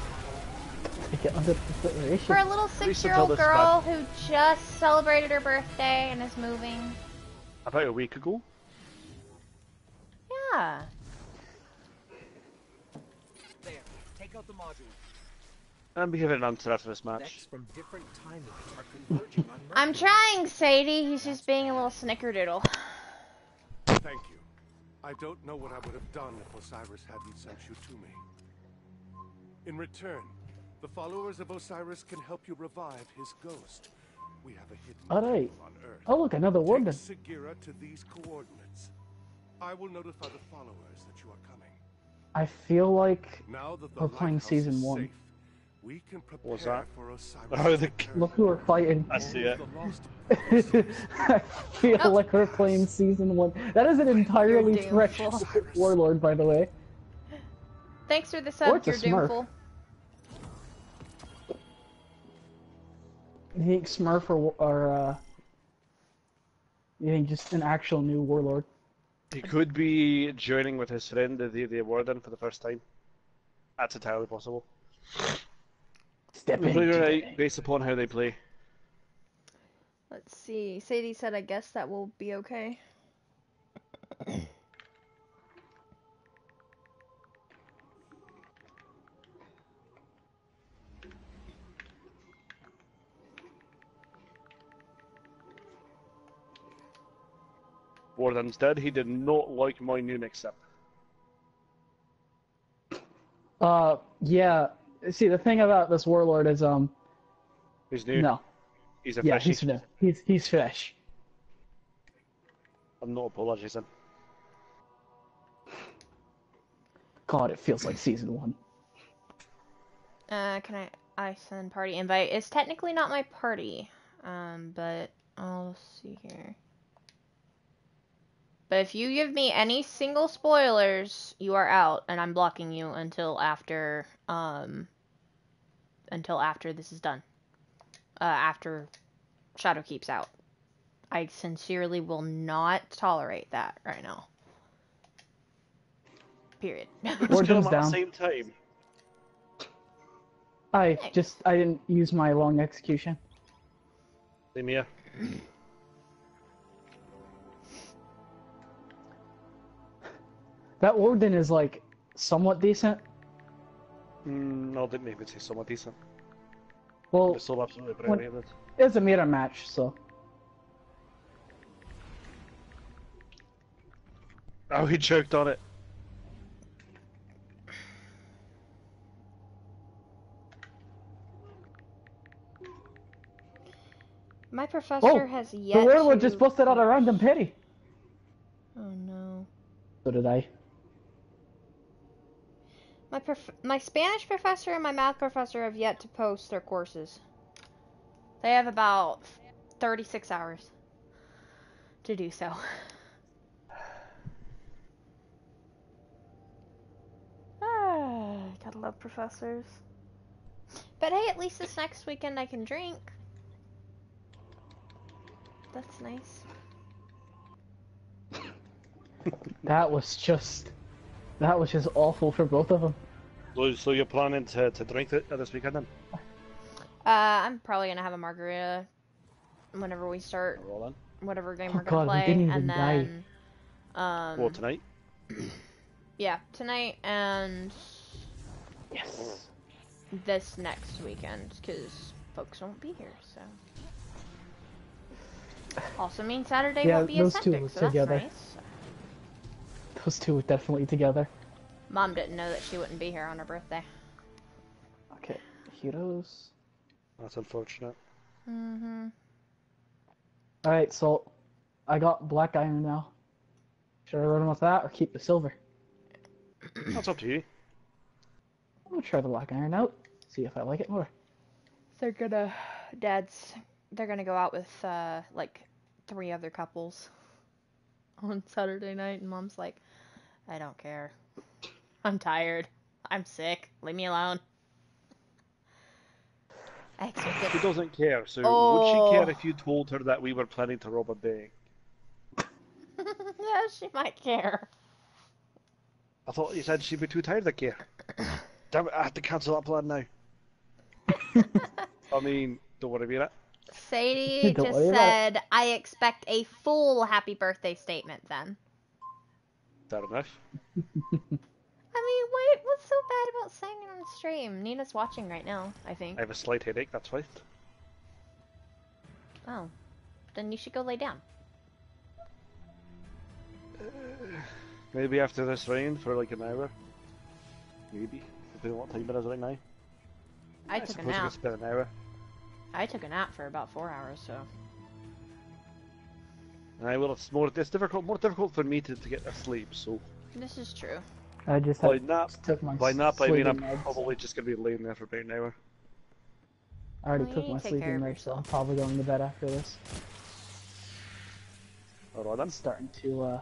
Take it under consideration. For a little 6-year-old girl who just celebrated her birthday and is moving. About a week ago? Yeah. There, take out the module. I'm giving an answer after this match. I'm trying, Sadie. He's just being a little snickerdoodle. Thank you. I don't know what I would have done if Osiris hadn't sent you to me. In return, the followers of Osiris can help you revive his ghost. We have a hidden temple on Earth. Oh look, another warden. Take Sagira to these coordinates. I will notify the followers that you are coming. I feel like we're playing season 1. We can prepare What's that? For Look who we're fighting. I see it. I feel like we're playing season 1. That is an entirely fresh warlord, by the way. Thanks for the sub, you're doomful. You think Smurf or you think just an actual new warlord? He could be joining with his friend, the warden, for the first time. That's entirely possible. Step in based upon how they play. Let's see. Sadie said, I guess that will be okay. Warden's dead. He did not like my new mix-up. Yeah. See, the thing about this warlord is, he's new. No. He's a freshie. He's new. He's fresh. I'm not apologizing. God, it feels like season 1. Can I send party invite? It's technically not my party, but I'll see here. But if you give me any single spoilers, you are out, and I'm blocking you until after this is done. After Shadowkeep's out. I sincerely will not tolerate that right now. Period. We're just down. Same time. I didn't use my long execution. Same here. That warden is like somewhat decent. No, they maybe say somewhat decent. Well, it's still absolutely brilliant. It's a mirror match, so. Oh, he choked on it. My professor has yet. The warlord just busted out a random pity. Oh no. So did I. My Spanish professor and my math professor have yet to post their courses. They have about 36 hours to do so. Gotta love professors. But hey, at least this next weekend I can drink. That's nice. That was just awful for both of them. So you're planning to drink it this weekend then? I'm probably gonna have a margarita whenever we start whatever game we're gonna play, and then well, tonight. Yeah, tonight and yes, this next weekend because folks won't be here, so also means Saturday won't be as hectic, so that's nice. Those two were definitely together. Mom didn't know that she wouldn't be here on her birthday. Okay, heroes. That's unfortunate. Mm-hmm. Alright, so I got black iron now. Should I run with that or keep the silver? That's up to you. I'm gonna try the black iron out, see if I like it more. They're gonna go out with like 3 other couples on Saturday night, and Mom's like, I don't care. I'm tired. I'm sick. Leave me alone. She doesn't care, so would she care if you told her that we were planning to rob a bank? Yeah, she might care. I thought you said she'd be too tired to care. Damn it, I have to cancel that plan now. I mean, don't worry about it. Sadie just said, I expect a full happy birthday statement then. Fair enough. I mean, what's so bad about saying it on stream? Nina's watching right now, I think. I have a slight headache, that's why. Oh. Then you should go lay down. Maybe after this rain for like an hour. Maybe. Depending on what time it is right now. I took a nap. It's been an hour. I took a nap for about 4 hours, so... Aye, well, it's more difficult for me to get asleep, so... This is true. I just had to take my sleeping meds. I'm probably just going to be laying there for about an hour. I already took my sleeping meds, so I'm probably going to bed after this. Alright then. It's starting to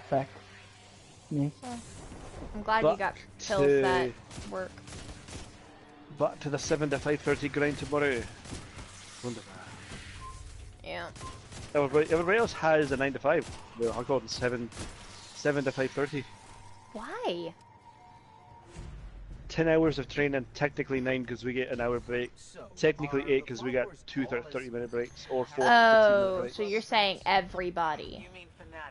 affect me. Yeah. I'm glad you got pills that work. Back to the 7 to 5:30 grind tomorrow. Wonderful. Yeah. Everybody else has a 9 to 5. Well, I'm going 7 to 5:30. Why? 10 hours of training, technically 9 because we get an hour break, technically 8 because we got two 30-minute breaks, or four 15-minute breaks. Oh, so you're saying everybody.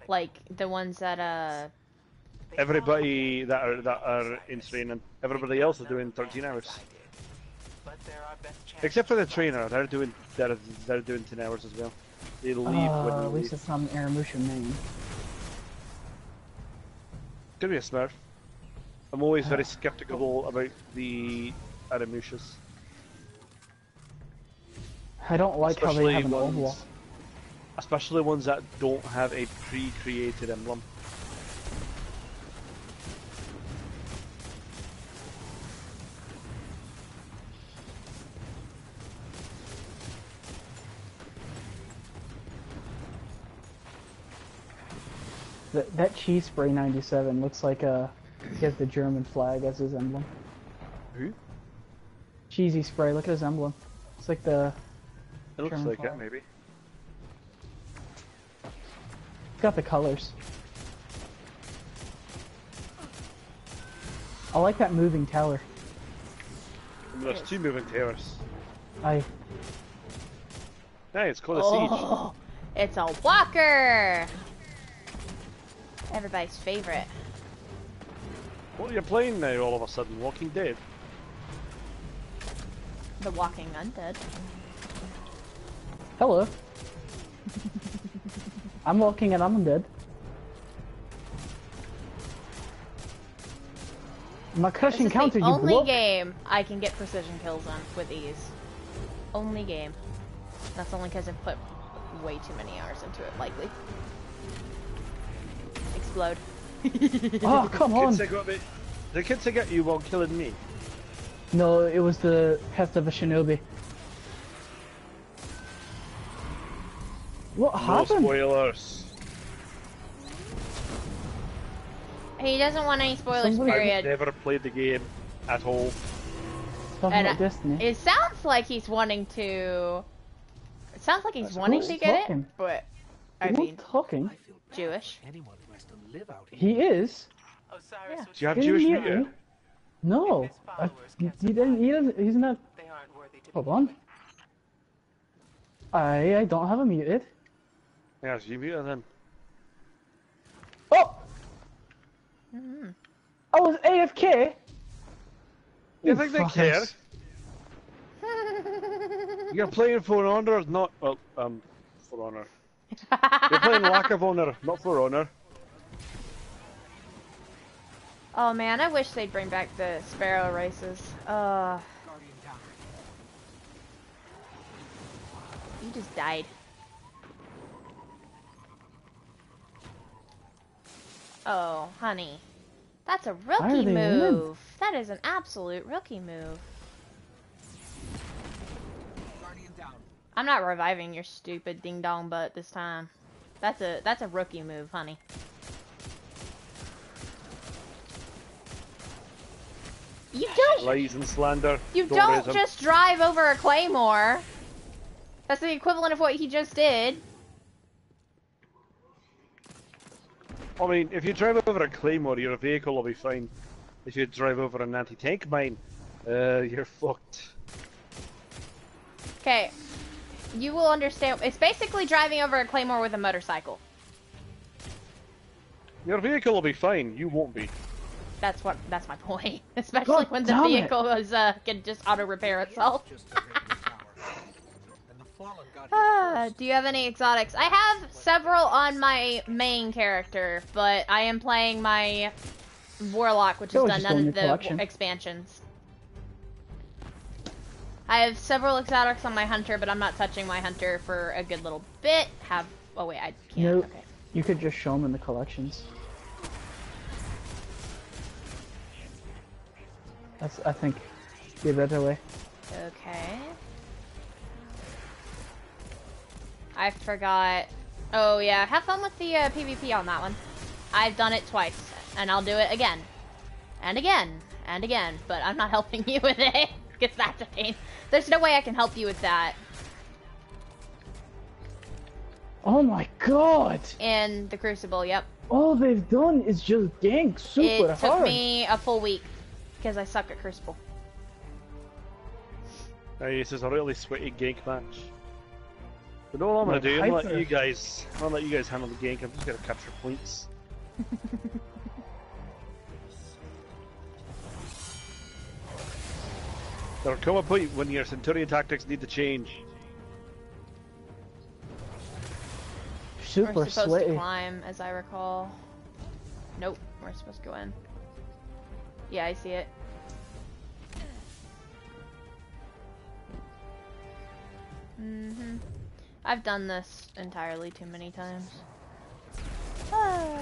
Like, the ones that, Everybody that are in training. Everybody else is doing 13 hours. Except for the trainer, they're doing 10 hours as well. They leave when they leave. At least it's not an Aramusha main. Could be a smurf. I'm always very skeptical about the Aramushas. I don't like especially how they have an overwall. Especially ones that don't have a pre-created emblem. That cheese spray 97 looks like he has the German flag as his emblem. Who? Cheesy spray. Look at his emblem. It's like the. It looks German like flag. That maybe. It's got the colors. I like that moving tower. I mean, there's two moving towers. Hey, it's called a siege. It's a walker. Everybody's favorite. What are you playing now all of a sudden? Walking Dead? The Walking Undead. Hello. I'm walking and I'm undead. My crushing counter, you block! This is the only game I can get precision kills on with ease. Only game. That's only because I've put way too many hours into it, likely. Explode. Oh, come on! The kids that got you while killing me. No, it was the pest of a shinobi. What happened? No spoilers. He doesn't want any spoilers, period. I've never played the game at all. And Destiny. It sounds like he's wanting to... It sounds like he's wanting to get talking. It, but... I mean... talking. Jewish. He is. Yeah. Do you have Jewish media? No. He's not. Hold on. I don't have him muted. Yeah, so you muted him. Oh. Mm-hmm. I was AFK. You think they care? You're playing For Honor, not For Honor. You're playing Lack of Honor, not For Honor. Oh man, I wish they'd bring back the sparrow races. You just died. Oh, honey. That's a rookie move. That is an absolute rookie move. I'm not reviving your stupid ding-dong butt this time. That's a rookie move, honey. You don't. Lies and slander. You don't just drive over a claymore. That's the equivalent of what he just did. I mean, if you drive over a claymore, your vehicle will be fine. If you drive over an anti-tank mine, you're fucked. Okay, you will understand. It's basically driving over a claymore with a motorcycle. Your vehicle will be fine. You won't be. That's what. That's my point. Especially God when the vehicle is can just auto repair itself. Do you have any exotics? I have several on my main character, but I am playing my Warlock, which has done none of the expansions. I have several exotics on my Hunter, but I'm not touching my Hunter for a good little bit. Oh wait, I can't. No, okay. You could just show them in the collections. That's, I think, the better way. Okay. I forgot. Oh yeah, have fun with the PvP on that one. I've done it twice, and I'll do it again. And again, and again, but I'm not helping you with it, because that's a pain. There's no way I can help you with that. Oh my god! In the Crucible, yep. All they've done is just gank super hard. It took me a full week, because I suck at Crucible. Hey, this is a really sweaty gank match. But all I'm gonna do, I'm gonna let you guys, handle the gank. I'm just gonna capture points. There'll come a point when your Centurion tactics need to change. Super we're supposed to climb, as I recall. Nope, we're supposed to go in. Yeah, I see it. Mm-hmm. I've done this entirely too many times. Ah.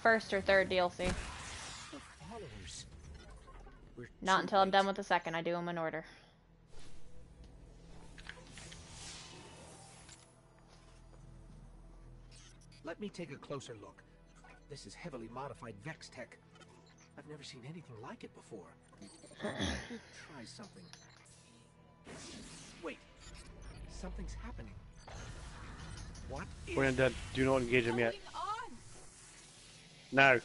First or third DLC. Not until I'm done with the second. I do them in order. Let me take a closer look. This is heavily modified Vex tech. I've never seen anything like it before. Try something. Wait, something's happening. What? We're done. Do not engage him yet. No.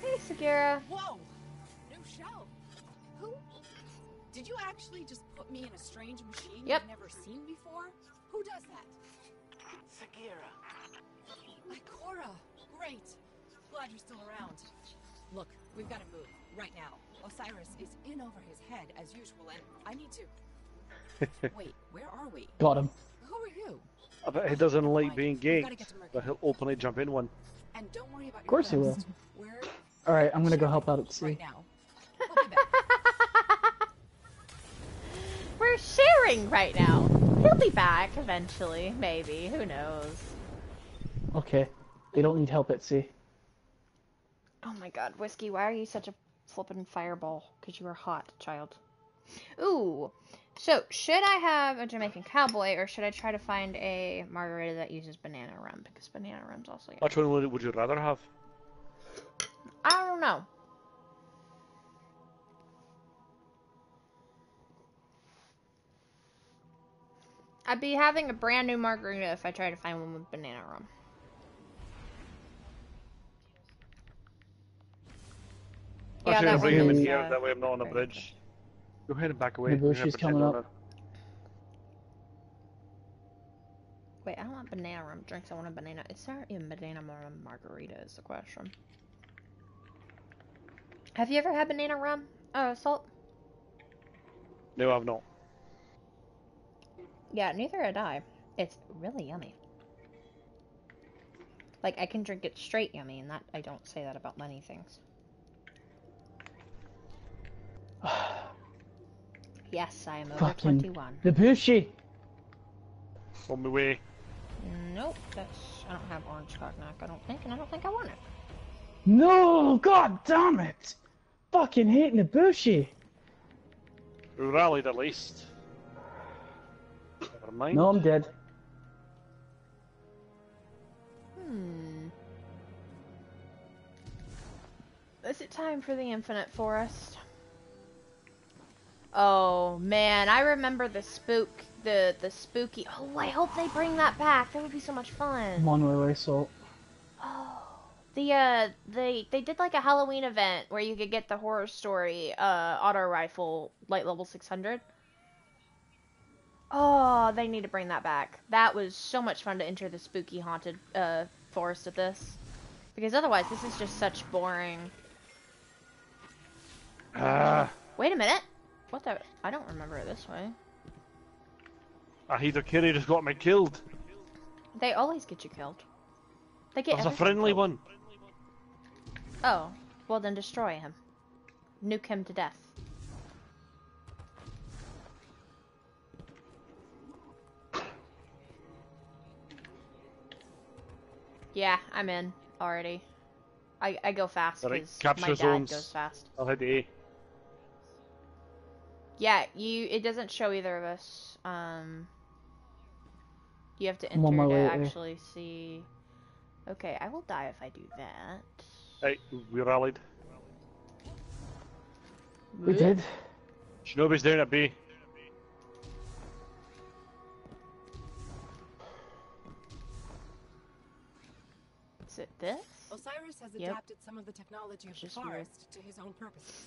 Hey, Sagira. Whoa! No shell. Who? Did you actually just put me in a strange machine I've never seen before? Who does that? Sagira. Ikora. Great. Glad you're still around. Look, we've got to move right now. Osiris is in over his head as usual, and I need to. Wait, where are we? Got him. Who are you? I bet he doesn't like being ganked, but he'll openly jump in one. And don't worry about your of course he will. All right, I'm gonna go help out at sea. Right now. We'll be back. We're sharing right now. He'll be back eventually, maybe. Who knows? Okay, they don't need help at sea. Oh my god, Whiskey, why are you such a flippin' fireball? Because you are hot, child. Ooh, so should I have a Jamaican cowboy, or should I try to find a margarita that uses banana rum? Because banana rum's also good. Which one would you rather have? I don't know. I'd be having a brand new margarita if I tried to find one with banana rum. Yeah, I'm bring him in here, that way I'm not on a bridge. Go ahead and back away. The bush is coming up. Wait, I don't want banana rum drinks, I want a banana. Is there even banana rum margarita is the question. Have you ever had banana rum? Salt? No, I've not. Yeah, neither had I. It's really yummy. Like, I can drink it straight yummy, and that I don't say that about many things. Yes, I am over 21. The bushy. On my way. Nope, that's. I don't have orange cognac. I don't think, and I don't think I want it. No, god damn it! Fucking hating the bushy. We rallied at least. Never mind. No, I'm dead. Is it time for the Infinite Forest? Oh man, I remember the spooky. Oh, I hope they bring that back. That would be so much fun. One-way salt. Oh, they did like a Halloween event where you could get the horror story auto rifle light level 600. Oh, they need to bring that back. That was so much fun to enter the spooky haunted forest of this, because otherwise this is just such boring. Wait a minute. What the? I don't remember it this way. Ahidakiri just got me killed. They always get you killed. They get. There's a friendly one. Oh, well then destroy him. Nuke him to death. Yeah, I'm in already. I go fast because my dad goes fast. I'll hit A. Yeah, it doesn't show either of us. You have to enter to actually see. Okay, I will die if I do that. Hey, we rallied. We did. Shinobi's down at B. Is it this? Osiris has adapted some of the technology of the forest to his own purposes.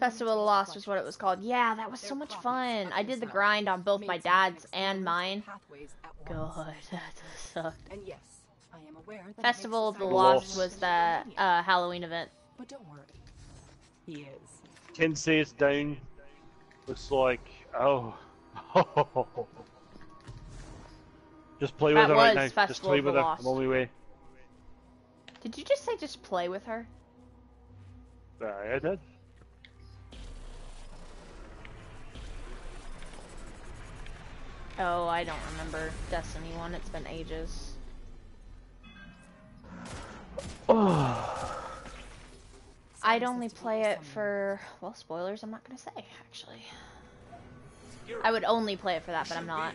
Festival of Lost is what it was called. Yeah, that was so much fun. I did the grind on both my dad's and mine. God, that sucked. And yes, I am aware that Festival of the Lost was the Halloween event. But don't worry, he is. Kensei is down. Looks like just play with her right now. Just play with her. I'm on my way. Did you just say just play with her? I did. Oh, I don't remember Destiny 1, it's been ages. Oh. I'd only play it for, well, spoilers I'm not gonna say, actually. I would only play it for that, but I'm not.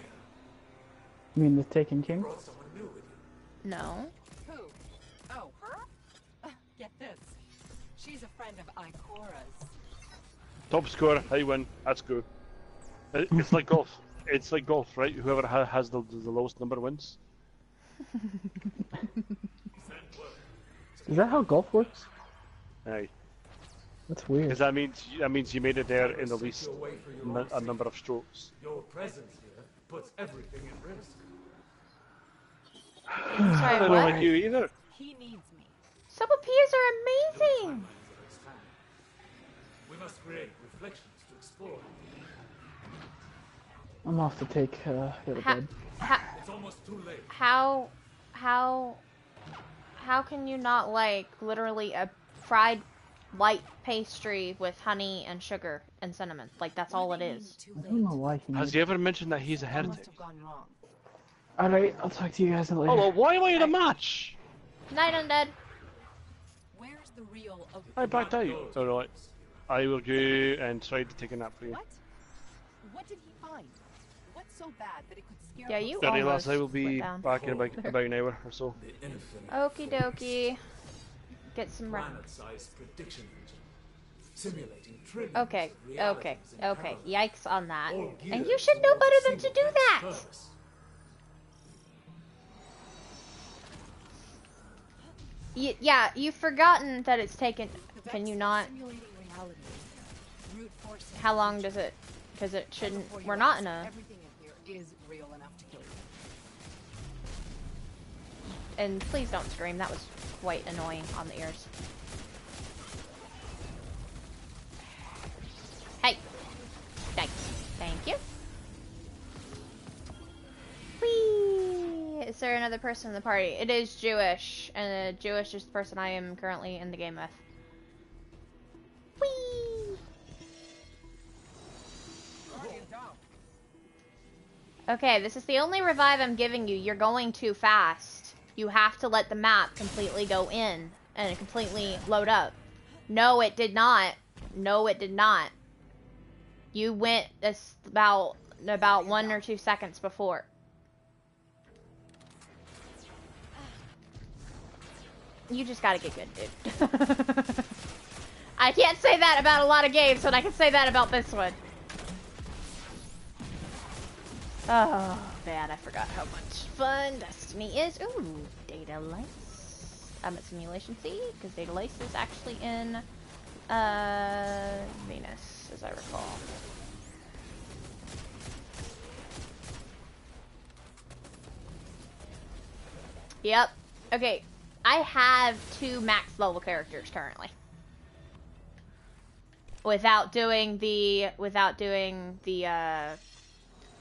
You mean the Taken King? No. Who? Oh, her? Get this. She's a friend of Ikora's. Top scorer, I win. That's good. It's like golf. It's like golf, right? Whoever has the lowest number wins. Is that how golf works? Aye. That's weird. Because that means you made it there in the least a number of strokes. Your presence here puts everything at risk. I don't like you either. He needs me. Some appears are amazing. We must create reflections to explore. I'm off to take the other bed. It's almost too late. How can you not like literally a fried light pastry with honey and sugar and cinnamon? Like that's all it is. I don't know why he has he ever mentioned that he's a heretic? Alright, I'll talk to you guys later. Oh well, why am I in a match? Night undead. Where's the real of I backed out. Alright. I will go and try to take a nap for you. What did he find? So bad that it could scare you almost I will be back in about an hour or so. Okie dokie. Get some rest. Okay, okay, okay. Yikes on that. And you should know better than to do that! Yeah, you've forgotten that it's taken... Can you not? How long does it... Because it shouldn't... We're not in a... Is real enough to kill you. And please don't scream, that was quite annoying on the ears. Hey! Thanks. Thank you. Whee! Is there another person in the party? It is Jewish, and Jewish is the person I am currently in the game with. Whee! Okay, this is the only revive I'm giving you. You're going too fast. You have to let the map completely go in and completely load up. No, it did not. No, it did not. You went about 1 or 2 seconds before. You just gotta get good, dude. I can't say that about a lot of games, but I can say that about this one. Oh, man, I forgot how much fun Destiny is. Ooh, Data Lice. I'm at Simulation C, because Data Lice is actually in Venus, as I recall. Yep. Okay, I have 2 max level characters currently. Without doing the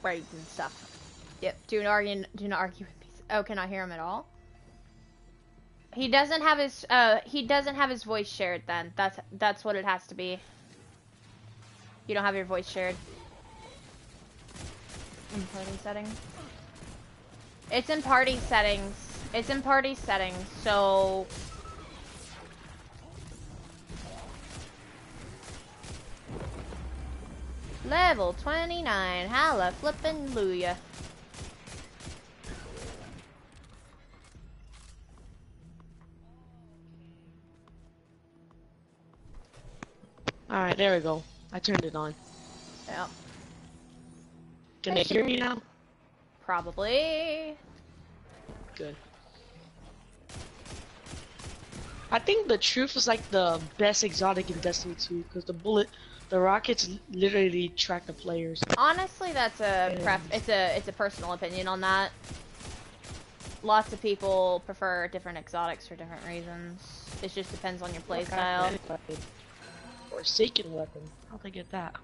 raids and stuff. Yep. Do not argue with me. Oh, can I hear him at all? He doesn't have his voice shared then. That's what it has to be. You don't have your voice shared. In party settings. It's in party settings. It's in party settings, so Level 29, halla flippin' looya. Alright, there we go. I turned it on. Yep. Can it hear me now? Probably. Good. I think the truth was like the best exotic in Destiny 2 because the rockets literally track the players. Honestly, that's a it's a personal opinion on that. Lots of people prefer different exotics for different reasons. It just depends on your playstyle. Forsaken weapon. How'd they get that?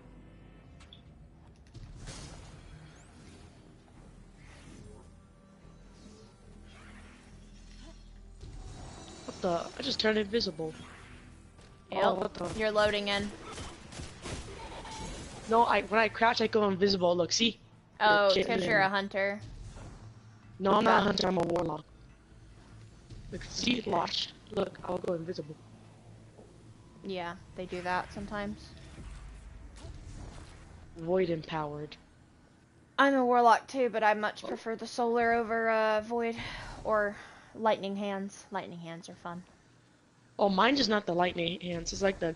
I just turned invisible. Yep. Oh, what the? You're loading in. No, when I crouch, I go invisible. Look, see? Oh, because you're a hunter. No, I'm not a hunter. I'm a warlock. Look, see? Watch. Look, I'll go invisible. Yeah, they do that sometimes. Void empowered. I'm a warlock too, but I much prefer the solar over void or lightning hands. Lightning hands are fun. Oh, mine is not the lightning hands. It's like the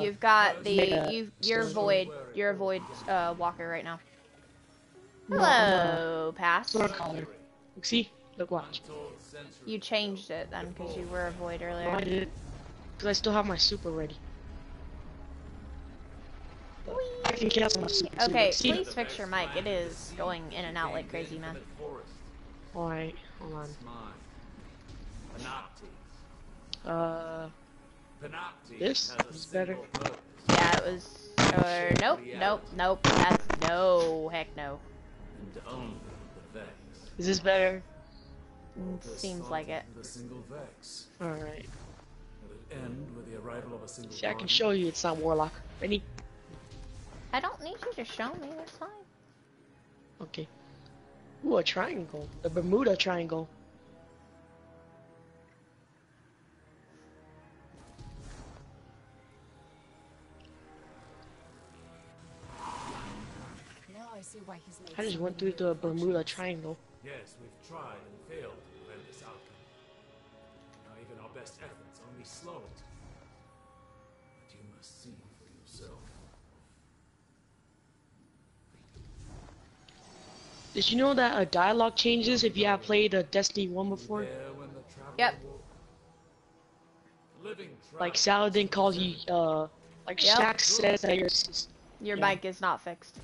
You've got you're void. You're a void walker right now. Hello, no, pass. Stormcaller. Look, see, look, watch. You changed it then because you were a void earlier. No, I did. Because I still have my super ready. Whee! I can cancel my super. Okay, super. Please fix your mic. It is going in and out like crazy, man. Alright, hold on. Panoptes. This is better. Yeah, it was. Nope. That's no. Heck no. And only the Vex. Is this better? Seems like it. Alright. See, I can show you it's not Warlock. Ready? I don't need you to show me. That's fine. Okay. Ooh, a triangle. The Bermuda Triangle. Now I see why he's made. I just went through the Bermuda Triangle. Yes, we've tried and failed to prevent this outcome. Now even our best efforts only slowed it. But you must see for yourself. Did you know that a dialogue changes if you have played a Destiny 1 before? Yep. Like Saladin calls you, like yep. Shaq says that your mic is not fixed.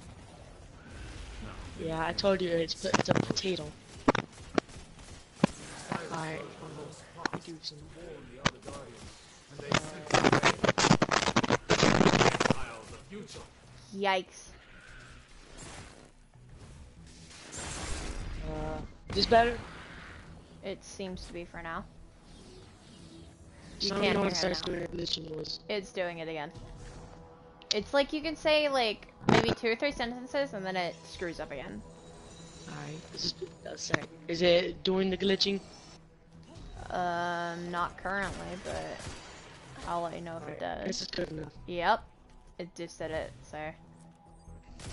Yeah, I told you it's a potato. Alright. Yikes. Is this better? It seems to be for now. You can't hear it now. It's doing it again. It's like you can say like maybe 2 or 3 sentences and then it screws up again. Alright, is it doing the glitching? Not currently, but I'll let you know if it does. This is good enough. Yep, it just did it, so.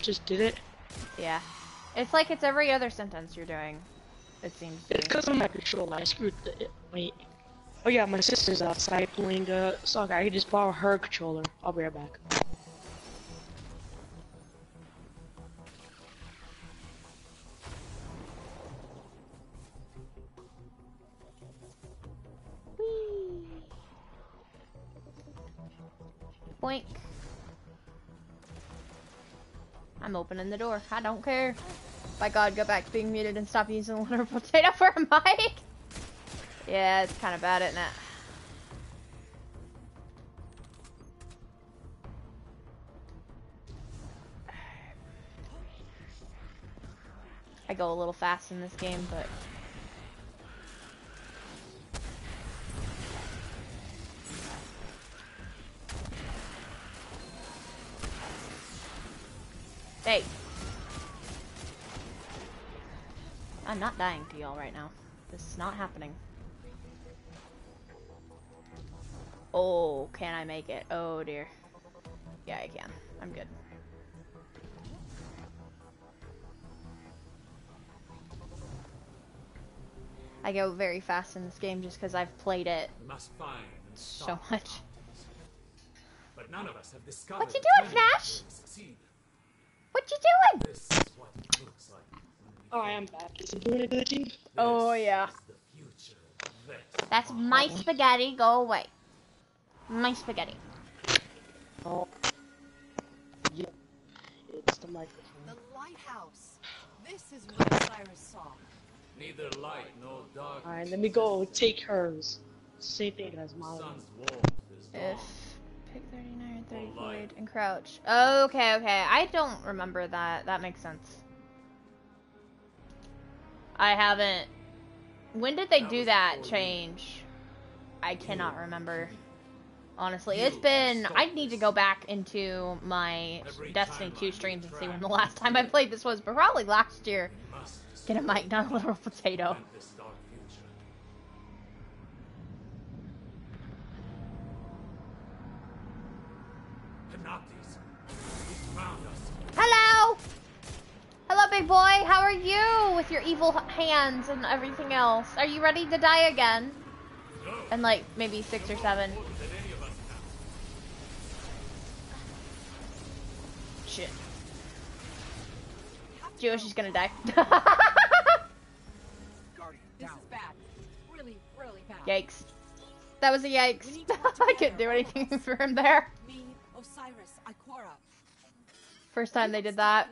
Just did it? Yeah. It's like it's every other sentence you're doing, it seems to be. It's because I'm not control. I screwed the- wait. Oh yeah, my sister's outside playing soccer. I can just borrow her controller. I'll be right back. Whee. Boink. I'm opening the door. I don't care. By God, go back to being muted and stop using the little potato for a mic. Yeah, it's kind of bad, isn't it? I go a little fast in this game, but... Hey! I'm not dying to y'all right now. This is not happening. Oh, can I make it? Oh dear. Yeah, I can. I'm good. I go very fast in this game just because I've played it so much. But none of us have discovered. What you doing, Flash? What you doing? This is what it looks like. Oh, I am back. Is it doing a glitchy? Oh yeah. That's my spaghetti. Go away. My spaghetti. Oh. Yeah. It's the microphone. The lighthouse. This is what Osiris saw. Neither light nor dark. Alright, let me go take hers. Same thing as mine. If pick 39 or 38 and crouch. Oh, okay, okay. I don't remember that. That makes sense. I haven't. When did they do that change? I cannot remember. Honestly, it's been... I need to go back into my Destiny 2 streams and see when the last time I played this was, but probably last year. Get a mic, not a literal potato. Hello! Hello, big boy! How are you with your evil hands and everything else? Are you ready to die again? And like, maybe 6 or 7. Shit. Jewish is gonna die. This is bad. Really, really bad. Yikes. That was a yikes. I couldn't do anything for him there. Me, Osiris, Ikora. First time they did that.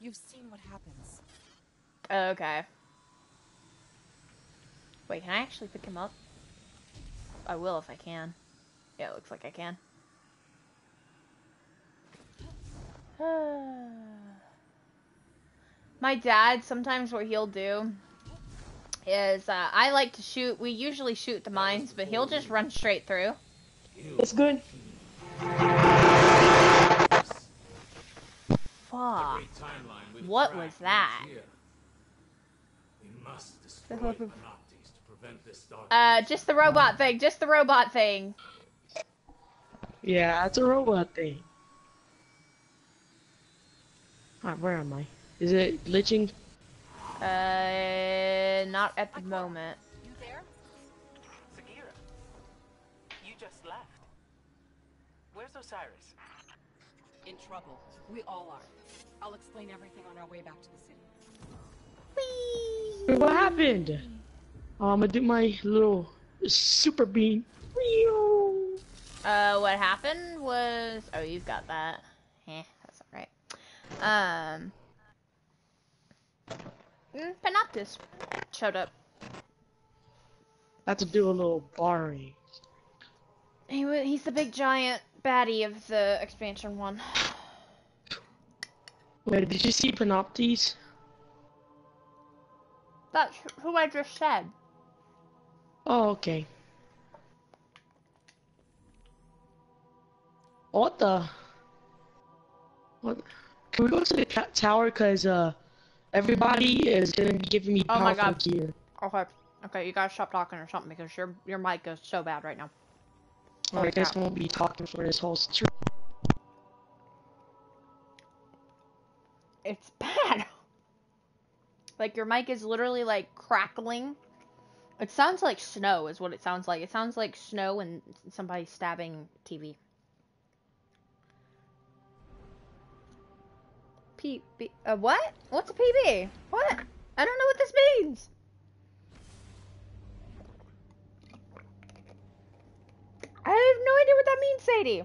You've seen what happens. Okay. Wait, can I actually pick him up? I will if I can. Yeah, it looks like I can. My dad, sometimes what he'll do is, I like to shoot, we usually shoot the mines, but he'll just run straight through. It's good. Fuck. What was that? Just the robot thing, just the robot thing. Yeah, it's a robot thing. Alright, where am I? Is it glitching? Not at the moment. You there? Sagira, you just left. Where's Osiris? In trouble. We all are. I'll explain everything on our way back to the city. Whee! What happened? Oh, I'm gonna do my little super beam. What happened was... Oh, you've got that. Eh. Panoptes showed up. I have to do a little barring. He's the big giant baddie of the expansion one. Wait, did you see Panoptes? That's who I just said. Oh, okay. What the? What? Can we go to the tower? Cause everybody is gonna be giving me powerful gear. Okay, okay, you gotta stop talking or something because your mic is so bad right now. Well, I guess I won't be talking for this whole stream. It's bad. Like your mic is literally like crackling, It sounds like snow is what it sounds like. It sounds like snow and somebody stabbing TV. PB, what? What's a PB? What? I don't know what this means. I have no idea what that means, Sadie.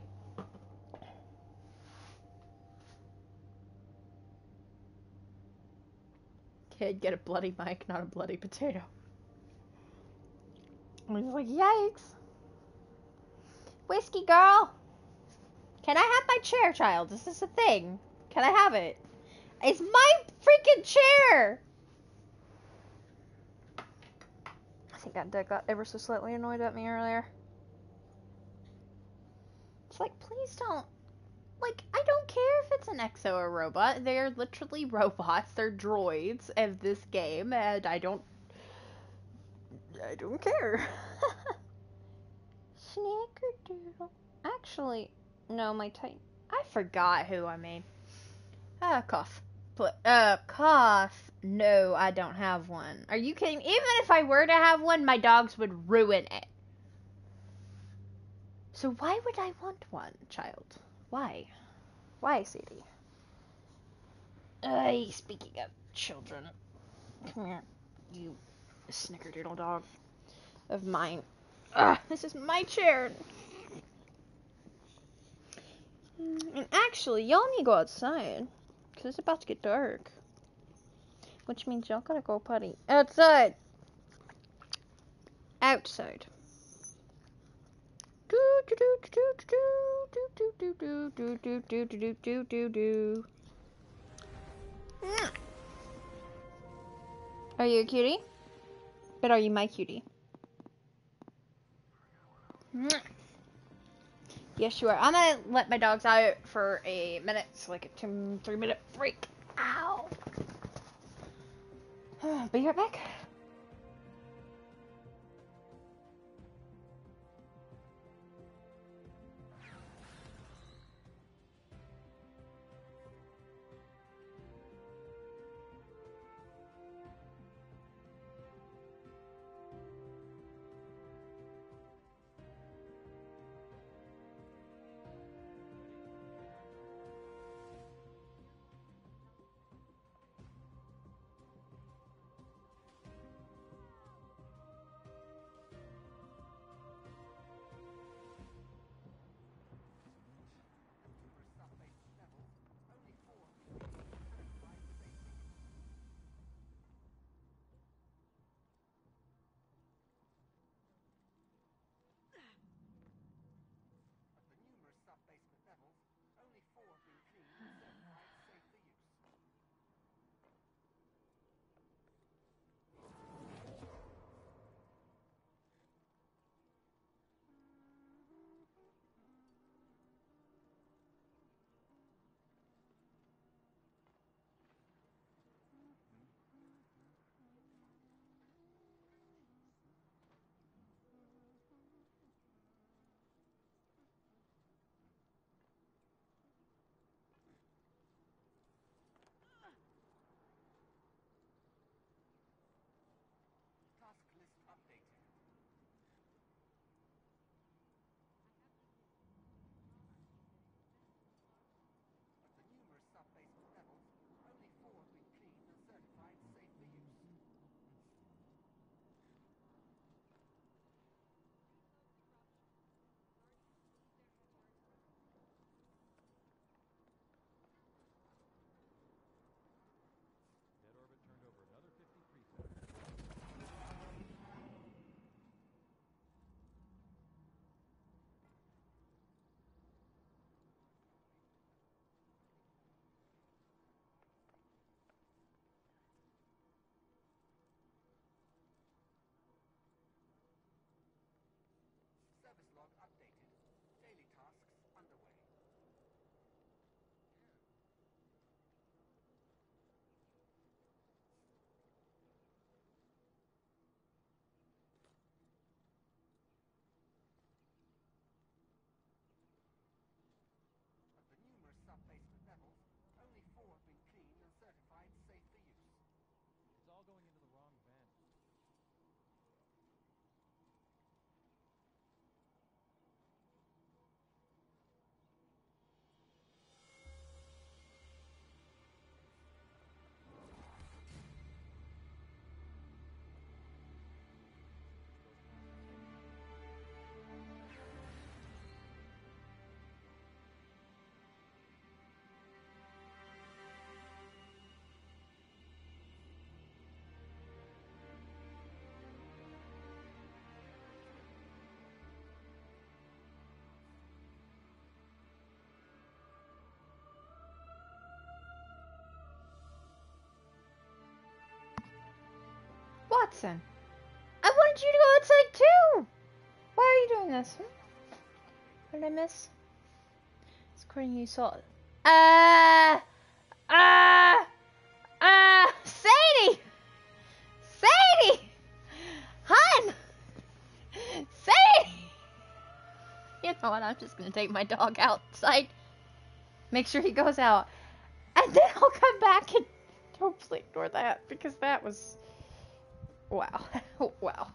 Kid, get a bloody mic, not a bloody potato. I was like, yikes. Whiskey girl. Can I have my chair, child? Is this a thing? Can I have it? It's my freaking chair! I think that duck got ever so slightly annoyed at me earlier. It's like, please don't. Like, I don't care if it's an exo or robot. They're literally robots. They're droids of this game, and I don't care. Snickerdoodle. Actually, no, my Titan. I forgot who I made. Cough. Cough. No, I don't have one. Are you kidding me? Even if I were to have one, my dogs would ruin it. So why would I want one, child? Why? Why, Sadie? Speaking of children. Come here, you snickerdoodle dog of mine. This is my chair. And actually, y'all need to go outside, because it's about to get dark. Which means y'all gotta go potty. Outside! Outside. Are you a cutie? But are you my cutie? Yes, you are. I'm gonna let my dogs out for a minute, so like a 2-3 minute break. Ow! Be right back. Listen, I wanted you to go outside too! Why are you doing this? Hmm? What did I miss? It's according to you, salt. Sadie! Sadie! Hun! Sadie! You know what, I'm just gonna take my dog outside. Make sure he goes out. And then I'll come back and hopefully ignore that, because that was... wow. Wow.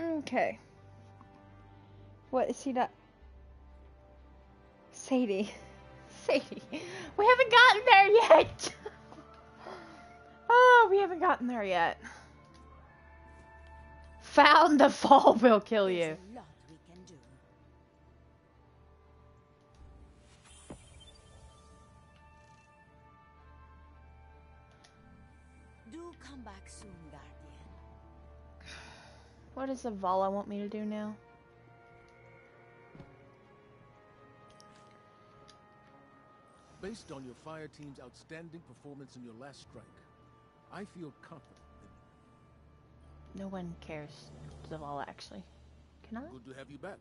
Okay. What is he not? Sadie. Sadie. We haven't gotten there yet! Oh, we haven't gotten there yet. Found the fall will kill you. Do come back soon, Guardian. What does Zavala want me to do now? Based on your fire team's outstanding performance in your last strike, I feel confident that... No one cares, Zavala, actually. Can I? Good to have you back.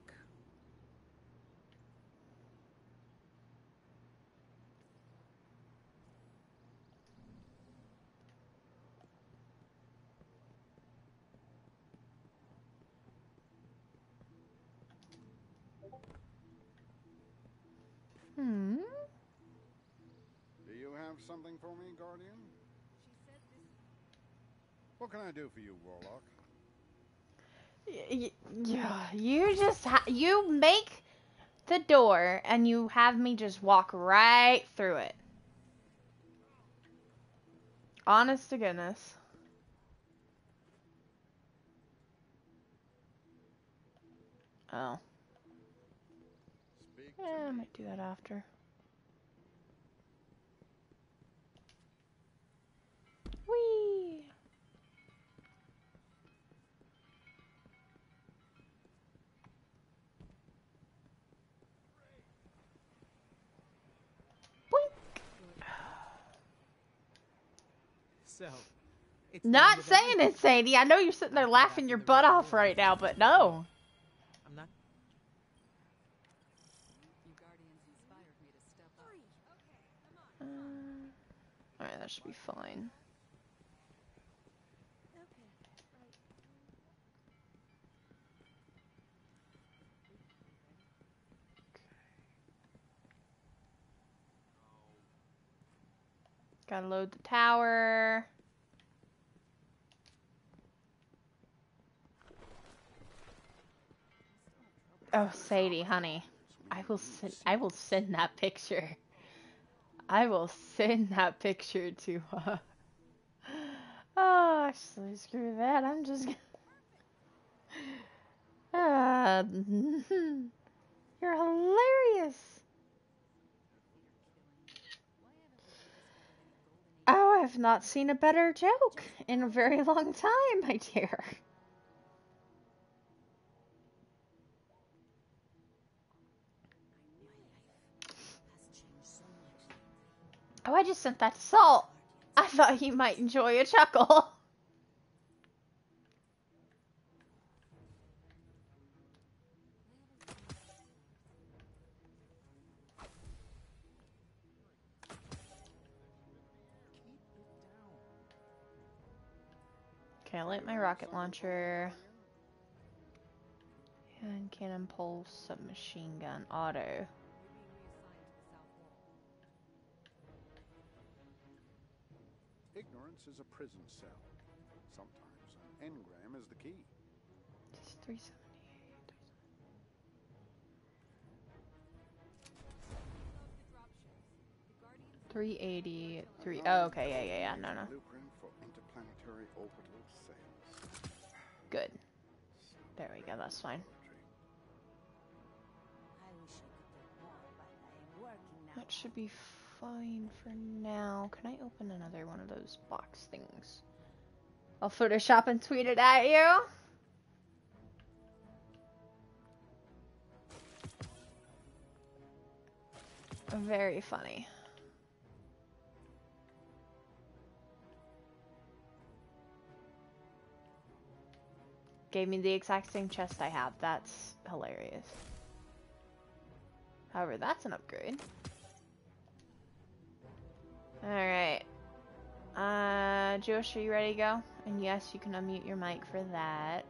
Something for me, Guardian? What can I do for you, Warlock? You just you make the door and you have me just walk right through it. Honest to goodness. Oh. Yeah, I might do that after. Whee! Boink! So, it's not saying it, Sadie. I know you're sitting there laughing your butt off right now, but no. I'm not. You Guardians inspired me to step up. Okay, come on. All right, that should be fine. Gotta load the tower. Oh, Sadie, honey. I will send that picture. I will send that picture to oh, actually, screw that. I'm just gonna you're hilarious. Oh, I've not seen a better joke in a very long time, my dear. Oh, I just sent that to Salt. I thought he might enjoy a chuckle. Okay, I'll light my rocket launcher. And cannon pulse, submachine gun, auto. Ignorance is a prison cell. Sometimes an engram is the key. Just 3 seconds. $380, $3. Oh, okay, yeah, no, Good. There we go. That's fine. That should be fine for now. Can I open another one of those box things? I'll Photoshop and tweet it at you. Very funny. Gave me the exact same chest I have. That's hilarious. However, that's an upgrade. Alright. Josh, are you ready to go? And yes, you can unmute your mic for that.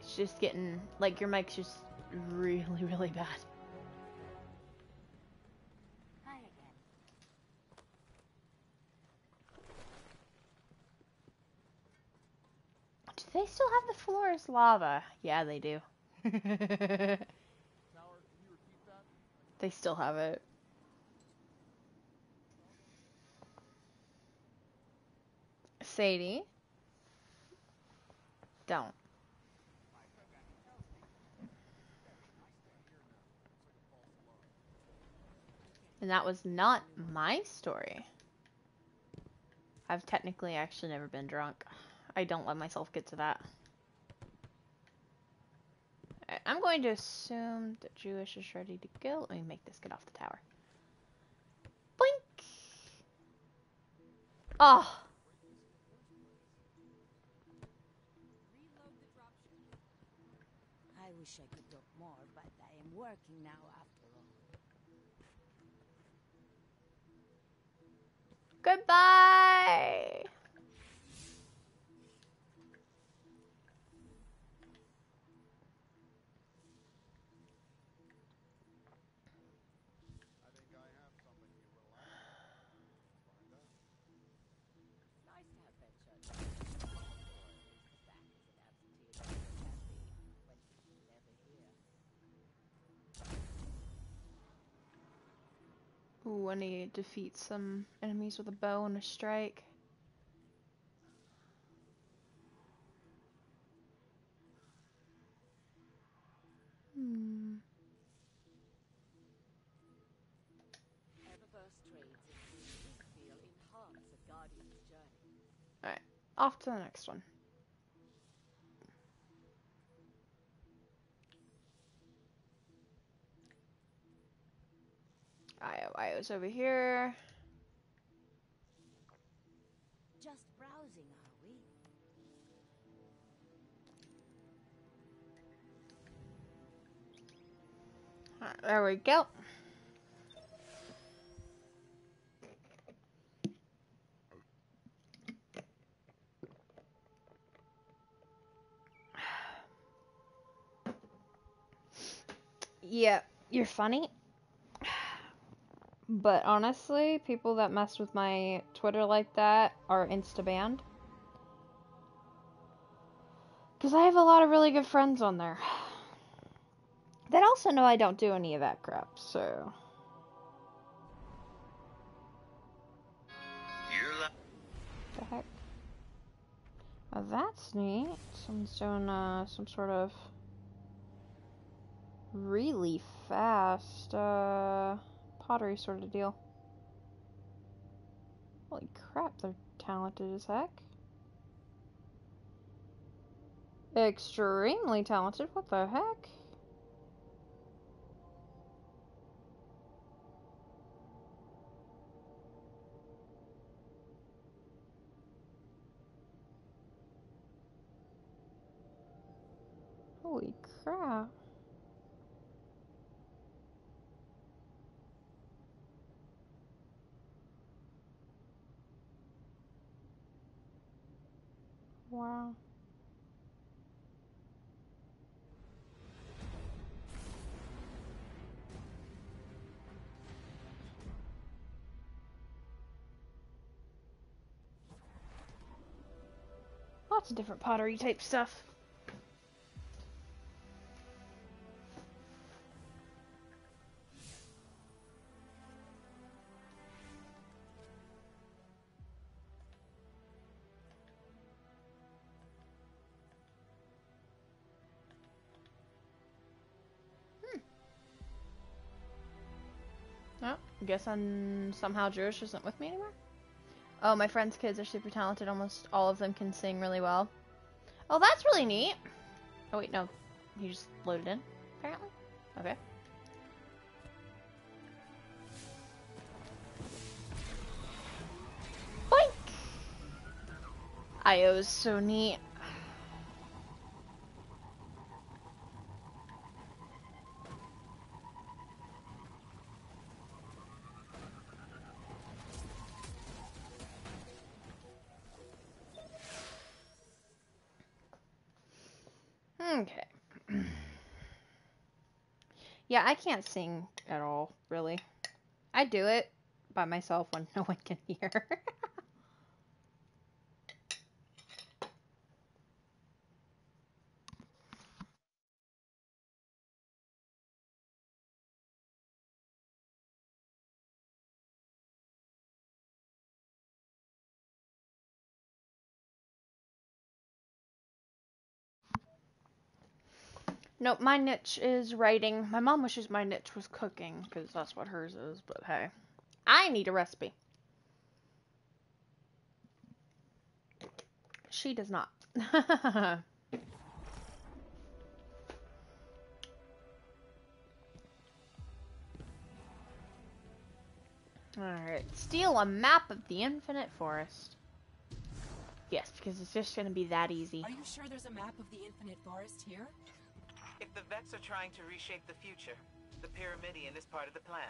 It's just getting, like, your mic's just really, really bad. They still have the floor as lava. Yeah, they do. They still have it. Sadie? Don't. And that was not my story. I've technically actually never been drunk. I don't let myself get to that. Right, I'm going to assume that Jewish is ready to go. Let me make this get off the tower. Boink! Oh! I wish I could talk more, but I am working now after all. Goodbye! Ooh, I need to defeat some enemies with a bow and a strike. Alright, off to the next one. Io's over here. Just browsing, are we? All right, there we go. Yeah, you're funny. But honestly, people that mess with my Twitter like that are insta-banned. Because I have a lot of really good friends on there. That also know I don't do any of that crap, so... What the heck? Well, that's neat. Someone's doing some sort of... really fast, pottery sort of deal. Holy crap, they're talented as heck. Extremely talented, what the heck? Holy crap. Wow. Lots of different pottery type stuff. I guess I'm somehow Jewish isn't with me anymore. Oh, my friend's kids are super talented. Almost all of them can sing really well. Oh, that's really neat. Oh, wait, no. He just loaded in, apparently. Okay. Boink! Io is so neat. Okay. Yeah, I can't sing at all, really. I do it by myself when no one can hear. Nope, my niche is writing. My mom wishes my niche was cooking, because that's what hers is, but hey. I need a recipe. She does not. Alright, steal a map of the Infinite Forest. Yes, because it's just going to be that easy. Are you sure there's a map of the Infinite Forest here? If the Vex are trying to reshape the future, the Pyramidian is part of the plan.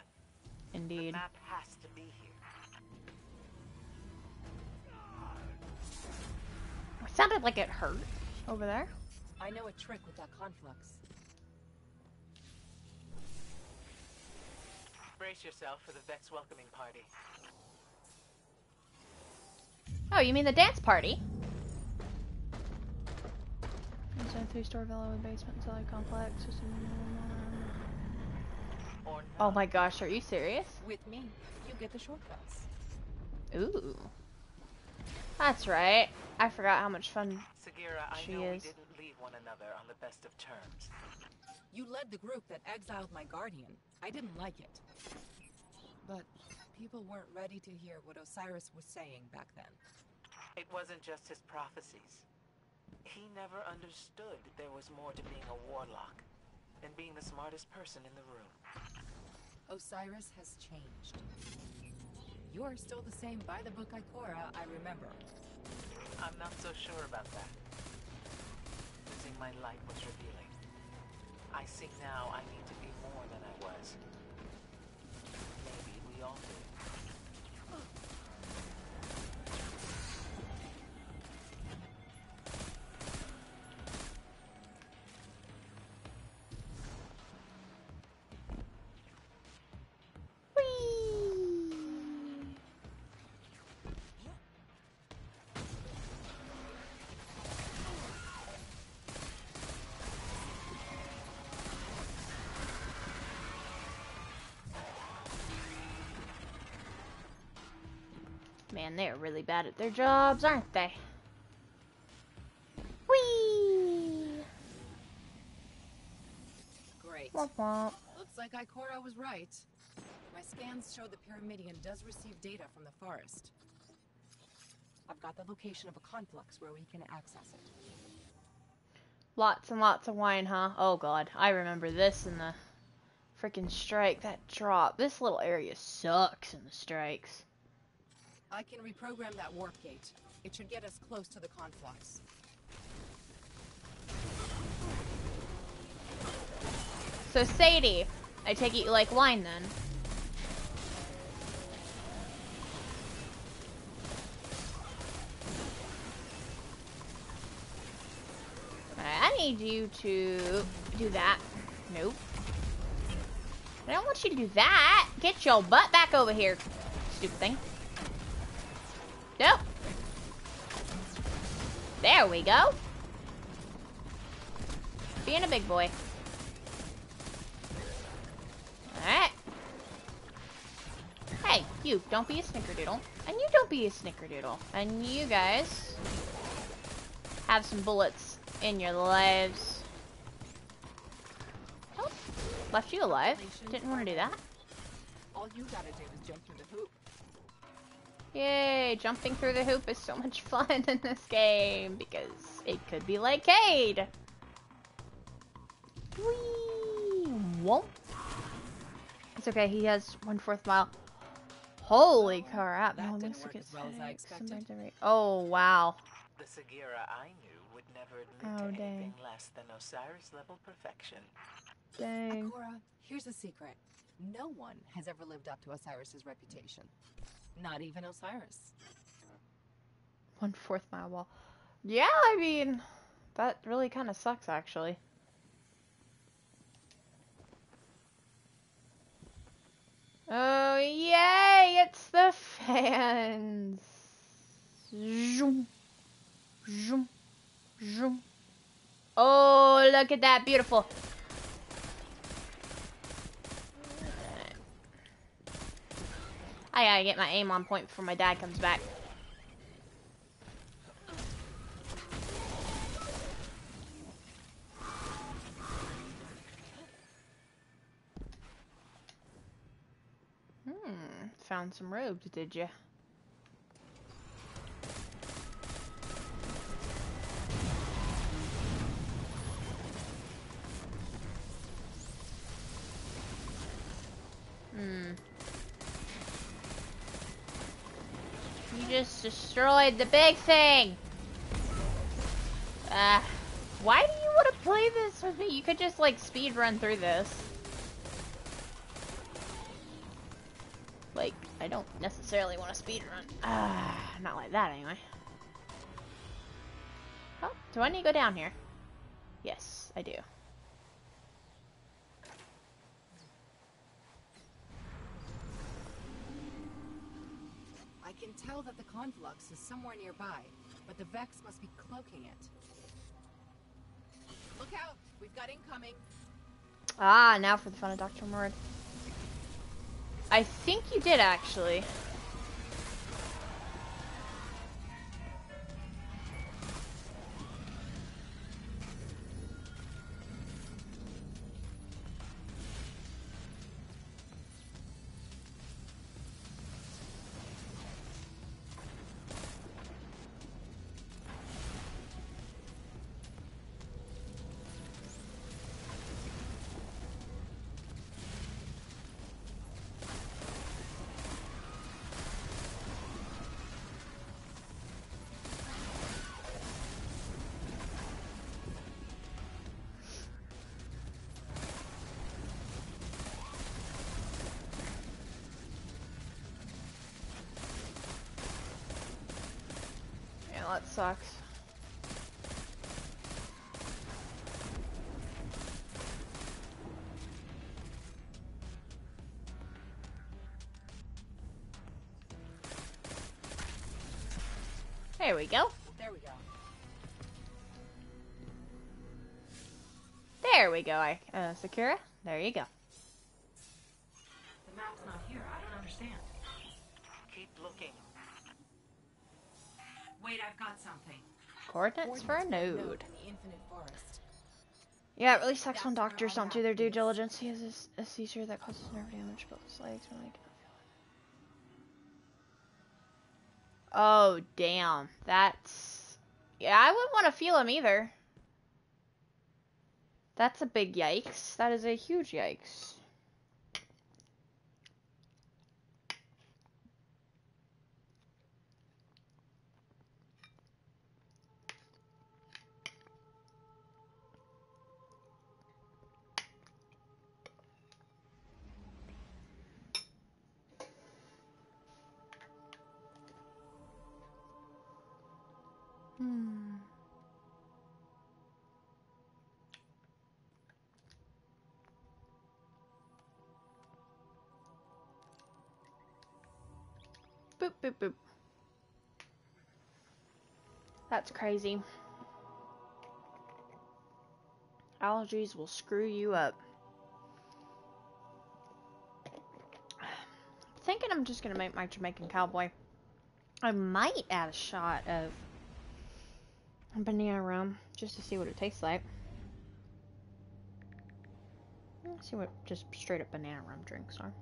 Indeed. The map has to be here. It sounded like it hurt over there. I know a trick with that conflux. Brace yourself for the Vex welcoming party. Oh, you mean the dance party? It's a three-store villa with basement and cellar complex. Oh my gosh, are you serious? With me, you get the shortcuts. Ooh. That's right. I forgot how much fun Sagira, she I know is. We didn't leave one another on the best of terms. You led the group that exiled my guardian. I didn't like it. But people weren't ready to hear what Osiris was saying back then. It wasn't just his prophecies. He never understood that there was more to being a warlock than being the smartest person in the room. Osiris has changed. You're still the same by the book Ikora, I remember. I'm not so sure about that. Losing my light was revealing. I see now I need to be more than I was. Maybe we all do. Man, they're really bad at their jobs, aren't they? Whee! Great. Womp womp. Looks like Ikora was right. My scans show the Pyramidian does receive data from the forest. I've got the location of a conflux where we can access it. Lots and lots of wine, huh? Oh god, I remember this in the freaking strike. That drop. This little area sucks in the strikes. I can reprogram that warp gate. It should get us close to the conflux. So Sadie, I take it you like wine then. need you to do that. Nope. I don't want you to do that. Get your butt back over here, stupid thing. Nope. There we go. Being a big boy. Alright. Hey, you, don't be a snickerdoodle. And you don't be a snickerdoodle. And you guys have some bullets in your lives. Help. Left you alive. Didn't want to do that. All you gotta do is jump through the hoop. Yay, jumping through the hoop is so much fun in this game because it could be like Cade. Whee! Whoa. It's okay, he has 1/4 mile. Holy crap. That didn't work as well as I expected. Oh, wow. The Sagira I knew would never admit to anything less than Osiris level perfection. Dang. Ikora, here's a secret. No one has ever lived up to Osiris's reputation. Not even Osiris. 1/4 mile wall. Yeah, I mean, that really kind of sucks, actually. Oh, yay! It's the fans! Zoom! Zoom! Zoom! Oh, look at that! Beautiful! I gotta get my aim on point before my dad comes back. Found some robes, did you? Hmm. You just destroyed the big thing! Why do you want to play this with me? You could just, like, speed run through this. Like, I don't necessarily want to speedrun. Not like that, anyway. Oh, do I need to go down here? Yes, I do. I can tell that the conflux is somewhere nearby, but the Vex must be cloaking it. Look out! We've got incoming! Ah, now for the fun of Dr. Mord. I think you did, actually. That sucks. There we go. There we go. There we go, Sakura. There you go. The map's not here. I don't understand. Keep looking. Wait, I've got something. Coordinates for a node. Yeah, it really sucks when doctors don't do their due diligence. He has a seizure that causes nerve damage, both his legs. Oh, damn. That's... yeah, I wouldn't want to feel him either. That's a big yikes. That is a huge yikes. Boop, boop, boop. That's crazy. Allergies will screw you up. Thinking I'm just gonna make my Jamaican cowboy. I might add a shot of banana rum just to see what it tastes like. Let's see what just straight up banana rum drinks are.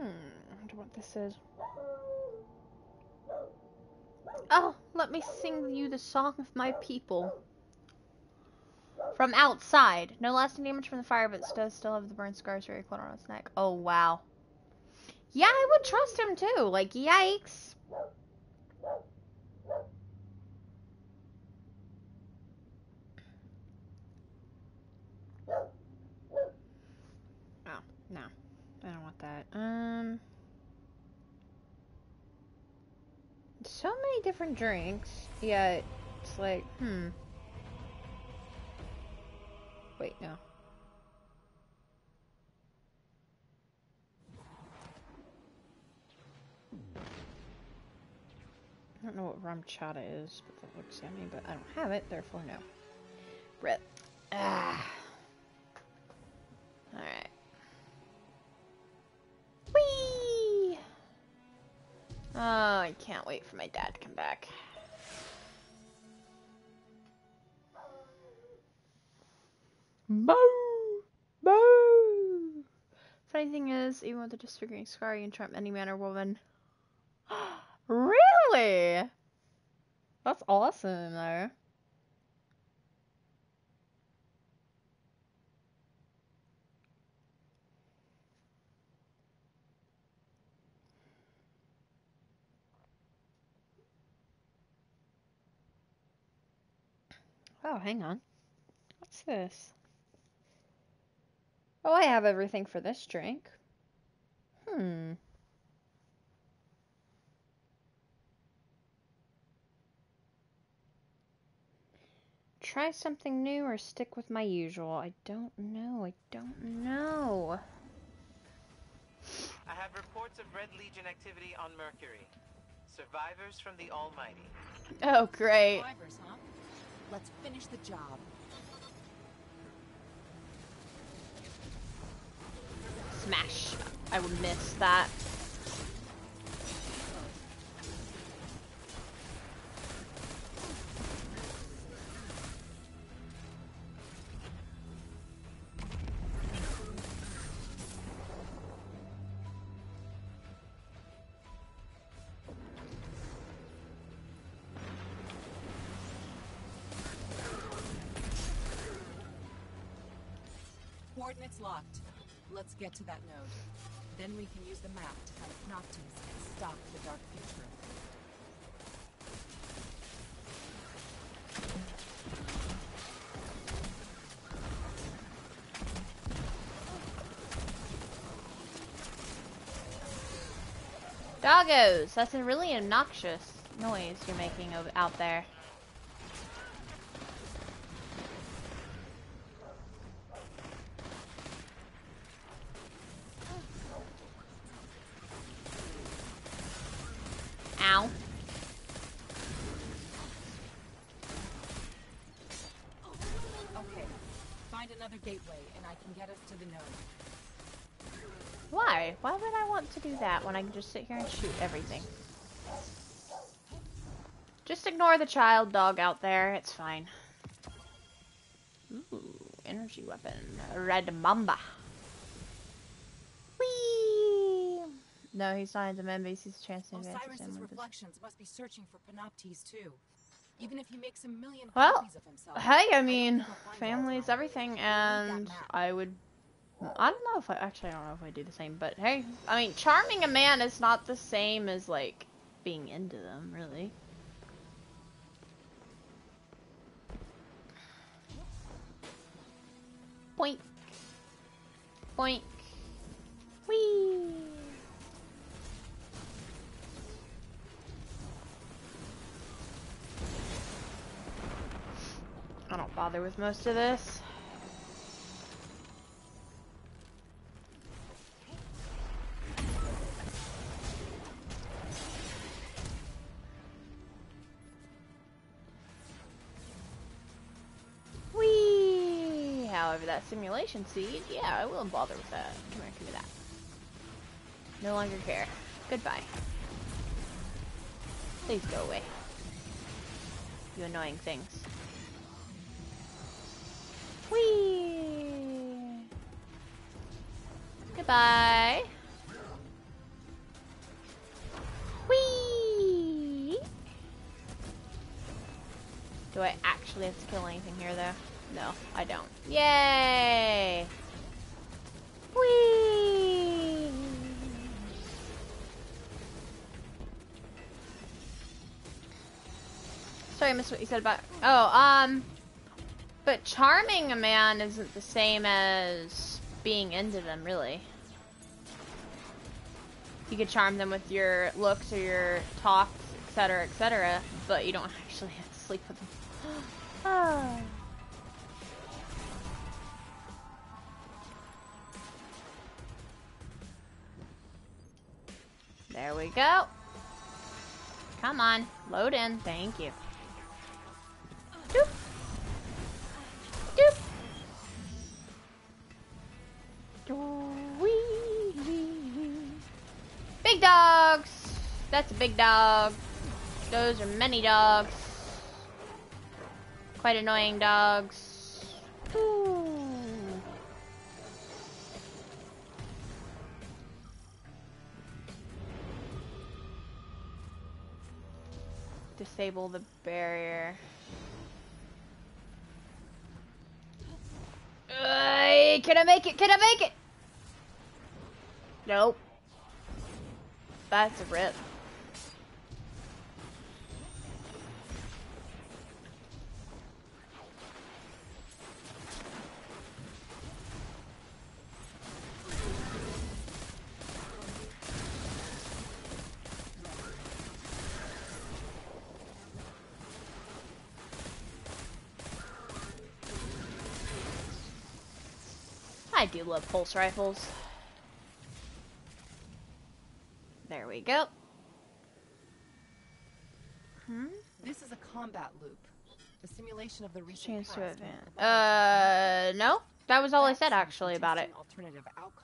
I wonder what this is. Oh, let me sing you the song of my people. From outside. No lasting damage from the fire, but does still have the burn scars very close on its neck. Oh, wow. Yeah, I would trust him, too. Like, yikes. Oh, no. I don't want that. So many different drinks, yet it's like, Wait, no. I don't know what rum chata is, but that looks yummy, but I don't have it, therefore no. Rip. Ah. Alright. Whee! Oh, I can't wait for my dad to come back. Boo! Boo! Funny thing is, even with a disfiguring scar, you can charm any man or woman. Really? That's awesome, though. Oh, hang on. What's this? Oh, I have everything for this drink. Try something new or stick with my usual. I don't know. I don't know. I have reports of Red Legion activity on Mercury. Survivors from the Almighty. Oh, great. Survivors, huh? Let's finish the job. Smash. I would miss that. Coordinates locked. Let's get to that node. Then we can use the map to find Panoptes and stop the dark future. Doggos! That's a really obnoxious noise you're making out there. Why would I want to do that when I can just sit here and shoot everything? Just ignore the child dog out there. It's fine. Ooh, energy weapon. Red Mamba. Whee! No, he's not into Membase. He's a chance to invade. Osiris's reflections must be searching for Panoptes, too. Even if he makes a million copies of himself. Hey, I mean, family's everything, and I would... I don't know if I, actually I don't know if I do the same, but hey, I mean, charming a man is not the same as, like, being into them, really. Boink. Boink. Whee! bother with most of this. Whee! However, that simulation seed, yeah, I will bother with that. Come here, give me that. No longer care. Goodbye. Please go away. You annoying things. Whee! Goodbye. Whee! Do I actually have to kill anything here, though? No, I don't. Yay! Whee! Sorry, I missed what you said about... Oh, but charming a man isn't the same as being into them, really. You could charm them with your looks or your talks, etc., etc., but you don't actually have to sleep with them. Oh. There we go. Come on, load in. Thank you. Doop. Big dogs! That's a big dog. Those are many dogs. Quite annoying dogs. Ooh. Disable the barrier. Can I make it? Can I make it? Nope. That's a rip. I do love pulse rifles. There we go. Hmm? This is a combat loop. A simulation of the recent past. Change to advance. No. That was all I said actually about it. Alternative outcomes.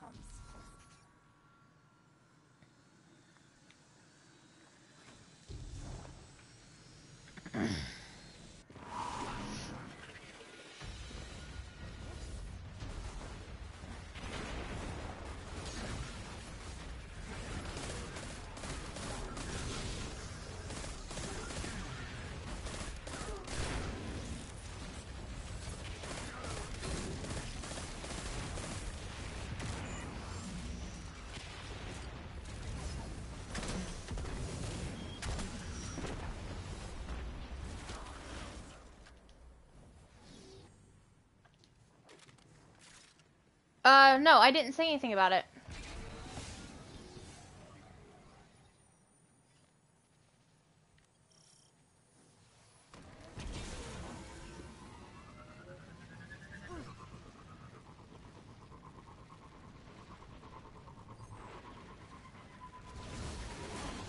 No, I didn't say anything about it.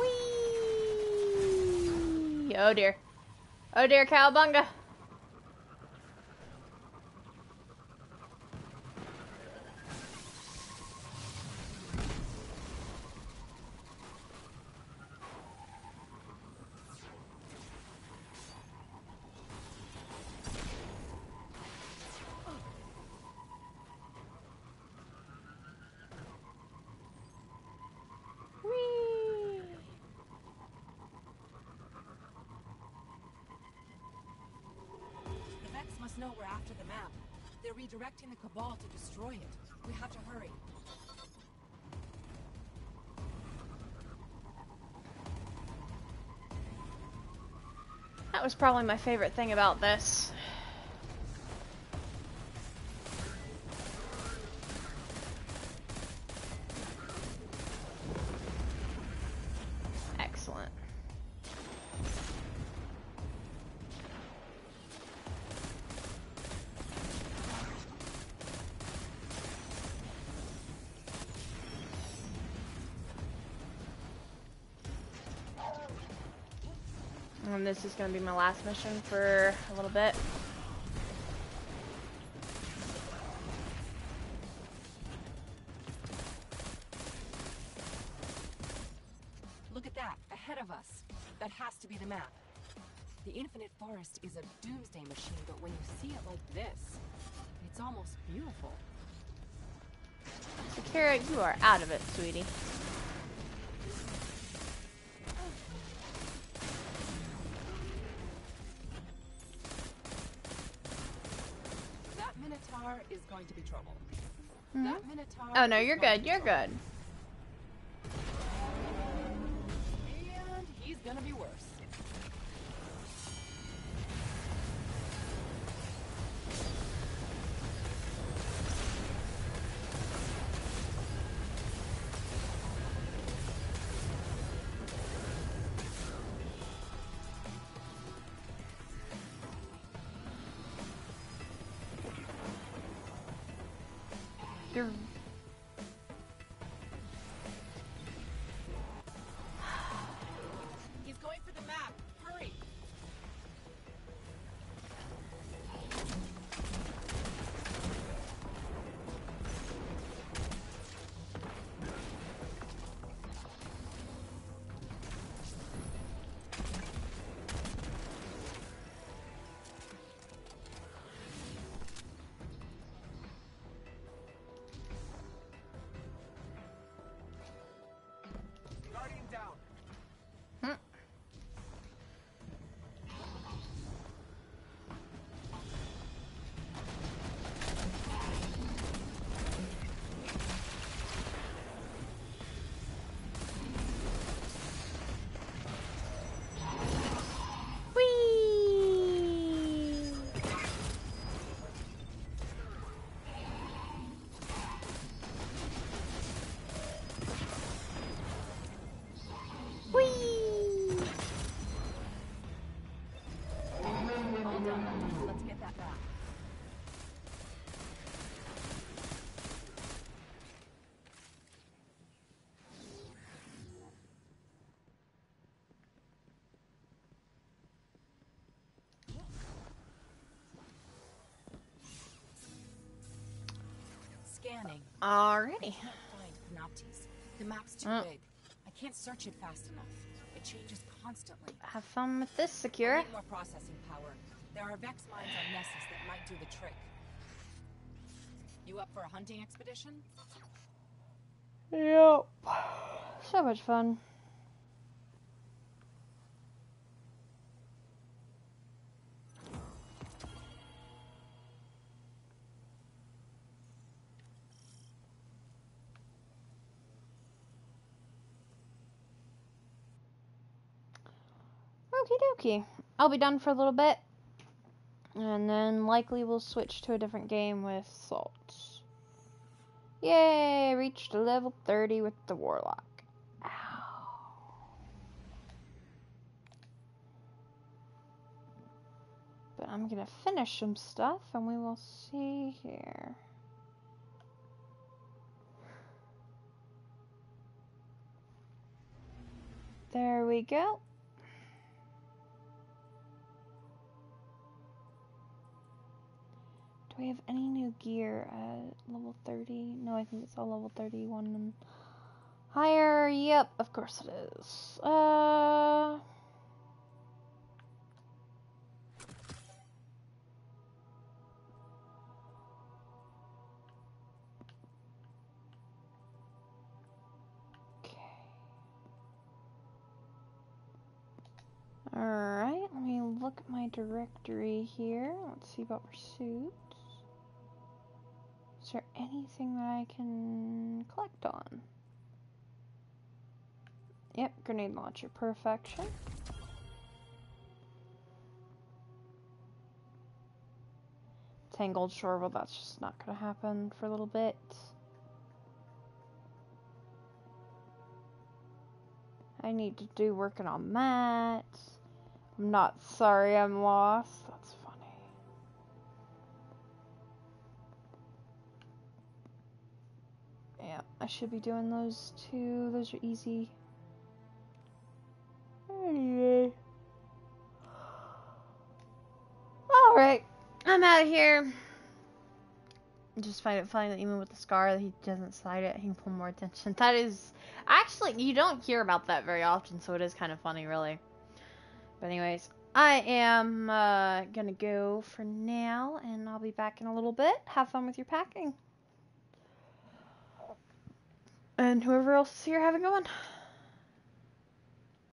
Whee! Oh dear. Oh dear, cowabunga. No, we're after the map. They're redirecting the Cabal to destroy it. We have to hurry. That was probably my favorite thing about this. And this is going to be my last mission for a little bit. Look at that, ahead of us. That has to be the map. The Infinite Forest is a doomsday machine, but when you see it like this, it's almost beautiful. Sagira, you are out of it, sweetie. That Minotaur is going to be trouble. Mm-hmm. That Minotaur. Oh no, you're good. You're good. And he's gonna be worse. Alrighty. Panoptes. The map's too big. I can't search it fast enough. It changes constantly. Have fun with this, Sagira. Need more processing power. There are Vex mines on Nessus that might do the trick. You up for a hunting expedition? Yep. So much fun. Okie dokie. I'll be done for a little bit, and then likely we'll switch to a different game with Salt. Yay! Reached level 30 with the Warlock. Ow. But I'm gonna finish some stuff, and we will see here. There we go. Do we have any new gear at level 30? No, I think it's all level 31 and higher. Yep, of course it is. Okay. Alright, let me look at my directory here. Let's see about pursuit. Is there anything that I can collect on? Yep, grenade launcher, perfection. Tangled Shore, well that's just not gonna happen for a little bit. I need to do working on that. I'm not sorry I'm lost, that's fine. Yeah, I should be doing those two. Those are easy. Anyway. Alright, I'm out of here. Just find it funny that even with the scar, he doesn't slide it, he can pull more attention. That is... Actually, you don't hear about that very often, so it is kind of funny, really. But anyways, I am gonna go for now, and I'll be back in a little bit. Have fun with your packing. And whoever else is here, have a good one.